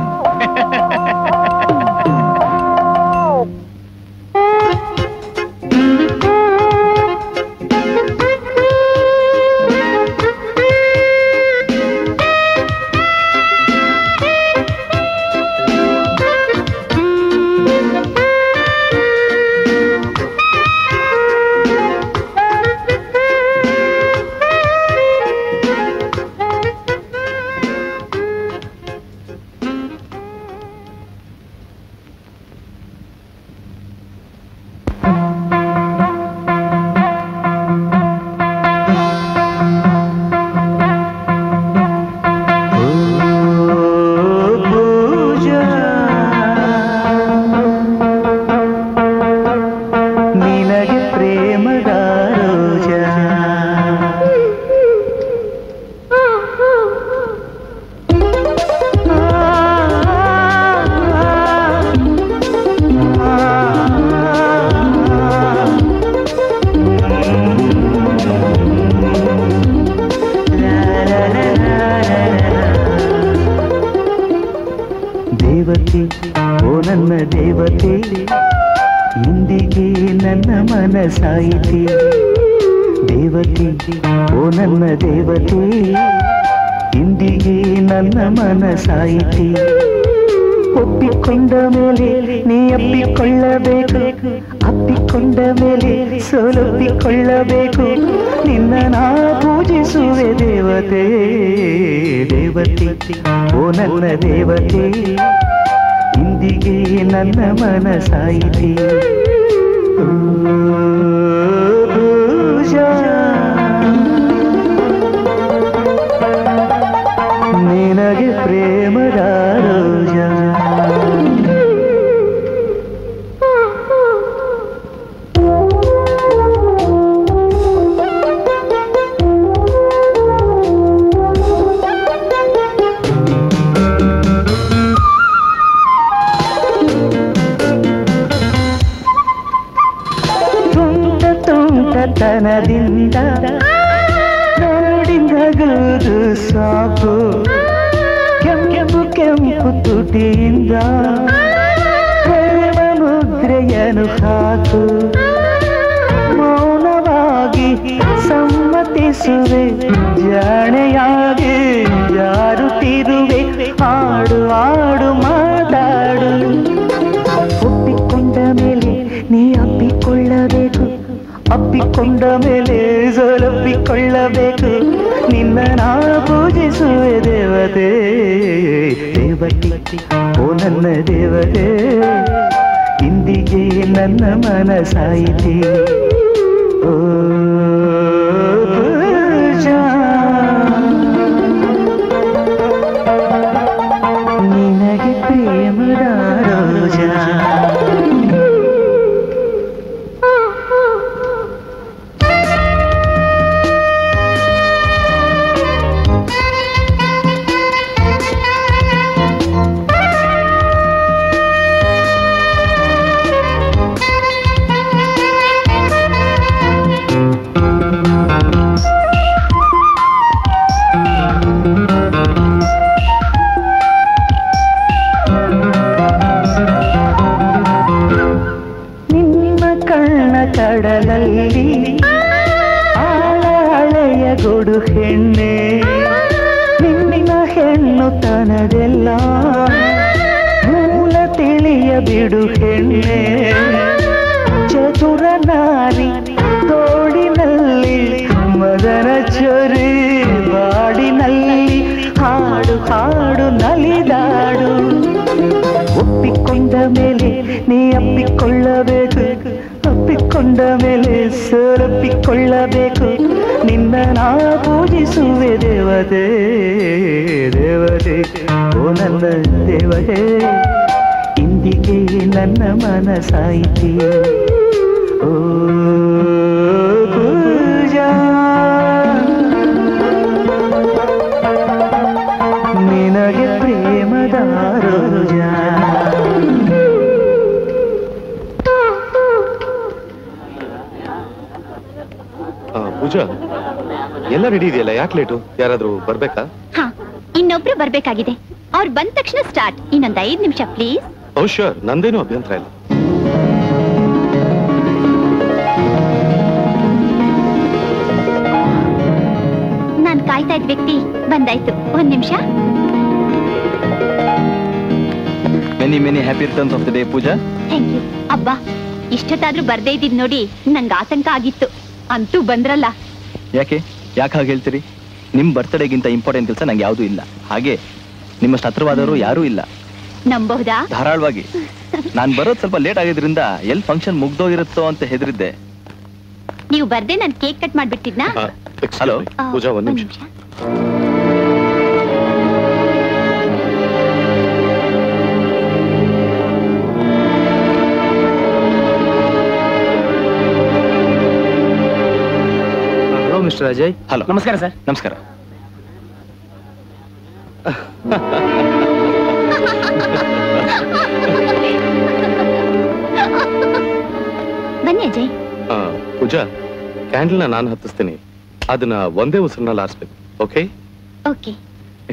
ನನ್ನ ಮನಸಾಯಿತಿ ದೇವತೆ ಓ ನನ್ನ ದೇವತೆ ಇಂದಿಗೆ ನನ್ನ ಮನಸಾಯಿತಿ ಒಪ್ಪಿಕೊಂಡ ಮೇಲೆ ನೀ ಅಪ್ಪಿಕೊಳ್ಳಬೇಕು ಅಪ್ಪಿಕೊಂಡ ಮೇಲೆ ಸೋಲೊಪ್ಪಿಕೊಳ್ಳಬೇಕು ನಿನ್ನ ನಾ ಪೂಜಿಸುವೆ ದೇವತೆ ದೇವತೆ ಓ ನನ್ನ ದೇವತೆ ಇಂದಿಗೆ ನನ್ನ ಮನಸಾಯಿತಿ ಪೂಜಾ ನಿನಗೆ ಪ್ರೇಮದ ರೋಜಾ ತನದಿಂದ ನೋಡಿದಗದು ಸಾಕು ಕೆಂಪು ಕೆಂಪು ತುಟಿಯಿಂದ ಪ್ರೇಮ ಮುದ್ರೆಯನ್ನು ಹಾಕು ಮೌನವಾಗಿ ಸಮ್ಮತಿಸುವೆ ಜಾಣೆಯಾಗಿ ಜಾರುತ್ತಿರುವೆ ಹಾಡು ಹಾಡು ಮಾತಾಡು ಒಪ್ಪಿಕೊಂಡ ಮೇಲೆ ನೀ ಅಪ್ಪಿಕೊಳ್ಳಬೇಕು ಅಪ್ಪಿಕೊಂಡ ಮೇಲೆ ಸೋಲೊಪ್ಪಿಕೊಳ್ಳಬೇಕು ನಿನ್ನ ನಾ ಪೂಜಿಸುವೆ ದೇವತೆ ದೇವತೆ ಓ ನನ್ನ ದೇವತೆ ಇಂದಿಗೆ ನನ್ನ ಮನಸಾಯಿತಿ ಓ ಪೂಜಾ ನಿನಗೆ ಪ್ರೇಮದ ರೋಜಾ ಯಾರಾದ್ರೂ ಬರ್ಬೇಕಾ? ಹಾ, ಇನ್ನೊಬ್ರು ಬರ್ಬೇಕಾಗಿದೆ. ಅವ್ರು ಬಂದ ತಕ್ಷಣ ಸ್ಟಾರ್ಟ್. ಇನ್ನೊಂದು 5 ನಿಮಿಷ ಪ್ಲೀಸ್. ಓ ಶ್ಯೂರ್, ನಂದೇನು ಅಭ್ಯಂತರ ಇಲ್ಲ. ನಾನು ಕಾಯ್ತಾ ಇದ್ದ ವ್ಯಕ್ತಿ ಬಂದಾಯ್ತು. 1 ನಿಮಿಷ. Many many happy returns of the day Pooja. Thank you. ಅಬ್ಬಾ, ಇಷ್ಟೊತ್ತಾದ್ರೂ ಬರ್ದೇ ಇದ್ದಿದ್ ನೋಡಿ ನಂಗೆ ಆತಂಕ ಆಗಿತ್ತು. ಅಂತೂ ಬಂದ್ರಲ್ಲ. ಯಾಕೆ ಯಾಕೆ ಹಾಗೆ ಹೇಳ್ತೀರಿ? ನಿಮ್ ಬರ್ತಡೇಗಿಂತ ಇಂಪಾರ್ಟೆಂಟ್ ಕೆಲಸ ನಂಗೆ ಯಾವ್ದು ಇಲ್ಲ. ಹಾಗೆ ನಿಮ್ಮಷ್ಟು ಹತ್ರವಾದವರು ಯಾರೂ ಇಲ್ಲ. ನಂಬಬಹುದಾ? ಧಾರಾಳವಾಗಿ. ನಾನ್ ಬರೋದು ಸ್ವಲ್ಪ ಲೇಟ್ ಆಗಿದ್ರಿಂದ ಎಲ್ಲಿ ಫಂಕ್ಷನ್ ಮುಗ್ದೋಗಿರುತ್ತೋ ಅಂತ ಹೆದರಿದ್ದೆ. ನೀವು ಬರ್ದೆ ನಾನು ಕೇಕ್ ಕಟ್ ಮಾಡ್ಬಿಟ್ಟಿದ್ನಾ? ಹಲೋ ಪೂಜಾ, 1 ನಿಮಿಷ. ಮಿಸ್ಟರ್ ಅಜಯ್. ಹಲೋ, ನಮಸ್ಕಾರ ಸರ್. ನಮಸ್ಕಾರ. ಬನ್ನಿ ಅಜಯ್. ಪೂಜಾ, ಕ್ಯಾಂಡಲ್ನ ನಾನು ಹತ್ತಿಸ್ತೀನಿ. ಅದನ್ನ ಒಂದೇ ಉಸಿರಿನಲ್ಲಿ ಆರಿಸ್ಬೇಕು. ಓಕೆ? ಓಕೆ.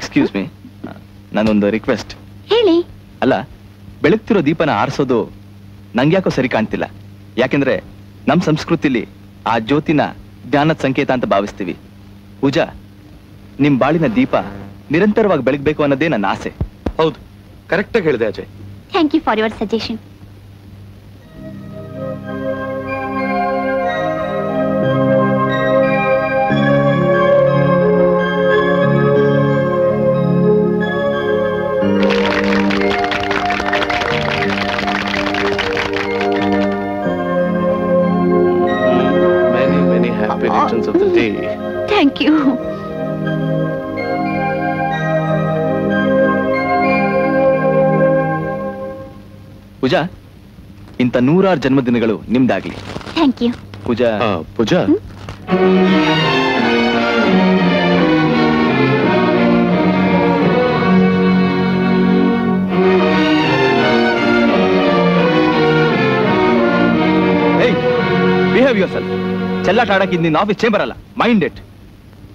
ಎಕ್ಸ್ಕ್ಯೂಸ್ ಮೀ, ನಾನೊಂದು ರಿಕ್ವೆಸ್ಟ್. ಹೇಳಿ. ಅಲ್ಲ, ಬೆಳಗ್ತಿರೋ ದೀಪನ ಆರಿಸೋದು ನಂಗೆ ಯಾಕೋ ಸರಿ ಕಾಣ್ತಿಲ್ಲ. ಯಾಕೆಂದ್ರೆ नम संस्कृतिली आ ज्योतिन ज्ञानद संकेत अंत भाविस्तीवि पूजा निम्म बाळिन दीप निरंतरवागि बेळगबेकु अन्नोदे नन्न आसे हौदु करेक्ट आगि हेळिदे Ajay thank you for your suggestion Thank you. Pooja, ಇಂತ ನೂರಾರು ಜನ್ಮದಿನಗಳು ನಿಮ್ಮದಾಗಲಿ. Thank you. Pooja. Pooja. Hey, behave yourself. ಚೆಲ್ಲಾಟ ಆಡಕ್ಕೆ ನಿನ್ನ ಆಫೀಸ್ ಚೇಂಬರ್ ಅಲ್ಲ. Mind it.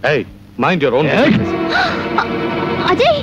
Hey, mind your own business. Ajay!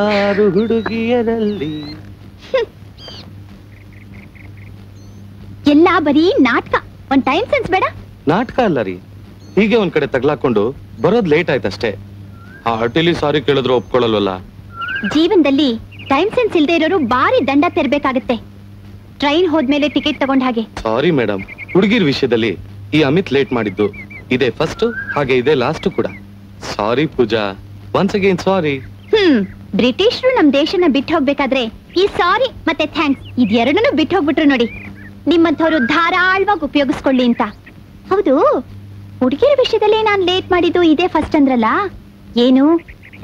ಹಲವಾರು ಹುಡುಗಿಯರಲ್ಲಿ ಎಲ್ಲ ಬರೀ ನಾಟಕ. ಒಂದು ಟೈಮ್ ಸೆನ್ಸ್ ಬೇಡ. ನಾಟಕ ಅಲ್ಲ ರೀ, ಹೀಗೆ ಒಂದ್ ಕಡೆ ತಗ್ಲಾಕೊಂಡು ಬರೋದು ಲೇಟ್ ಆಯ್ತು ಅಷ್ಟೇ. ಆ ಹಟೇಲಿ ಸಾರಿ ಕೇಳಿದ್ರು ಒಪ್ಕೊಳ್ಳಲ್ವಲ್ಲ. ಜೀವನದಲ್ಲಿ ಟೈಮ್ ಸೆನ್ಸ್ ಇಲ್ಲದೆ ಇರೋರು ಬಾರಿ ದಂಡ ತೆರಬೇಕಾಗುತ್ತೆ. ಟ್ರೈನ್ ಹೋದ್ಮೇಲೆ ಟಿಕೆಟ್ ತಗೊಂಡ ಹಾಗೆ. ಸಾರಿ ಮೇಡಮ್, ಹುಡುಗಿರ್ ವಿಷಯದಲ್ಲಿ ಈ ಅಮಿತ್ ಲೇಟ್ ಮಾಡಿದ್ದು ಇದೇ ಫಸ್ಟ್, ಹಾಗೆ ಇದೇ ಲಾಸ್ಟ್ ಕೂಡ. Sorry Pooja, once again sorry. ಬ್ರಿಟಿಷರು ನಮ್ ದೇಶನ ಬಿಟ್ಟು ಹೋಗ್ಬೇಕಾದ್ರೆ ಈ ಸಾರಿ ಮತ್ತೆ ಥ್ಯಾಂಕ್ಸ್ ಇದೆರಡನ್ನೂ ಬಿಟ್ಟು ಹೋಗ್ಬಿಟ್ರು ನೋಡಿ. ನಿಮ್ಮಂಥವ್ರು ಧಾರಾಳವಾಗಿ ಉಪಯೋಗಿಸ್ಕೊಳ್ಳಿ ಅಂತ. ಹೌದು, ಹುಡುಗಿರ ವಿಷಯದಲ್ಲಿ ನಾನ್ ಲೇಟ್ ಮಾಡಿದ್ದು ಇದೇ ಫಸ್ಟ್ ಅಂದ್ರಲ್ಲ, ಏನು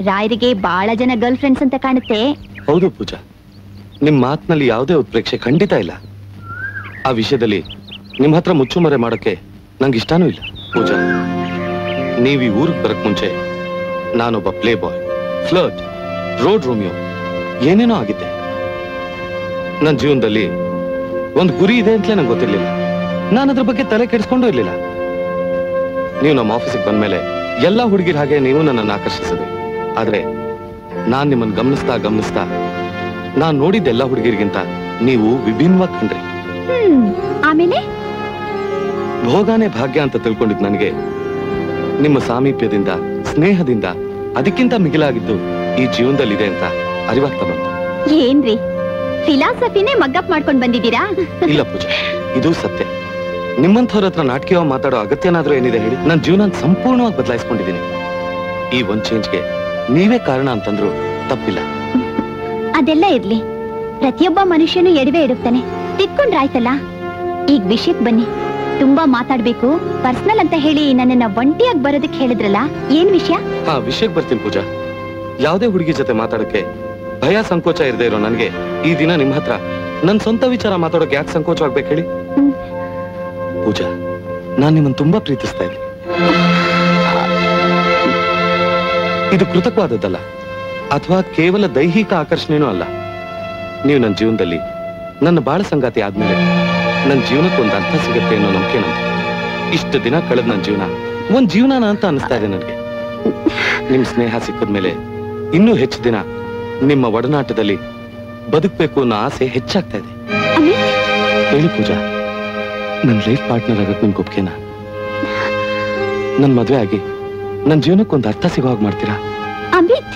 ರಾಯರಿಗೆ ಬಹಳ ಜನ ಗರ್ಲ್ ಫ್ರೆಂಡ್ಸ್ ಅಂತ ಕಾಣುತ್ತೆ. ಹೌದು ಪೂಜಾ, ನಿಮ್ ಮಾತಿನಲ್ಲಿ ಯಾವುದೇ ಉತ್ಪ್ರೇಕ್ಷೆ ಖಂಡಿತ ಇಲ್ಲ. ಆ ವಿಷಯದಲ್ಲಿ ನಿಮ್ ಹತ್ರ ಮುಚ್ಚುಮರೆ ಮಾಡೋಕೆ ನಂಗೆ ಇಷ್ಟಾನೂ ಇಲ್ಲ. ಪೂಜಾ, ನೀವ್ ಈ ಊರಿಗೆ ಬರಕ್ ಮುಂಚೆ ನಾನೊಬ್ಬ ಪ್ಲೇ ಬಾಯ್, ಫ್ಲರ್ಟ್, ರೋಡ್ ರೋಮಿಯೋ ಏನೇನೋ ಆಗಿದ್ದೆ. ನನ್ ಜೀವನದಲ್ಲಿ ಒಂದ್ ಗುರಿ ಇದೆ ಅಂತಲೇ ನಂಗೆ ಗೊತ್ತಿರ್ಲಿಲ್ಲ. ನಾನು ಅದ್ರ ಬಗ್ಗೆ ತಲೆ ಕೆಡಿಸ್ಕೊಂಡೂ ಇರ್ಲಿಲ್ಲ. ನೀವು ನಮ್ಮ ಆಫೀಸಿಗೆ ಬಂದ್ಮೇಲೆ ಎಲ್ಲ ಹುಡುಗಿರ ಹಾಗೆ ನೀವು ನನ್ನನ್ನು ಆಕರ್ಷಿಸಿದ್ರಿ. ಆದ್ರೆ ನಾನ್ ನಿಮ್ಮನ್ನು ಗಮನಿಸ್ತಾ ಗಮನಿಸ್ತಾ ನಾನ್ ನೋಡಿದ್ದೆ ಎಲ್ಲ ಹುಡುಗಿರಿಗಿಂತ ನೀವು ವಿಭಿನ್ನವಾಗಿ ಕಂಡ್ರಿ. ಆಮೇಲೆ ಭೋಗಾನೇ ಭಾಗ್ಯ ಅಂತ ತಿಳ್ಕೊಂಡಿದ್ ನನಗೆ ನಿಮ್ಮ ಸಾಮೀಪ್ಯದಿಂದ, ಸ್ನೇಹದಿಂದ ಅದಕ್ಕಿಂತ ಮಿಗಿಲಾಗಿದ್ದು ಈ ಜೀವನದಲ್ಲಿದೆ ಅಂತ ಅರಿವಾಗ್ತಾ ಬಂತು. ಏನ್ರಿ, ಫಿಲಾಸಫಿನೇ ಮಗ್ಗಪ್ ಮಾಡ್ಕೊಂಡು ಬಂದಿದ್ದೀರಾ? ಇಲ್ಲ ಪೂಜಾ, ಇದು ಸತ್ಯ. ನಿಮ್ಮಂಥವ್ರ ಹತ್ರ ನಾಟಕೀಯ ಮಾತಾಡೋ ಅಗತ್ಯನಾದ್ರೂ ಏನಿದೆ ಹೇಳಿ. ನನ್ನ ಜೀವನ ಸಂಪೂರ್ಣವಾಗಿ ಬದಲಾಯಿಸ್ಕೊಂಡಿದ್ದೀನಿ. ಈ ಒಂದ್ ಚೇಂಜ್ಗೆ ನೀವೇ ಕಾರಣ ಅಂತಂದ್ರು ತಪ್ಪಿಲ್ಲ. ಅದೆಲ್ಲ ಇರ್ಲಿ, ಪ್ರತಿಯೊಬ್ಬ ಮನುಷ್ಯನು ಎಡವೆ ಇಡುತ್ತಾನೆ, ತಿಕ್ಕೊಂಡ್ರಾಯ್ತಲ್ಲ. ಈಗ ವಿಷಯಕ್ಕೆ ಬನ್ನಿ. ತುಂಬಾ ಮಾತಾಡ್ಬೇಕು ಪರ್ಸನಲ್ ಅಂತ ಹೇಳಿ ನನ್ನನ್ನ ಒಂಟಿಯಾಗಿ ಬರೋದಕ್ಕೆ ಹೇಳಿದ್ರಲ್ಲ, ಏನ್ ವಿಷಯ? ಹಾ, ವಿಷಯಕ್ಕೆ ಬರ್ತೀನಿ ಪೂಜಾ. ಯಾವ್ದೇ ಹುಡುಗಿ ಜೊತೆ ಮಾತಾಡಕ್ಕೆ ಭಯ ಸಂಕೋಚ ಇರದೇ ಇರೋ ನನ್ಗೆ ಈ ದಿನ ನಿಮ್ ಹತ್ರ ನನ್ ಸ್ವಂತ ವಿಚಾರ ಮಾತಾಡೋಕೆ ಯಾಕೆ ಸಂಕೋಚವಾಗ್ಬೇಕು ಹೇಳಿ? ಪೂಜಾ, ನಾನ್ ನಿಮ್ಮನ್ನು ತುಂಬಾ ಪ್ರೀತಿಸ್ತಾ ಇದ್ದೀನಿ. ಇದು ಕೃತಕವಾದದ್ದಲ್ಲ ಅಥವಾ ಕೇವಲ ದೈಹಿಕ ಆಕರ್ಷಣೆನೂ ಅಲ್ಲ. ನೀವು ನನ್ನ ಜೀವನದಲ್ಲಿ ನನ್ನ ಬಾಳ ಸಂಗಾತಿ ಆದ್ಮೇಲೆ ನನ್ನ ಜೀವನಕ್ಕೆ ಒಂದು ಅರ್ಥ ಸಿಗುತ್ತೆ ಅನ್ನೋ ನಂಬಿಕೆ ನಂದು. ಇಷ್ಟು ದಿನ ಕಳೆದ ನನ್ನ ಜೀವನ ಒಂದ್ ಜೀವನನ ಅಂತ ಅನಿಸ್ತಾ ಇದೆ ನನಗೆ. ನಿಮ್ ಸ್ನೇಹ ಸಿಕ್ಕದ್ಮೇಲೆ ಇನ್ನೂ ಹೆಚ್ಚು ದಿನ ನಿಮ್ಮ ಒಡನಾಟದಲ್ಲಿ ಬದುಕಬೇಕು ಅನ್ನೋ ಆಸೆ ಹೆಚ್ಚಾಗ್ತಾ ಇದೆ. ಹೇಳಿ ಪೂಜಾ, ನನ್ನ ಲೈಫ್ ಪಾರ್ಟ್ನರ್ ಆಗಕ್ಕೆ ನಿಮ್ಗೆ ಒಪ್ಪಿಗೆನಾ? ನನ್ನ ಮದುವೆ ಆಗಿ ನನ್ನ ಜೀವನಕ್ಕೊಂದು ಅರ್ಥ ಸಿಗುವಾಗ ಮಾಡ್ತೀರಾ? ಅಮಿತ್,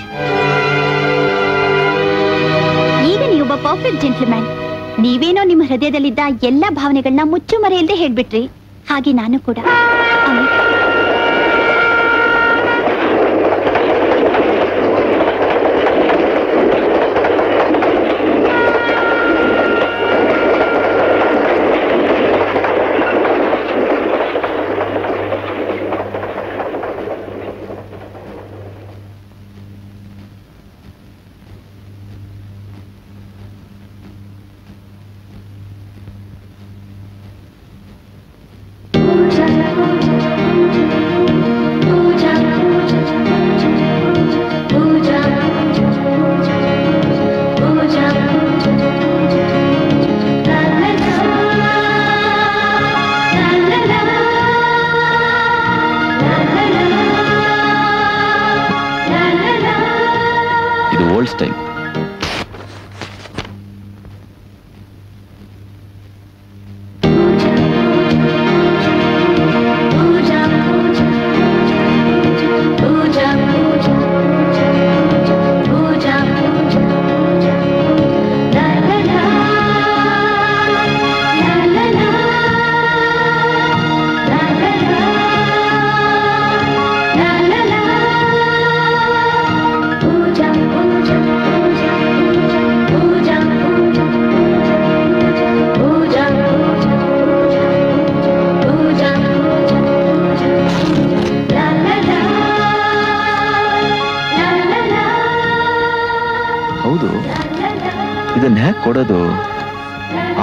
ಈಗ ನೀವೊಬ್ಬ ಪರ್ಫೆಕ್ಟ್ ಜೆಂಟ್ಲ್ಮ್ಯಾನ್. ನೀವೇನೋ ನಿಮ್ಮ ಹೃದಯದಲ್ಲಿದ್ದ ಎಲ್ಲ ಭಾವನೆಗಳನ್ನ ಮುಚ್ಚು ಮರೆಯಲ್ಲದೆ ಹೇಳ್ಬಿಟ್ರಿ. ಹಾಗೆ ನಾನು ಕೂಡ.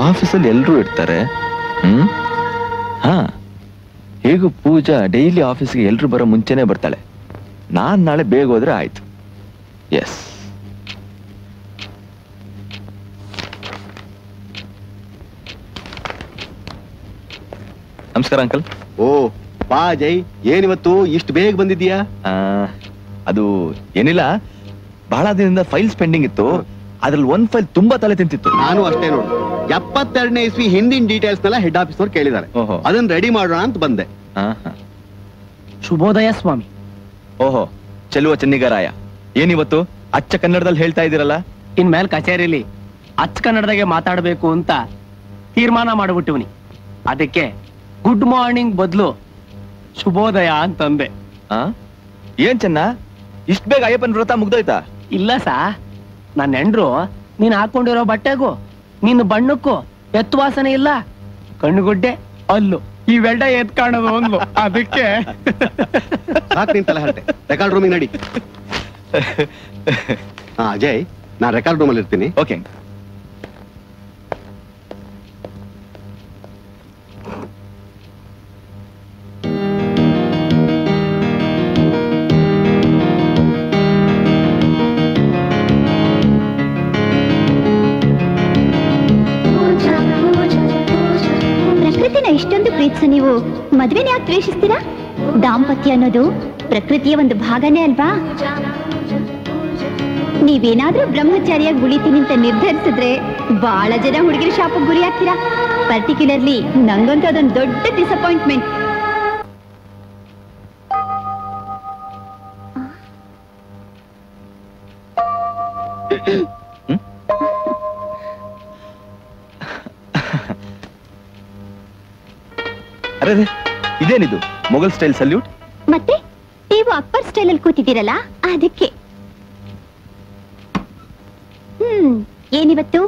ಆಫೀಸಲ್ಲಿ ಎಲ್ಲರೂ ಇರ್ತಾರೆ. ಹಾ, ಹೇಗೂ ಪೂಜಾ ಡೈಲಿ ಆಫೀಸ್ಗೆ ಎಲ್ಲರೂ ಬರೋ ಮುಂಚೆನೆ ಬರ್ತಾಳೆ. ನಾನ್ ನಾಳೆ ಬೇಗ ಹೋದ್ರೆ ಆಯ್ತು. ಎಸ್, ನಮಸ್ಕಾರ ಅಂಕಲ್. ಓ ಪಾ ಜೈ, ಏನಿವತ್ತು ಇಷ್ಟು ಬೇಗ ಬಂದಿದ್ದೀಯಾ? ಅದು ಏನಿಲ್ಲ, बहला दिन फैल्स पेंडिंग अद्वल फैल तुम्बा तले तिंतित्तु नानू अस्टे नोडु 72ने इस्वी हिंदिन डीटेल्स हेड ऑफिस अवर केळिदारे अदन्न रेडी माडोण अंत बंदे शुभोदय स्वामी ओहो चलुव चन्निगराय एनु इवत्तु अच्च कन्नडदल्लि हेळ्ता इद्दिरल्ल इन्न मेल कचेरियल्लि अच्च कन्नडदागे माताडबेकु अंत तीर्माना माडिबिट्टुवनि अदक्के गुड मार्निंग बदलु शुभोदय अंतंदे एनु चन्ना इष्ट बेग अय्यप्पन व्रत मुगिदोय्ता इल्ल सा ನನ್ನ ಹೆಂಡ್ರು ನೀನು ಹಾಕೊಂಡಿರೋ ಬಟ್ಟೆಗೂ ನಿನ್ನ ಬಣ್ಣಕ್ಕೂ ವ್ಯತ್ಯಾಸನೇ ಇಲ್ಲ ಕಣ್ಣುಗುಡ್ಡೆ ಅಲ್ಲು ಇವೆಲ್ಲ ಎದ್ ಕಾಣೋದು ಒಂದು ಅದಕ್ಕೆ ಸಾಕು ನಿನ್ನ ತಲೆಹರಟೆ ರೆಕಾರ್ಡ್ ರೂಮಿಗೆ ನಡಿ ಆ ಅಜಯ್ ನಾನು ರೆಕಾರ್ಡ್ ರೂಮಲ್ಲಿ ಇರ್ತೀನಿ ಓಕೆ मद्वेन याक द्वेषिस्तीरा दांपत्य अन्नोदु प्रकृतिय ओंदु भागने अल्वा नीवेनादरू ब्रह्मचारियागि उळीतीनि अंत निर्धरिसिद्रे बाळ जन हुडुगिर शापक्के गुरि आग्तीरा पर्टिक्युलर्ली नंगंतू अदोंदु दोड्ड डिसअपॉइंटमेंट ಮೊಘಲ್ ಸ್ಟೈಲ್ ಸಲ್ಯೂಟ್ ಮತ್ತೆ ನೀವು ಅಪ್ಪರ್ ಸ್ಟೈಲ್ ಅಲ್ಲಿ ಕೂತಿದ್ದೀರಲ್ಲ ಅದಕ್ಕೆ ಏನಿವತ್ತು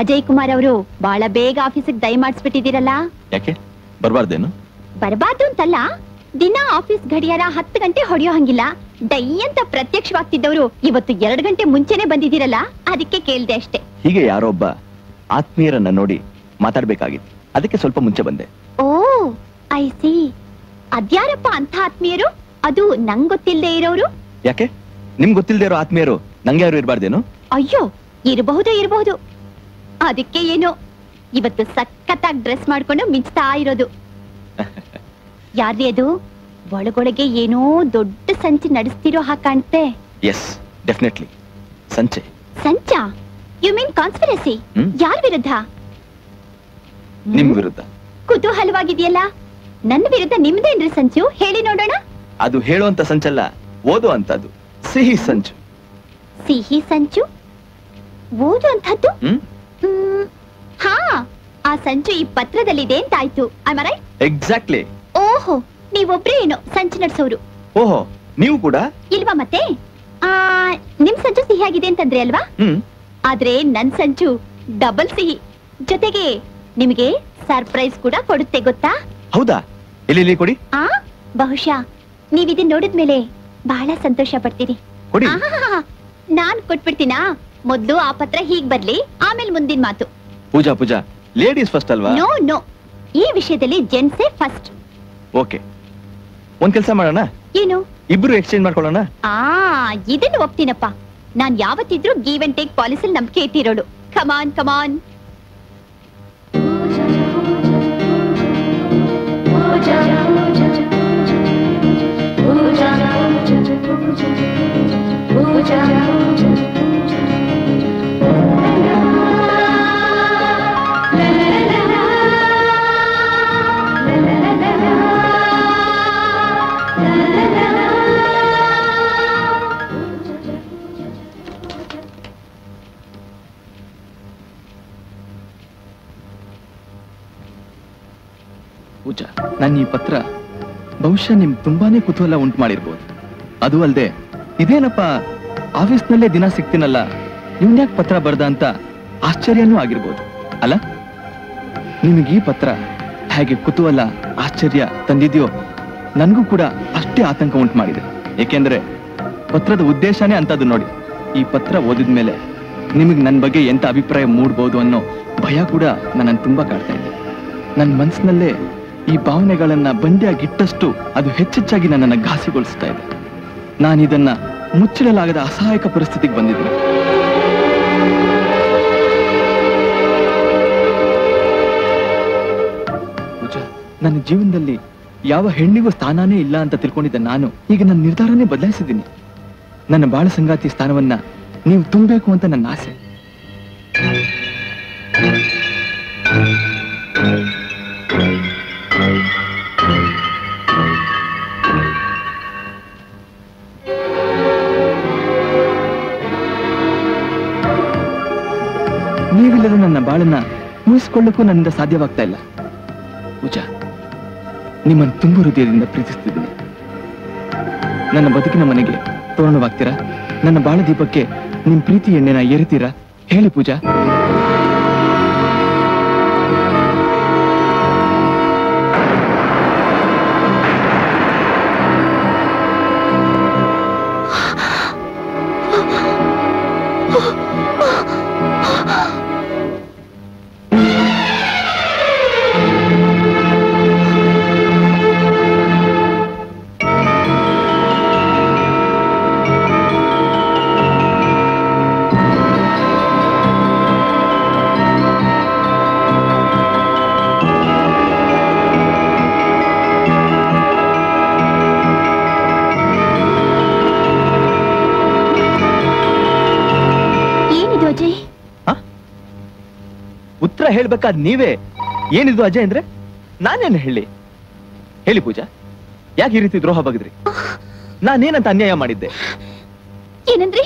ಅಜಯ್ ಕುಮಾರ್ ಅವರು ಬಹಳ ಬೇಗ ಆಫೀಸಿಗೆ ಡೈ ಮಾಡಿಸ್ಬಿಟ್ಟಿದ್ದೀರಲ್ಲ ಯಾಕೆ ಬರಬಾರ್ದೇನು ಬರಬಾರ್ದು ಅಂತಲ್ಲ ದಿನ ಆಫೀಸ್ ಗಡಿಯಾರ 10 ಗಂಟೆ ಹೊಡೆಯೋ ಹಾಗಿಲ್ಲ ಡೈ ಅಂತ ಪ್ರತ್ಯಕ್ಷವಾಗ್ತಿದ್ದವರು ಇವತ್ತು 2 ಗಂಟೆ ಮುಂಚೆನೇ ಬಂದಿದ್ದೀರಲ್ಲ ಅದಕ್ಕೆ ಕೇಳಿದೆ ಅಷ್ಟೇ ಹೀಗೆ ಯಾರೊಬ್ಬ ಆತ್ಮೀಯರನ್ನ ನೋಡಿ ಮಾತಾಡಬೇಕಾಗಿತ್ತು ಅದಕ್ಕೆ ಸ್ವಲ್ಪ ಮುಂಚೆ ಬಂದೆ ಓ ಐ ಸಿ ಅದ್ಯಾರಪ್ಪ ಅಂತ ಆತ್ಮೀಯರು ಅದು ನಂಗೆ ಗೊತ್ತಿಲ್ಲದೆ ಇರೋರು ಯಾಕೆ ನಿಮಗೆ ಗೊತ್ತಿಲ್ಲದೆ ಇರೋ ಆತ್ಮೀಯರು ನಂಗೆ ಯಾರು ಇರಬಾರ್ದೇನೋ ಅಯ್ಯೋ ಇರಬಹುದು ಅದಕ್ಕೆ ಏನು ಇವತ್ತು ಸಕ್ಕತ್ತಾಗಿ ಡ್ರೆಸ್ ಮಾಡ್ಕೊಂಡು ಮಿಂಚ್ತಾ ಇರೋದು ಯಾರ್ರಿ ಅದು ಒಳಗೊಳಗೆ ಏನೋ ದೊಡ್ಡ ಸಂಚಿ ನಡೆಸ್ತಿರೋ ಹಾಗೆ ಕಾಣುತ್ತೆ ಎಸ್ ಡೆಫಿನೆಟ್ಲಿ ಸಂಚಾ ಯು ಮೀನ್ ಕಾನ್ಸ್ಪಿರಸಿ ಯಾರ್ ವಿರುದ್ಧ ನಿಮ್ಮ ವಿರುದ್ಧ ಕುತೂಹಲವಾಗಿದೆಯಲ್ಲ ನನ್ನ ವಿರುದ್ಧ ನಿಮ್ಮದೇನ್ರಿ ಸಂಚು ಹೇಳಿ ನೋಡೋಣ ಅದು ಹೇಳುವಂತ ಸಂಚಲ್ಲ ಓದುವಂತದ್ದು ಸಿಹಿ ಸಂಚು ಓದುವಂತದ್ದು ಹಾ ಆ ಸಂಚು ಈ ಪತ್ರದಲ್ಲಿದೆ ಅಂತ ಆಯ್ತು ಐ ಮರೈ ಎಕ್ಸಾಕ್ಟ್ಲಿ ಓಹೋ ನೀವೊಬ್ರೇ ಏನೋ ಸಂಚು ನಡೆಸೋರು ಓಹೋ ನೀವು ಕೂಡ ಇಲ್ವಾ ಮತ್ತೆ ನಿಮ್ ಸಂಚು ಸಿಹಿಯಾಗಿದೆ ಅಂತಂದ್ರೆ ಅಲ್ವಾ ಆದ್ರೆ ನನ್ನ ಸಂಚು ಡಬಲ್ ಸಿಹಿ ಜೊತೆಗೆ ನಿಮಗೆ ಸರ್ಪ್ರೈಸ್ ಕೂಡ ಕೊಡುತ್ತೆ ಗೊತ್ತಾ ಹೌದಾ ಇಲ್ಲಿ ಕೊಡಿ ಬಹುಶಃ ನೀವು ಇದನ್ನ ನೋಡಿದ ಮೇಲೆ ಬಹಳ ಸಂತೋಷ ಪಡ್ತೀರಿ ಕೊಡಿ ನಾನು ಕೊಟ್ಬಿಡ್ತೀನಾ ಮೊದಲು ಆ ಪತ್ರ ಹೀಗೆ ಬರಲಿ ಆಮೇಲೆ ಮುಂದಿನ ಮಾತು ಪೂಜಾ ಲೇಡೀಸ್ ಫಸ್ಟ್ ಅಲ್ವಾ ನೋ ಈ ವಿಷಯದಲ್ಲಿ ಜೆಂಟ್ಸೇ ಫಸ್ಟ್ ಓಕೆ ಒಂದು ಕೆಲಸ ಮಾಡೋಣ ಏನು ಇಬ್ರು ಎಕ್ಸ್ಚೇಂಜ್ ಮಾಡ್ಕೊಳ್ಳೋಣ ಇದನ್ನ ಒಪ್ತೀನಪ್ಪ ನಾನು ಯಾವತ್ತಿದ್ರೂ ಗಿವ್ ಅಂಡ್ ಟೇಕ್ ಪಾಲಿಸಿಲಿ ನಂಬಿಕೆ ಇಟ್ಟಿರೋಳು ಕಮಾನ್ ಪೂಜಾ ನನ್ನ ಈ ಪತ್ರ ಬಹುಶಃ ನಿಮ್ಗೆ ತುಂಬಾನೇ ಕುತೂಹಲ ಉಂಟು ಮಾಡಿರ್ಬೋದು ಅದು ಅಲ್ಲದೆ ಇದೇನಪ್ಪ ಆಫೀಸ್ನಲ್ಲೇ ದಿನ ಸಿಗ್ತೀನಲ್ಲ ಇವ್ನ ಯಾಕೆ ಪತ್ರ ಬರ್ದ ಅಂತ ಆಶ್ಚರ್ಯನೂ ಆಗಿರ್ಬೋದು ಅಲ್ಲ ನಿಮಗೆ ಈ ಪತ್ರ ಹಾಗೆ ಕುತೂಹಲ ಆಶ್ಚರ್ಯ ತಂದಿದೆಯೋ ನನಗೂ ಕೂಡ ಅಷ್ಟೇ ಆತಂಕ ಉಂಟು ಮಾಡಿದೆ ಏಕೆಂದರೆ ಪತ್ರದ ಉದ್ದೇಶನೇ ಅಂತದ್ದು ನೋಡಿ ಈ ಪತ್ರ ಓದಿದ ಮೇಲೆ ನಿಮಗೆ ನನ್ನ ಬಗ್ಗೆ ಎಂಥ ಅಭಿಪ್ರಾಯ ಮೂಡ್ಬೋದು ಅನ್ನೋ ಭಯ ಕೂಡ ನನ್ನನ್ನು ತುಂಬ ಕಾಡ್ತಾ ಇದೆ ನನ್ನ ಮನಸ್ಸಿನಲ್ಲೇ ಈ ಭಾವನೆಗಳನ್ನು ಬಂಡಿಯಾಗಿಟ್ಟಷ್ಟು ಅದು ಹೆಚ್ಚೆಚ್ಚಾಗಿ ನನ್ನನ್ನು ಘಾಸಿಗೊಳಿಸ್ತಾ ಇದೆ ನಾನಿದನ್ನು ಮುಚ್ಚಿಡಲಾಗದ ಅಸಹಾಯಕ ಪರಿಸ್ಥಿತಿಗೆ ಬಂದಿದ್ದೆ ಪೂಜಾ ನನ್ನ ಜೀವನದಲ್ಲಿ ಯಾವ ಹೆಣ್ಣಿಗೂ ಸ್ಥಾನನೇ ಇಲ್ಲ ಅಂತ ತಿಳ್ಕೊಂಡಿದ್ದ ನಾನು ಈಗ ನನ್ನ ನಿರ್ಧಾರನೇ ಬದಲಾಯಿಸಿದ್ದೀನಿ ನನ್ನ ಬಾಳ ಸಂಗಾತಿ ಸ್ಥಾನವನ್ನ ನೀವು ತುಂಬಬೇಕು ಅಂತ ನನ್ನ ಆಸೆ. ನೀವಿಲ್ಲದೆ ನನ್ನ ಬಾಳನ್ನ ಮುಗಿಸ್ಕೊಳ್ಳಕ್ಕೂ ನನ್ನಿಂದ ಸಾಧ್ಯವಾಗ್ತಾ ಇಲ್ಲ. ಪೂಜಾ, ನಿಮ್ಮನ್ನು ತುಂಬ ಹೃದಯದಿಂದ ಪ್ರೀತಿಸ್ತಿದ್ದೀನಿ. ನನ್ನ ಬದುಕಿನ ಮನೆಗೆ ತೋರಣವಾಗ್ತೀರಾ? ನನ್ನ ಬಾಳ ದೀಪಕ್ಕೆ ನಿಮ್ಮ ಪ್ರೀತಿ ಎಣ್ಣೆನ ಏರಿತೀರಾ? ಹೇಳಿ ಪೂಜಾ. ಹೇಳ್ಬೇಕಾದ್ ನೀವೇ ಏನಿದು ಅಜಯ್ ಅಂದ್ರೆ ನಾನೇನು ಹೇಳಿ? ಹೇಳಿ ಪೂಜಾ, ಯಾಕೆ ಈ ರೀತಿ ದ್ರೋಹ ಬಗೆದ್ರಿ? ನಾನೇನಂತ ಅನ್ಯಾಯ ಮಾಡಿದ್ದೆ? ಏನಂದ್ರಿ?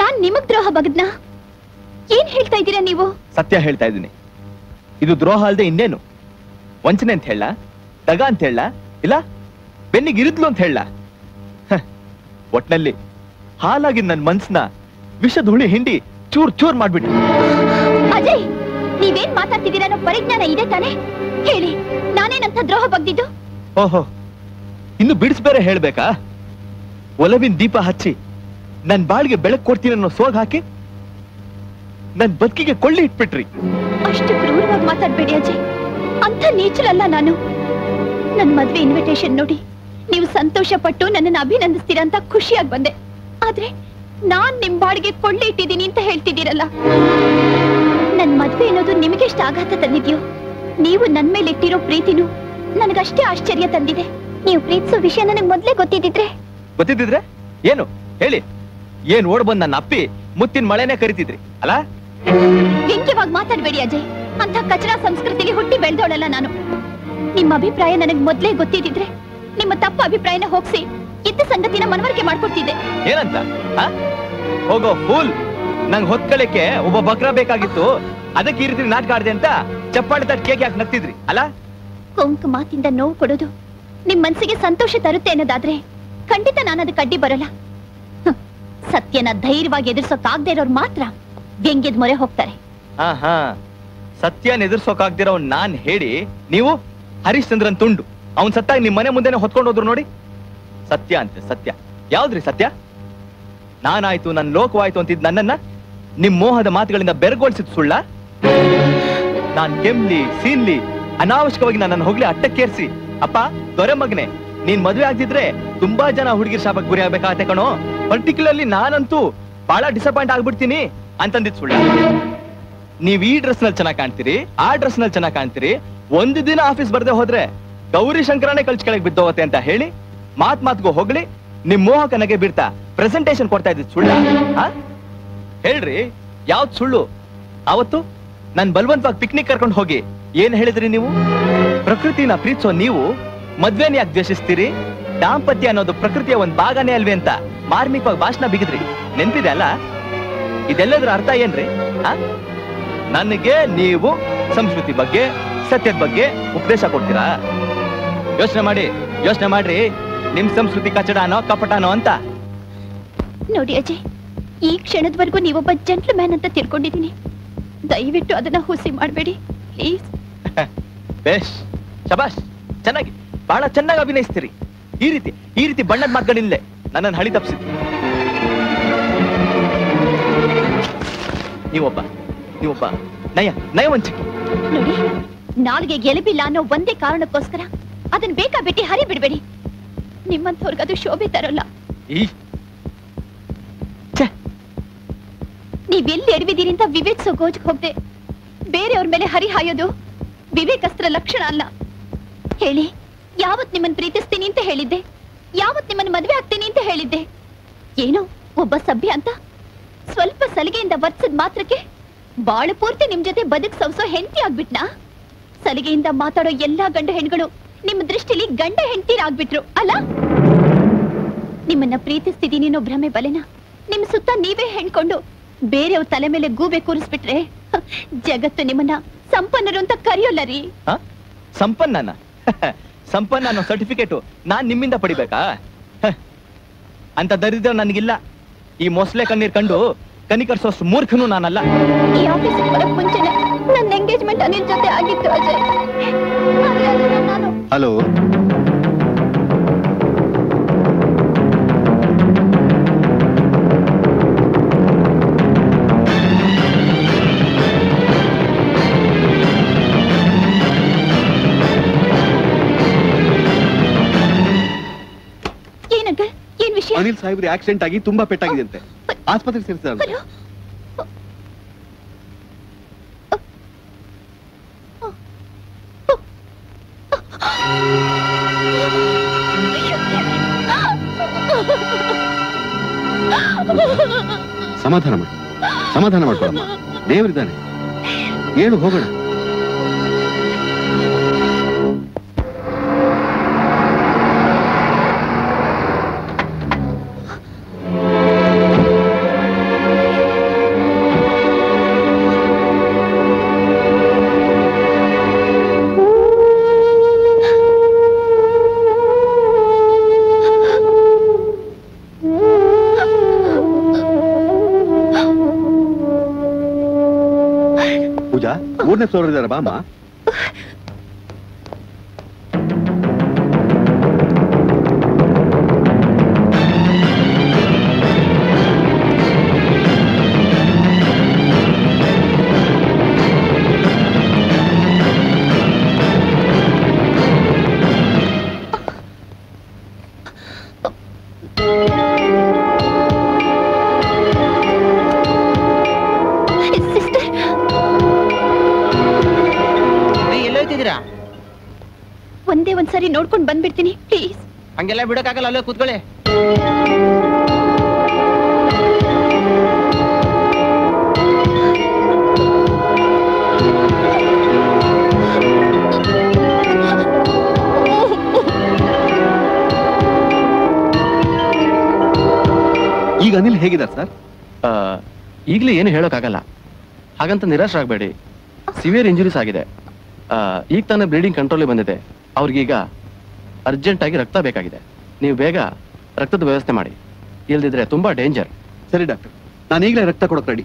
ನಾನ್ ನಿಮಗ್ ದ್ರೋಹ ಬಗೆದ್ನಾ? ಏನ್ ಹೇಳ್ತಾ ಇದ್ದೀರಾ ನೀವು? ಸತ್ಯ ಹೇಳ್ತಾ ಇದ್ದೀನಿ. ಇದು ದ್ರೋಹ ಅಲ್ದೆ ಇನ್ನೇನು? ವಂಚನೆ ಅಂತ ಹೇಳ, ದಗ ಅಂತ ಹೇಳ, ಇಲ್ಲ ಬೆನ್ನಿಗೆ ಇರಿದ್ಲು ಅಂತ ಹೇಳ. ಒಟ್ನಲ್ಲಿ ಹಾಲಾಗಿ ನನ್ ಮನ್ಸನ್ನ ವಿಷದ ಹುಳಿ ಹಿಂಡಿ ಚೂರ್ ಚೂರ್ ಮಾಡ್ಬಿಟ್ಟು. ಅಜಯ್, ನೀವೇನ್ ಮಾತಾಡ್ತಿದ್ದೀರಾ? ಪರಿಜ್ಞಾನ ಇದೆ ತಾನೆ? ಹೇಳಿ, ನಾನೇನಂತ ದ್ರೋಹ ಬಗ್ದಿದ್ದು? ಓಹೋ, ಇನ್ನು ಬಿಡಿಸ್ ಬೇರೆ ಹೇಳ್ಬೇಕಾ? ಒಲವಿನ ದೀಪ ಹಚ್ಚಿ ನನ್ ಬಾಳಿಗೆ ಬೆಳಕು ಕೊಡ್ತೀನಿ ಅನ್ನೋ ಸೋಗ್ ಹಾಕಿ ನನ್ ಬದುಕಿಗೆ ಕೊಳ್ಳಿ ಇಟ್ಬಿಟ್ರಿ. ಅಷ್ಟು ಕ್ರೂರವಾಗಿ ಮಾತಾಡ್ಬೇಡಿ ಅಜಯ್, ಅಂತ ನೀಚರಲ್ಲ ನಾನು. ನನ್ ಮದ್ವೆ ಇನ್ವಿಟೇಷನ್ ನೋಡಿ ನೀವು ಸಂತೋಷ ಪಟ್ಟು ನನ್ನನ್ನು ಅಭಿನಂದಿಸ್ತೀರಾ ಅಂತ ಖುಷಿಯಾಗಿ ಬಂದೆ. ಆದ್ರೆ ನಾನ್ ನಿಮ್ ಬಾಳಿಗೆ ಕೊಳ್ಳಿ ಇಟ್ಟಿದ್ದೀನಿ ಅಂತ ಹೇಳ್ತಿದ್ದೀರಲ್ಲ. ನನ್ ಮದ್ವೆ ಅನ್ನೋದು ನಿಮಗೆಷ್ಟು ಆಘಾತ ತಂದಿದ್ಯೋ, ನೀವು ನನ್ ಮೇಲೆ ಇಟ್ಟಿರೋ ಪ್ರೀತಿನೂ ನನಗಷ್ಟೇ ಆಶ್ಚರ್ಯ ತಂದಿದೆ. ನೀವು ಪ್ರೀತಿಸೋ ವಿಷಯ ನನಗೆ ಮೊದ್ಲೇ ಗೊತ್ತಿದ್ದಿದ್ರೆ ಏನು ಹೇಳಿ? ಏನ್ ಓಡ್ ಬಂದ್ ನನ್ನ ಅಪ್ಪಿ ಮುತ್ತಿನ ಮಳೆನೇ ಕರಿತಿದ್ರಿ ಅಲ್ಲ? ವ್ಯಂಗ್ಯವಾಗಿ ಮಾತಾಡ್ಬೇಡಿ ಅಜಯ್, ಅಂತ ಕಚರಾ ಸಂಸ್ಕೃತಿಗೆ ಹುಟ್ಟಿ ಬೆಳೆದೋಳಲ್ಲ ನಾನು. ನಿಮ್ಮ ಅಭಿಪ್ರಾಯ ನನಗ್ ಮೊದ್ಲೇ ಗೊತ್ತಿದ್ದಿದ್ರೆ ನಿಮ್ಮ ತಪ್ಪು ಅಭಿಪ್ರಾಯನ ಹೋಗ್ಸಿ ಇದ್ದ ಸಂಗತಿನ ಮನವರಿಕೆ ಮಾಡ್ಕೊಡ್ತಿದ್ದೆ. ಏನಂತ ಹೋಗೋ ಫೂಲ್, ನಂಗೆ ಹೊತ್ಕೊಳ್ಳಕ್ಕೆ ಒಬ್ಬ ಬಕ್ರ ಬೇಕಾಗಿತ್ತು, ಅದಕ್ಕೆ ಈ ರೀತಿ ನಾಟಕ ಆಡಿದೆ ಅಂತ ಚಪ್ಪಾಳೆ ತಟ್ಟಿ ಕೇಕ್ ಯಾಕೆ ನಗ್ತಿದ್ರಿ ಅಲ್ಲ? ಕೊಂಕ್ ಮಾತಿಂದ ನೋವು ಕೊಡೋದು ನಿಮ್ ಮನ್ಸಿಗೆ ಸಂತೋಷ ತರುತ್ತೆ ಅನ್ನೋದಾದ್ರೆ ಖಂಡಿತ ನಾನು ಅದಕ್ಕೆ ಅಡ್ಡಿ ಬರಲ್ಲ. ಸತ್ಯನ ಧೈರ್ಯವಾಗಿ ಎದುರಿಸೋಕಾಗದೆ ಇರೋರು ಮಾತ್ರ ವ್ಯಂಗ್ಯದ ಮೊರೆ ಹೋಗ್ತಾರೆ. ಸತ್ಯನ ಎದುರಿಸೋಕಾಗ್ದಿರೋ ನಾನ್ ಹೇಳಿ ನೀವು ಹರಿಶ್ಚಂದ್ರನ್ ತುಂಡು, ಅವ್ನ್ ಸತ್ತಾಗಿ ನಿಮ್ ಮನೆ ಮುಂದೆನೆ ಹೊತ್ಕೊಂಡು ಹೋದ್ರು ನೋಡಿ. ಸತ್ಯ ಅಂತೆ ಸತ್ಯ, ಯಾವ್ದ್ರಿ ಸತ್ಯ? ನಾನಾಯ್ತು, ನನ್ ಲೋಕವಾಯ್ತು ಅಂತಿದ್ ನನ್ನನ್ನ ನಿಮ್ ಮೋಹದ ಮಾತುಗಳಿಂದ ಬೆರಗೋಳಿಸಿದ್ ಸುಳ್ಳ? ನಾನ್ ಕೆಮ್ಲಿ ಸೀನ್ಲಿ ಅನಾವಶ್ಯಕವಾಗಿ ನನ್ನನ್ನು ಹೊಗ್ಲಿ ಅಟ್ಟಕ್ಕೇರ್ಸಿ ಅಪ್ಪ ದೊರೆ ಮಗನೆ ನೀನ್ ಮದುವೆ ಆಗ್ತಿದ್ರೆ ತುಂಬಾ ಜನ ಹುಡುಗಿರ್ ಶಾಪಕ್ಕೆ ಗುರಿ ಆಗ್ಬೇಕಾಗತ್ತೆ ಕಣೋ, ಪರ್ಟಿಕ್ಯುಲರ್ಲಿ ನಾನಂತೂ ಬಹಳ ಡಿಸಪಾಯಿಂಟ್ ಆಗ್ಬಿಡ್ತೀನಿ ಅಂತಂದಿದ್ ಸುಳ್ಳ? ನೀವ್ ಈ ಡ್ರೆಸ್ ನಲ್ಲಿ ಚೆನ್ನಾಗ್ ಕಾಣ್ತೀರಿ, ಆ ಡ್ರೆಸ್ ನಲ್ಲಿ ಚೆನ್ನಾಗ್ ಕಾಣ್ತೀರಿ, ಒಂದು ದಿನ ಆಫೀಸ್ ಬರ್ದೆ ಹೋದ್ರೆ ಗೌರಿ ಶಂಕರನೇ ಕಳ್ಸಿಕೊಳಕ್ ಬಿದ್ದೋಗತ್ತೆ ಅಂತ ಹೇಳಿ ಮಾತ್ ಮಾತ್ಗೂ ಹೋಗ್ಲಿ ನಿಮ್ ಮೋಹಕನಗೆ ಬಿಡ್ತಾ ಪ್ರೆಸೆಂಟೇಶನ್ ಕೊಡ್ತಾ ಇದ್ದಿದ್ ಸುಳ್ಳ? ಹೇಳ್ರಿ ಯಾವ್ದು ಸುಳ್ಳು? ಅವತ್ತು ನನ್ ಬಲ್ವಂತವಾಗಿ ಪಿಕ್ನಿಕ್ ಕರ್ಕೊಂಡು ಹೋಗಿ ಏನ್ ಹೇಳಿದ್ರಿ ನೀವು? ಪ್ರಕೃತಿನ ಪ್ರೀತಿಸೋ ನೀವು ಮದ್ವೆನ ಯಾಕೆ ದ್ವೇಷಿಸ್ತೀರಿ? ದಾಂಪತ್ಯ ಅನ್ನೋದು ಪ್ರಕೃತಿಯ ಒಂದ್ ಭಾಗನೇ ಅಲ್ವೇ ಅಂತ ಮಾರ್ಮಿಕವಾಗಿ ಭಾಷಣ ಬಿಗಿದ್ರಿ, ನೆನ್ಪಿದೆ ಅಲ್ಲ? ಇದೆಲ್ಲದ್ರ ಅರ್ಥ ಏನ್ರಿ? ನನಗೆ ನೀವು ಸಂಸ್ಕೃತಿ ಬಗ್ಗೆ ಸತ್ಯದ ಬಗ್ಗೆ ಉಪದೇಶ ಕೊಡ್ತೀರಾ? ಯೋಚನೆ ಮಾಡ್ರಿ ನಿಮ್ ಸಂಸ್ಕೃತಿ ಕಚಡಾನೋ ಕಪಟಾನೋ ಅಂತ. ನೋಡಿ ಅಜಯ್, ಈ ಕ್ಷಣದವರೆಗೂ ನೀವೊಬ್ಬ ಜೆಂಟ್ಲ್ ಮ್ಯಾನ್ ಅಂತ ತಿಳ್ಕೊಂಡಿದ್ದೀನಿ. ದಯವಿಟ್ಟು ಅದನ್ನ ಹುಸಿ ಮಾಡಬೇಡಿ ಪ್ಲೀಸ್. ಬೇಷ್, ಶಬಾಷ್, ಚೆನ್ನಾಗಿ, ಬಹಳ ಚೆನ್ನಾಗಿ ಅಭಿನಯಿಸ್ತೀರಿ. ಈ ರೀತಿ ಬಣ್ಣದ ಮಾತುಗಳಿಂದಲೇ ನನ್ನನ್ನು ಹಳಿ ತಪ್ಪಿಸಿದ್ರು. ನೀವೊಬ್ಬ ನಯವಂಚಿಕೆ. ನೋಡಿ, ನಾಲ್ಗೆ ಗೆಲುಬಿಲ್ಲ ಅನ್ನೋ ಒಂದೇ ಕಾರಣಕ್ಕೋಸ್ಕರ ಅದನ್ನ ಬೇಕಾ ಬಿಟ್ಟು ಹರಿ ಬಿಡಬೇಡಿ. ನಿಮ್ಮಂಥವ್ರಿಗದು ಶೋಭೆ ತರೋಲ್ಲ. ನೀವೆಲ್ಲಿ ಎಡವಿದ್ದೀರಿ ಅಂತ ವಿವೇಚಿಸೋ ಗೋಜಿಗೆ ಹೋಗದೆ ಬೇರೆಯವ್ರ ಮೇಲೆ ಹರಿಹಾಯೋದು ವಿವೇಕಸ್ತ್ರ ಲಕ್ಷಣ ಅಲ್ಲ. ಹೇಳಿ, ಯಾವತ್ ನಿಮ್ಮನ್ನ ಪ್ರೀತಿಸ್ತೀನಿ ಅಂತ ಹೇಳಿದ್ದೆ? ಯಾವತ್ ನಿಮ್ಮನ್ನ ಮದುವೆ ಆಗ್ತೀನಿ ಅಂತ ಹೇಳಿದ್ದೆ? ಏನೋ ಒಬ್ಬ ಸಭ್ಯ ಅಂತ ಸ್ವಲ್ಪ ಸಲಿಗೆಯಿಂದ ವರ್ತಿಸಿದ ಮಾತ್ರಕ್ಕೆ ಬಾಳು ಪೂರ್ತಿ ನಿಮ್ಮ ಜೊತೆ ಬದುಕು ಸೌಸೋ ಹೆಂಟಿ ಆಗ್ಬಿಟ್ನಾ? ಸಲಿಗೆಯಿಂದ ಮಾತಾಡೋ ಎಲ್ಲಾ ಗಂಡ ಹೆಣ್ಣುಗಳು ನಿಮ್ಮ ದೃಷ್ಟಿಲಿ ಗಂಡ ಹೆಂಟಿರಾಗ್ಬಿಟ್ರು ಅಲ್ಲ? ನಿಮ್ಮನ್ನ ಪ್ರೀತಿಸ್ತಿದೀನಿ ಅನ್ನೋ ಭ್ರಮೆ ಬಲೆನಾ ನಿಮ್ಮ ಸುತ್ತ ನೀವೇ ಹೆಣ್ಕೊಂಡು ಬೇರೆಯವ್ರ ತಲೆ ಮೇಲೆ ಗೂಬೆ ಕೂರಿಸ್ಬಿಟ್ರೆ ಜಗತ್ತು ನಿಮ್ಮನ್ನ ಸಂಪನ್ನರು ಅಂತ ಕರೆಯೋಲ್ಲ ರೀ. ಸಂಪನ್ನನ ಸಂಪನ್ನ ಅನ್ನೋ ಸರ್ಟಿಫಿಕೇಟ್ ನಾನು ನಿಮ್ಮಿಂದ ಪಡಿಬೇಕಾ? ಅಂತ ದರಿದ್ರ ನನಗಿಲ್ಲ. ಈ ಮೊಸಳೆ ಕಣ್ಣೀರ್ ಕಂಡು ಕನಿಕರಿಸೋಷ್ಟು ಮೂರ್ಖನು ನಾನಲ್ಲ. ಈ ಆಫೀಸಿಗೆ ಬರಕ್ ಮುಂಚೆನೆ ನನ್ನ ಎಂಗೇಜ್ಮೆಂಟ್ ಅನಿಲ್ ಜೊತೆ ಆಗಿತ್ತು ಅಜಯ್. ಹಲೋ, ಅನಿಲ್ ಸಾಹೇಬ್ರಿಗೆ ಆಕ್ಸಿಡೆಂಟ್ ಆಗಿ ತುಂಬಾ ಪೆಟ್ಟಾಗಿದೆಯಂತೆ. ಆಸ್ಪತ್ರೆ ಸೇರಿಸಿದ್ದಾರೆ. ಸಮಾಧಾನ ಮಾಡಿ, ಸಮಾಧಾನ ಮಾಡ್ಕೊಳಮ್ಮ. ದೇವರಿದ್ದಾನೆ, ಹೇಳು ಹೋಗೋಣ. ಸೋರಿದಾರ ಬಾಮ. ನೋಡ್ಕೊಂಡು ಬಂದ್ಬಿಡ್ತೀನಿ ಪ್ಲೀಸ್. ಹಂಗೆಲ್ಲ ಬಿಡಕ್ಕಾಗಲ್ಲ, ಅಲ್ಲೇ ಕೂತ್ಕೊಳ್ಳಿ. ಈಗ ಅನಿಲ್ ಹೇಗಿದ್ದಾರೆ ಸರ್? ಈಗಲೇ ಏನು ಹೇಳೋಕ್ಕಾಗಲ್ಲ, ಹಾಗಂತ ನಿರಾಶರಾಗಬೇಡಿ. ಸಿವಿಯರ್ ಇಂಜುರೀಸ್ ಆಗಿದೆ. ಈಗ ತಾನೇ ಬ್ಲೀಡಿಂಗ್ ಕಂಟ್ರೋಲಿಗೆ ಬಂದಿದೆ. ಅವ್ರಿಗೀಗ ಅರ್ಜೆಂಟ್ ಆಗಿ ರಕ್ತ ಬೇಕಾಗಿದೆ. ನೀವು ಬೇಗ ರಕ್ತದ ವ್ಯವಸ್ಥೆ ಮಾಡಿ, ಇಲ್ದಿದ್ರೆ ತುಂಬಾ ಡೇಂಜರ್. ಸರಿ ಡಾಕ್ಟರ್, ನಾನು ಈಗಲೇ ರಕ್ತ ಕೊಡಕ್ಕೆ ರೆಡಿ.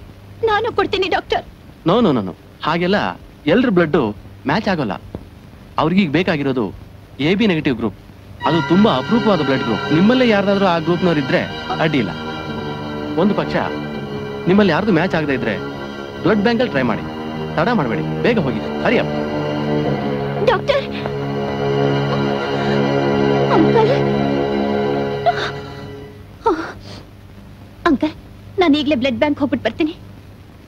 ನಾನು ಕೊಡ್ತೀನಿ ಡಾಕ್ಟರ್. ನೋ ನೋ ನೋ, ಹಾಗೆಲ್ಲ ಎಲ್ಲರ ಬ್ಲಡ್ ಮ್ಯಾಚ್ ಆಗೋಲ್ಲ. ಅವ್ರಿಗೀಗ ಬೇಕಾಗಿರೋದು AB ನೆಗೆಟಿವ್ ಗ್ರೂಪ್. ಅದು ತುಂಬಾ ಅಪರೂಪವಾದ ಬ್ಲಡ್ ಗ್ರೂಪ್. ನಿಮ್ಮಲ್ಲೇ ಯಾರ್ದಾದ್ರೂ ಆ ಗ್ರೂಪ್ನವ್ರು ಇದ್ರೆ ಅಡ್ಡಿ ಇಲ್ಲ. ಒಂದು ಪಕ್ಷ ನಿಮ್ಮಲ್ಲಿ ಯಾರ್ದು ಮ್ಯಾಚ್ ಆಗದೆ ಇದ್ರೆ ಬ್ಲಡ್ ಬ್ಯಾಂಕಲ್ಲಿ ಟ್ರೈ ಮಾಡಿ. ತಡ ಮಾಡಬೇಡಿ, ಬೇಗ ಹೋಗಿ. ಸರಿಯಾ ಡಾಕ್ಟರ್? ಅಂಕಲ್, ನಾನು ಈಗಲೇ ಬ್ಲಡ್ ಬ್ಯಾಂಕ್ ಹೋಗ್ಬಿಟ್ಟು ಬರ್ತೀನಿ.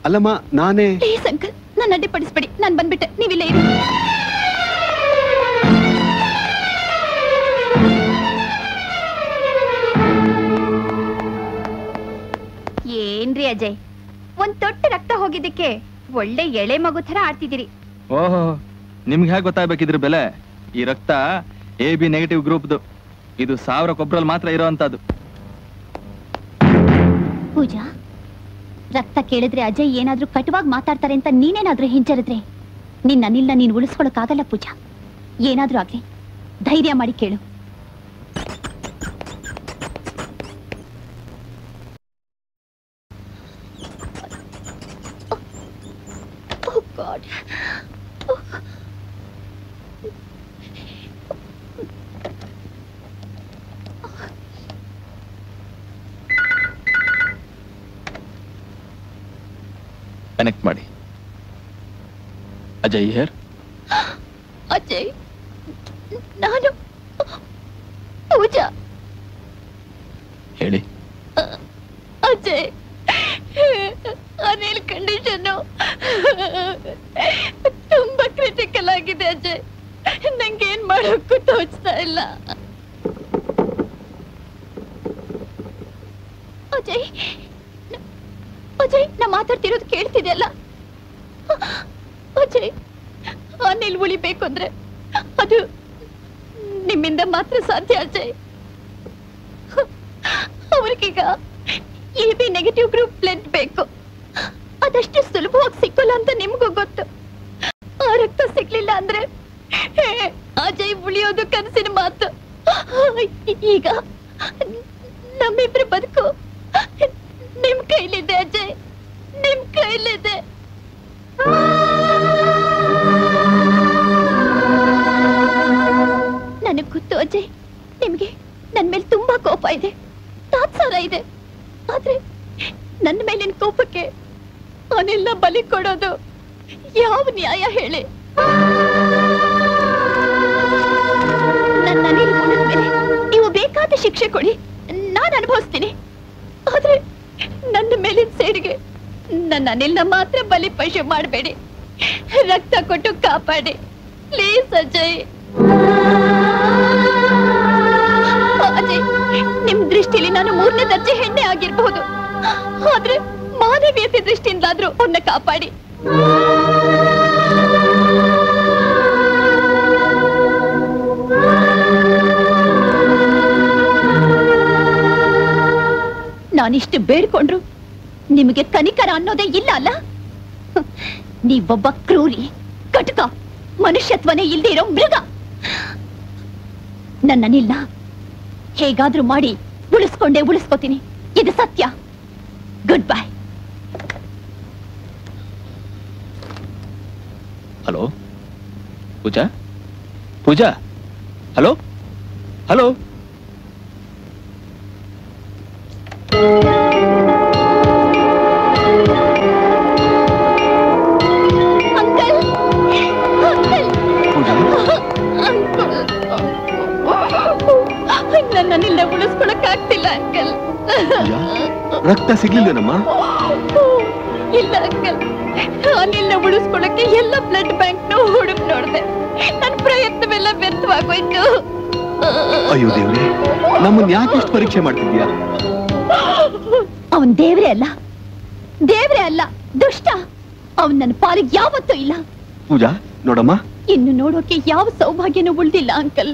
ಅಲ್ಲಮ್ಮ, ನಾನೇ. ಪ್ಲೀಸ್ ಅಂಕಲ್, ನಾನು ಅಡ್ಡಿಪಡಿಸ್ಬೇಡಿ. ನಾನು ಬಂದ್ಬಿಟ್ಟೆ, ನೀವಿಲ್ಲೇ ಇರಿ. ಏನ್ರಿ ಅಜಯ್, ಒಂದ್ ತೊಟ್ಟು ರಕ್ತ ಹೋಗಿದ್ದಕ್ಕೆ ಒಳ್ಳೆ ಎಳೆ ಮಗು ತರ ಆಡ್ತಿದ್ದೀರಿ. ಓಹೋ, ನಿಮ್ಗೆ ಹೇಗೆ ಗೊತ್ತಾಗಬೇಕಿದ್ರು ಬೆಲೆ? ಈ ರಕ್ತ AB ನೆಗೆಟಿವ್ ಗ್ರೂಪ್ದು. ಇದು 1000 ಕೊಬ್ರಲ್ಲಿ ಮಾತ್ರ ಇರೋಂಥದ್ದು. ಪೂಜಾ, ರಕ್ತ ಕೇಳಿದ್ರೆ ಅಜಯ್ ಏನಾದ್ರೂ ಕಟುವಾಗಿ ಮಾತಾಡ್ತಾರೆ ಅಂತ ನೀನೇನಾದ್ರೂ ಹಿಂಜರಿದ್ರೆ ನಿನ್ನ ಅನಿಲ್ನ ನೀನು ಉಳಿಸ್ಕೊಳಕ್ಕಾಗಲ್ಲ ಪೂಜಾ. ಏನಾದ್ರೂ ಆಗ್ಲಿ, ಧೈರ್ಯ ಮಾಡಿ ಕೇಳು. ಕನೆಕ್ಟ್ ಮಾಡಿ. ಅಜಯ್ ಹಿಯರ್. ಅಜಯ್, ನಾನು ಪೂಜಾ. ಹೇಳಿ ಅಜಯ್, ಅನಿಲ್ ಕಂಡೀಷನ್ ತುಂಬಾ ಕ್ರಿಟಿಕಲ್ ಆಗಿದೆ ಅಜಯ್. ನಂಗೆ ಏನ್ ಮಾಡೋಕ್ಕೂ ತೋಚ್ತಾ ಇಲ್ಲ ಅಜಯ್. ಅಜಯ್ ನಾ ಮಾತಾಡ್ತಿರೋದು ಕೇಳ್ತಿದೆಯಲ್ಲ? ಅಜಯ್ ಅನಿಲ್ ಉಳಿಬೇಕು ಅಂದ್ರೆ ಅದು ನಿಮ್ಮಿಂದ ಮಾತ್ರ ಸಾಧ್ಯ ಅಜಯ್. ಅವರಿಗೀಗ AB ನೆಗೆಟಿವ್ ಗ್ರೂಪ್ ಬ್ಲಡ್ ಬೇಕು. ಅದಷ್ಟು ಸುಲಭವಾಗಿ ಸಿಕ್ಕಲ್ಲ ಅಂತ ನಿಮಗೂ ಗೊತ್ತು. ಆ ರಕ್ತ ಸಿಗ್ಲಿಲ್ಲ ಅಂದ್ರೆ ಅಜಯ್ ಉಳಿಯೋದು ಕನಸಿನ ಮಾತು. ಈಗ ನಮ್ಮಿಬ್ರು ಬದುಕು ನಿಮ್ ಕೈಲಿದೆ ಅಜಯ್, ನಿಮ್ ಕೈಲಿದೆ. ನನಗ್ ಗೊತ್ತು ಅಜಯ್, ನಿಮ್ಗೆ ನನ್ ಮೇಲೆ ತುಂಬಾ ಕೋಪ ಇದೆ, ತಾತ್ಸಾರ ಇದೆ. ಆದ್ರೆ ನನ್ನ ಮೇಲಿನ ಕೋಪಕ್ಕೆ ಅವನ್ನೆಲ್ಲ ಬಲಿ ಕೊಡೋದು ಯಾವ ನ್ಯಾಯ ಹೇಳಿ? ನನ್ನ ಅನಿಲ್ ಉಳಿದ ಮೇಲೆ ನೀವು ಬೇಕಾದ ಶಿಕ್ಷೆ ಕೊಡಿ, ನಾನು ಅನುಭವಿಸ್ತೀನಿ. ಆದ್ರೆ ನನ್ನ ಮೇಲಿನ ಸೇರಿಗೆ ನನ್ನ ಅನಿಲ್ನ ಮಾತ್ರ ಬಲಿ ಪಶು ಮಾಡಬೇಡಿ. ರಕ್ತ ಕೊಟ್ಟು ಕಾಪಾಡಿ ಪ್ಲೀಸ್ ಅಜಯ್. ಅಜಯ್, ನಿಮ್ ದೃಷ್ಟಿಲಿ ನಾನು 3ನೇ ದರ್ಜೆ ಹೆಣ್ಣೆ ಆಗಿರ್ಬಹುದು, ಆದ್ರೆ ಮಾನವೀಯತೆ ದೃಷ್ಟಿಯಿಂದಾದ್ರೂ ಅವನ್ನ ಕಾಪಾಡಿ. ನಾನಿಷ್ಟು ಬೇಡ್ಕೊಂಡ್ರು ನಿಮಗೆ ಕನಿಕರ ಅನ್ನೋದೇ ಇಲ್ಲ ಅಲ್ಲ? ನೀವೊಬ್ಬ ಕ್ರೂರಿ, ಕಟುಕ, ಮನುಷ್ಯತ್ವನೇ ಇಲ್ಲದೆ ಇರೋ ಮೃಗ. ನನ್ನನಿಲ್ಲ ಹೇಗಾದ್ರೂ ಮಾಡಿ ಉಳಿಸ್ಕೊಂಡೇ ಉಳಿಸ್ಕೋತೀನಿ, ಇದು ಸತ್ಯ. Good bye. Hello Pooja, Pooja, hello hello. ನನ್ನಿಂದ ಉಳಿಸ್ಕೊಳಕ್ಕಾಗ್ತಿಲ್ಲ ಅಂಕಲ್. ರಕ್ತ ಸಿಗ್ಲಿಲ್ಲನಮ್ಮ? ಇಲ್ಲ ಅಂಕಲ್, ನಾನಿಲ್ಲ ಉಳಿಸ್ಕೊಳಕ್ಕೆ ಎಲ್ಲ ಬ್ಲಡ್ ಬ್ಯಾಂಕ್ ಹುಡುಕ್ ನೋಡ್ದೆ, ನನ್ನ ಪ್ರಯತ್ನವೆಲ್ಲ ವ್ಯರ್ಥವಾಗೋಯ್ತು. ಅಯ್ಯೋ ದೇವ್ರೆ, ನಮ್ಮನ್ ಯಾಕೆ ಇಷ್ಟು ಪರೀಕ್ಷೆ ಮಾಡ್ತಿದ್ಯಾ? ಅವನ್ ದೇವ್ರೆ ಅಲ್ಲ, ದೇವ್ರೆ ಅಲ್ಲ, ದುಷ್ಟ. ಅವನ್ ನನ್ನ ಪಾಲಿಗೆ ಯಾವತ್ತೂ ಇಲ್ಲ. ಪೂಜಾ ನೋಡಮ್ಮ, ಇನ್ನು ನೋಡೋಕೆ ಯಾವ ಸೌಭಾಗ್ಯನೂ ಉಳಿದಿಲ್ಲ ಅಂಕಲ್.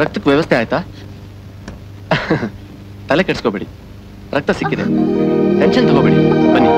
ರಕ್ತಕ್ಕೆ ವ್ಯವಸ್ಥೆ ಆಯ್ತಾ? ತಲೆ ಕೆಡಿಸ್ಕೋಬೇಡಿ, ರಕ್ತ ಸಿಕ್ಕಿದೆ, ಟೆನ್ಷನ್ ತಗೋಬೇಡಿ. ಬನ್ನಿ.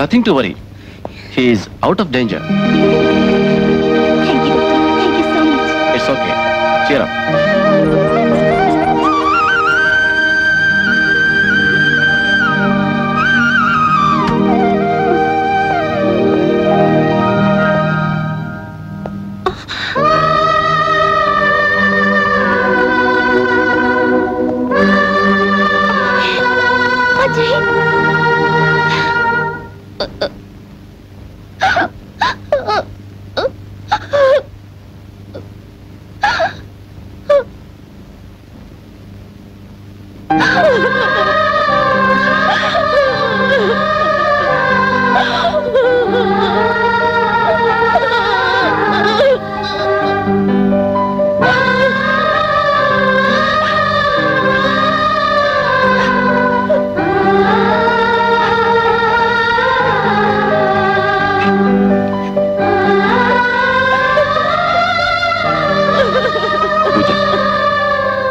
Nothing to worry. He is out of danger. Thank you. Thank you so much. It's okay. Cheer up.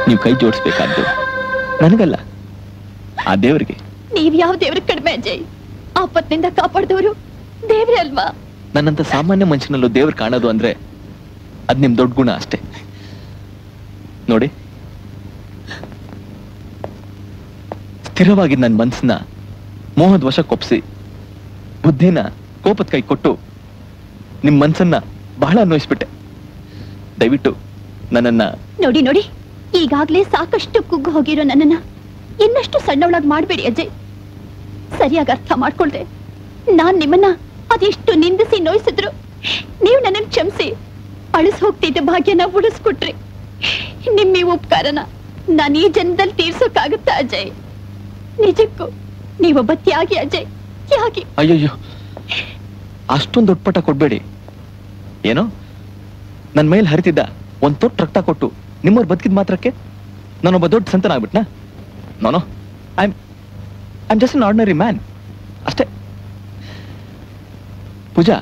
ನೀವು ಕೈ ಜೋಡಿಸಬೇಕಾದ್ದು ನನಗಲ್ಲ ಆ ದೇವರಿಗೆ ನೀವು ಯಾವ ದೇವರ ಕಡಿಮೆ ಅಜಯ್ ಆಪತ್ತಿನಿಂದ ಕಾಪಾಡಿದವರು ದೇವರೇ ಅಲ್ವಾ ನನ್ನಂತ ಸಾಮಾನ್ಯ ಮನುಷ್ಯನಲ್ಲೂ ದೇವರು ಕಾಣೋದು ಅಂದ್ರೆ ಅದು ನಿಮ್ಮ ದೊಡ್ಡ ಗುಣ ಅಷ್ಟೇ ನೋಡಿ ಸ್ಥಿರವಾಗಿ ನನ್ನ ಮನಸ್ಸನ್ನ ಮೋಹದ ವಶಕ್ಕೊಪ್ಪಿಸಿ ಬುದ್ಧಿನ ಕೋಪದ ಕೈ ಕೊಟ್ಟು ನಿಮ್ಮ ಮನಸ್ಸನ್ನ ಬಹಳ ನೋಯಿಸ್ಬಿಟ್ಟೆ ದಯವಿಟ್ಟು ನನ್ನನ್ನ ನೋಡಿ ನೋಡಿ ಈಗಾಗಲೇ ಸಾಕಷ್ಟು ಕುಗ್ಗು ಹೋಗಿರೋ ನನ್ನನ್ನ ಇನ್ನಷ್ಟು ಸಣ್ಣವಳಾಗಿ ಮಾಡಬೇಡಿ ಅಜಯ್ ಸರಿಯಾಗಿ ಅರ್ಥ ಮಾಡ್ಕೊಳ್ದೆ ನಾನು ನಿಮ್ಮನ್ನ ಅದೆಷ್ಟು ನಿಂದಿಸಿ ನೋಯಿಸಿದ್ರು ನೀವು ನನ್ನನ್ನು ಕ್ಷಮಿಸಿ ಅಳಿಸಿ ಹೋಗ್ತಿದ್ದ ಭಾಗ್ಯನ ಉಳಿಸ್ಕೊಟ್ರಿ ನಿಮ್ಮ ಈ ಉಪಕಾರನ ನಾನು ಈ ಜನ್ಮದಲ್ಲಿ ತೀರ್ಸೋಕ್ಕಾಗುತ್ತಾ ಅಜಯ್ ನಿಜಕ್ಕೂ ನೀವೊಬ್ಬ ತ್ಯಾಗಿ ಅಜಯ್ ತ್ಯಾಗಿ ಅಯ್ಯೋ ಅಷ್ಟೊಂದು ದೊಡ್ಡ ಪಟ ಕೊಡಬೇಡಿ ಏನೋ ನನ್ನ ಮೇಲೆ ಹರಿತಿದ್ದ ಒಂದು ತೊಟ್ಟು ರಕ್ತ ಕೊಟ್ಟು ನಿಮ್ಮವ್ರು ಬದುಕಿದ ಮಾತ್ರಕ್ಕೆ ನಾನೊಬ್ಬ ದೊಡ್ಡ ಸಂತನಾಗ್ಬಿಟ್ನಾ ನಾನು I am just an ordinary man ಅಷ್ಟೇ ಪೂಜಾ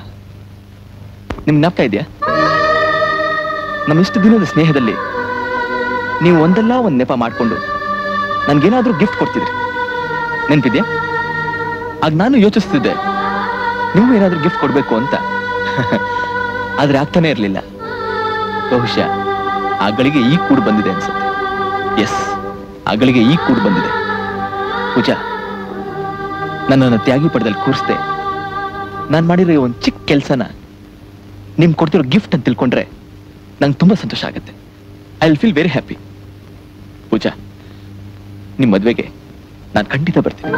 ನಿಮ್ಗೆ ಜ್ಞಾಪಕ ಇದೆಯಾ ನಮ್ಮಿಷ್ಟು ದಿನದ ಸ್ನೇಹದಲ್ಲಿ ನೀವು ಒಂದಲ್ಲ ಒಂದು ನೆಪ ಮಾಡಿಕೊಂಡು ನನಗೇನಾದರೂ ಗಿಫ್ಟ್ ಕೊಡ್ತಿದ್ರಿ ನೆನಪಿದೆಯಾ ಆಗ ನಾನು ಯೋಚಿಸ್ತಿದ್ದೆ ನೀವು ಏನಾದರೂ ಗಿಫ್ಟ್ ಕೊಡಬೇಕು ಅಂತ ಆದರೆ ಆಗ್ತಾನೆ ಇರಲಿಲ್ಲ ಬಹುಶಃ ಆ ಗಳಿಗೆ ಈ ಕೂಡು ಬಂದಿದೆ ಅನ್ಸುತ್ತೆ ಎಸ್ ಆ ಗಳಿಗೆ ಈ ಕೂಡು ಬಂದಿದೆ ಪೂಜಾ ನನ್ನನ್ನು ತ್ಯಾಗಿ ಪಡೆದಲ್ಲಿ ಕೂರಿಸ್ದೆ ನಾನು ಮಾಡಿರೋ ಒಂದು ಚಿಕ್ಕ ಕೆಲಸನ ನಿಮ್ಗೆ ಕೊಡ್ತಿರೋ ಗಿಫ್ಟ್ ಅಂತ ತಿಳ್ಕೊಂಡ್ರೆ ನಂಗೆ ತುಂಬ ಸಂತೋಷ ಆಗುತ್ತೆ I will feel very happy Pooja ನಿಮ್ಮ ಮದುವೆಗೆ ನಾನು ಖಂಡಿತ ಬರ್ತೀನಿ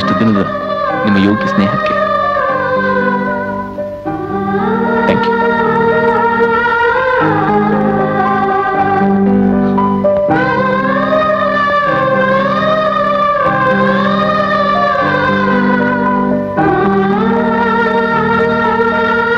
ಇಷ್ಟು ದಿನದ ನಿಮ್ಮ ಯೋಗ್ಯ ಸ್ನೇಹಕ್ಕೆ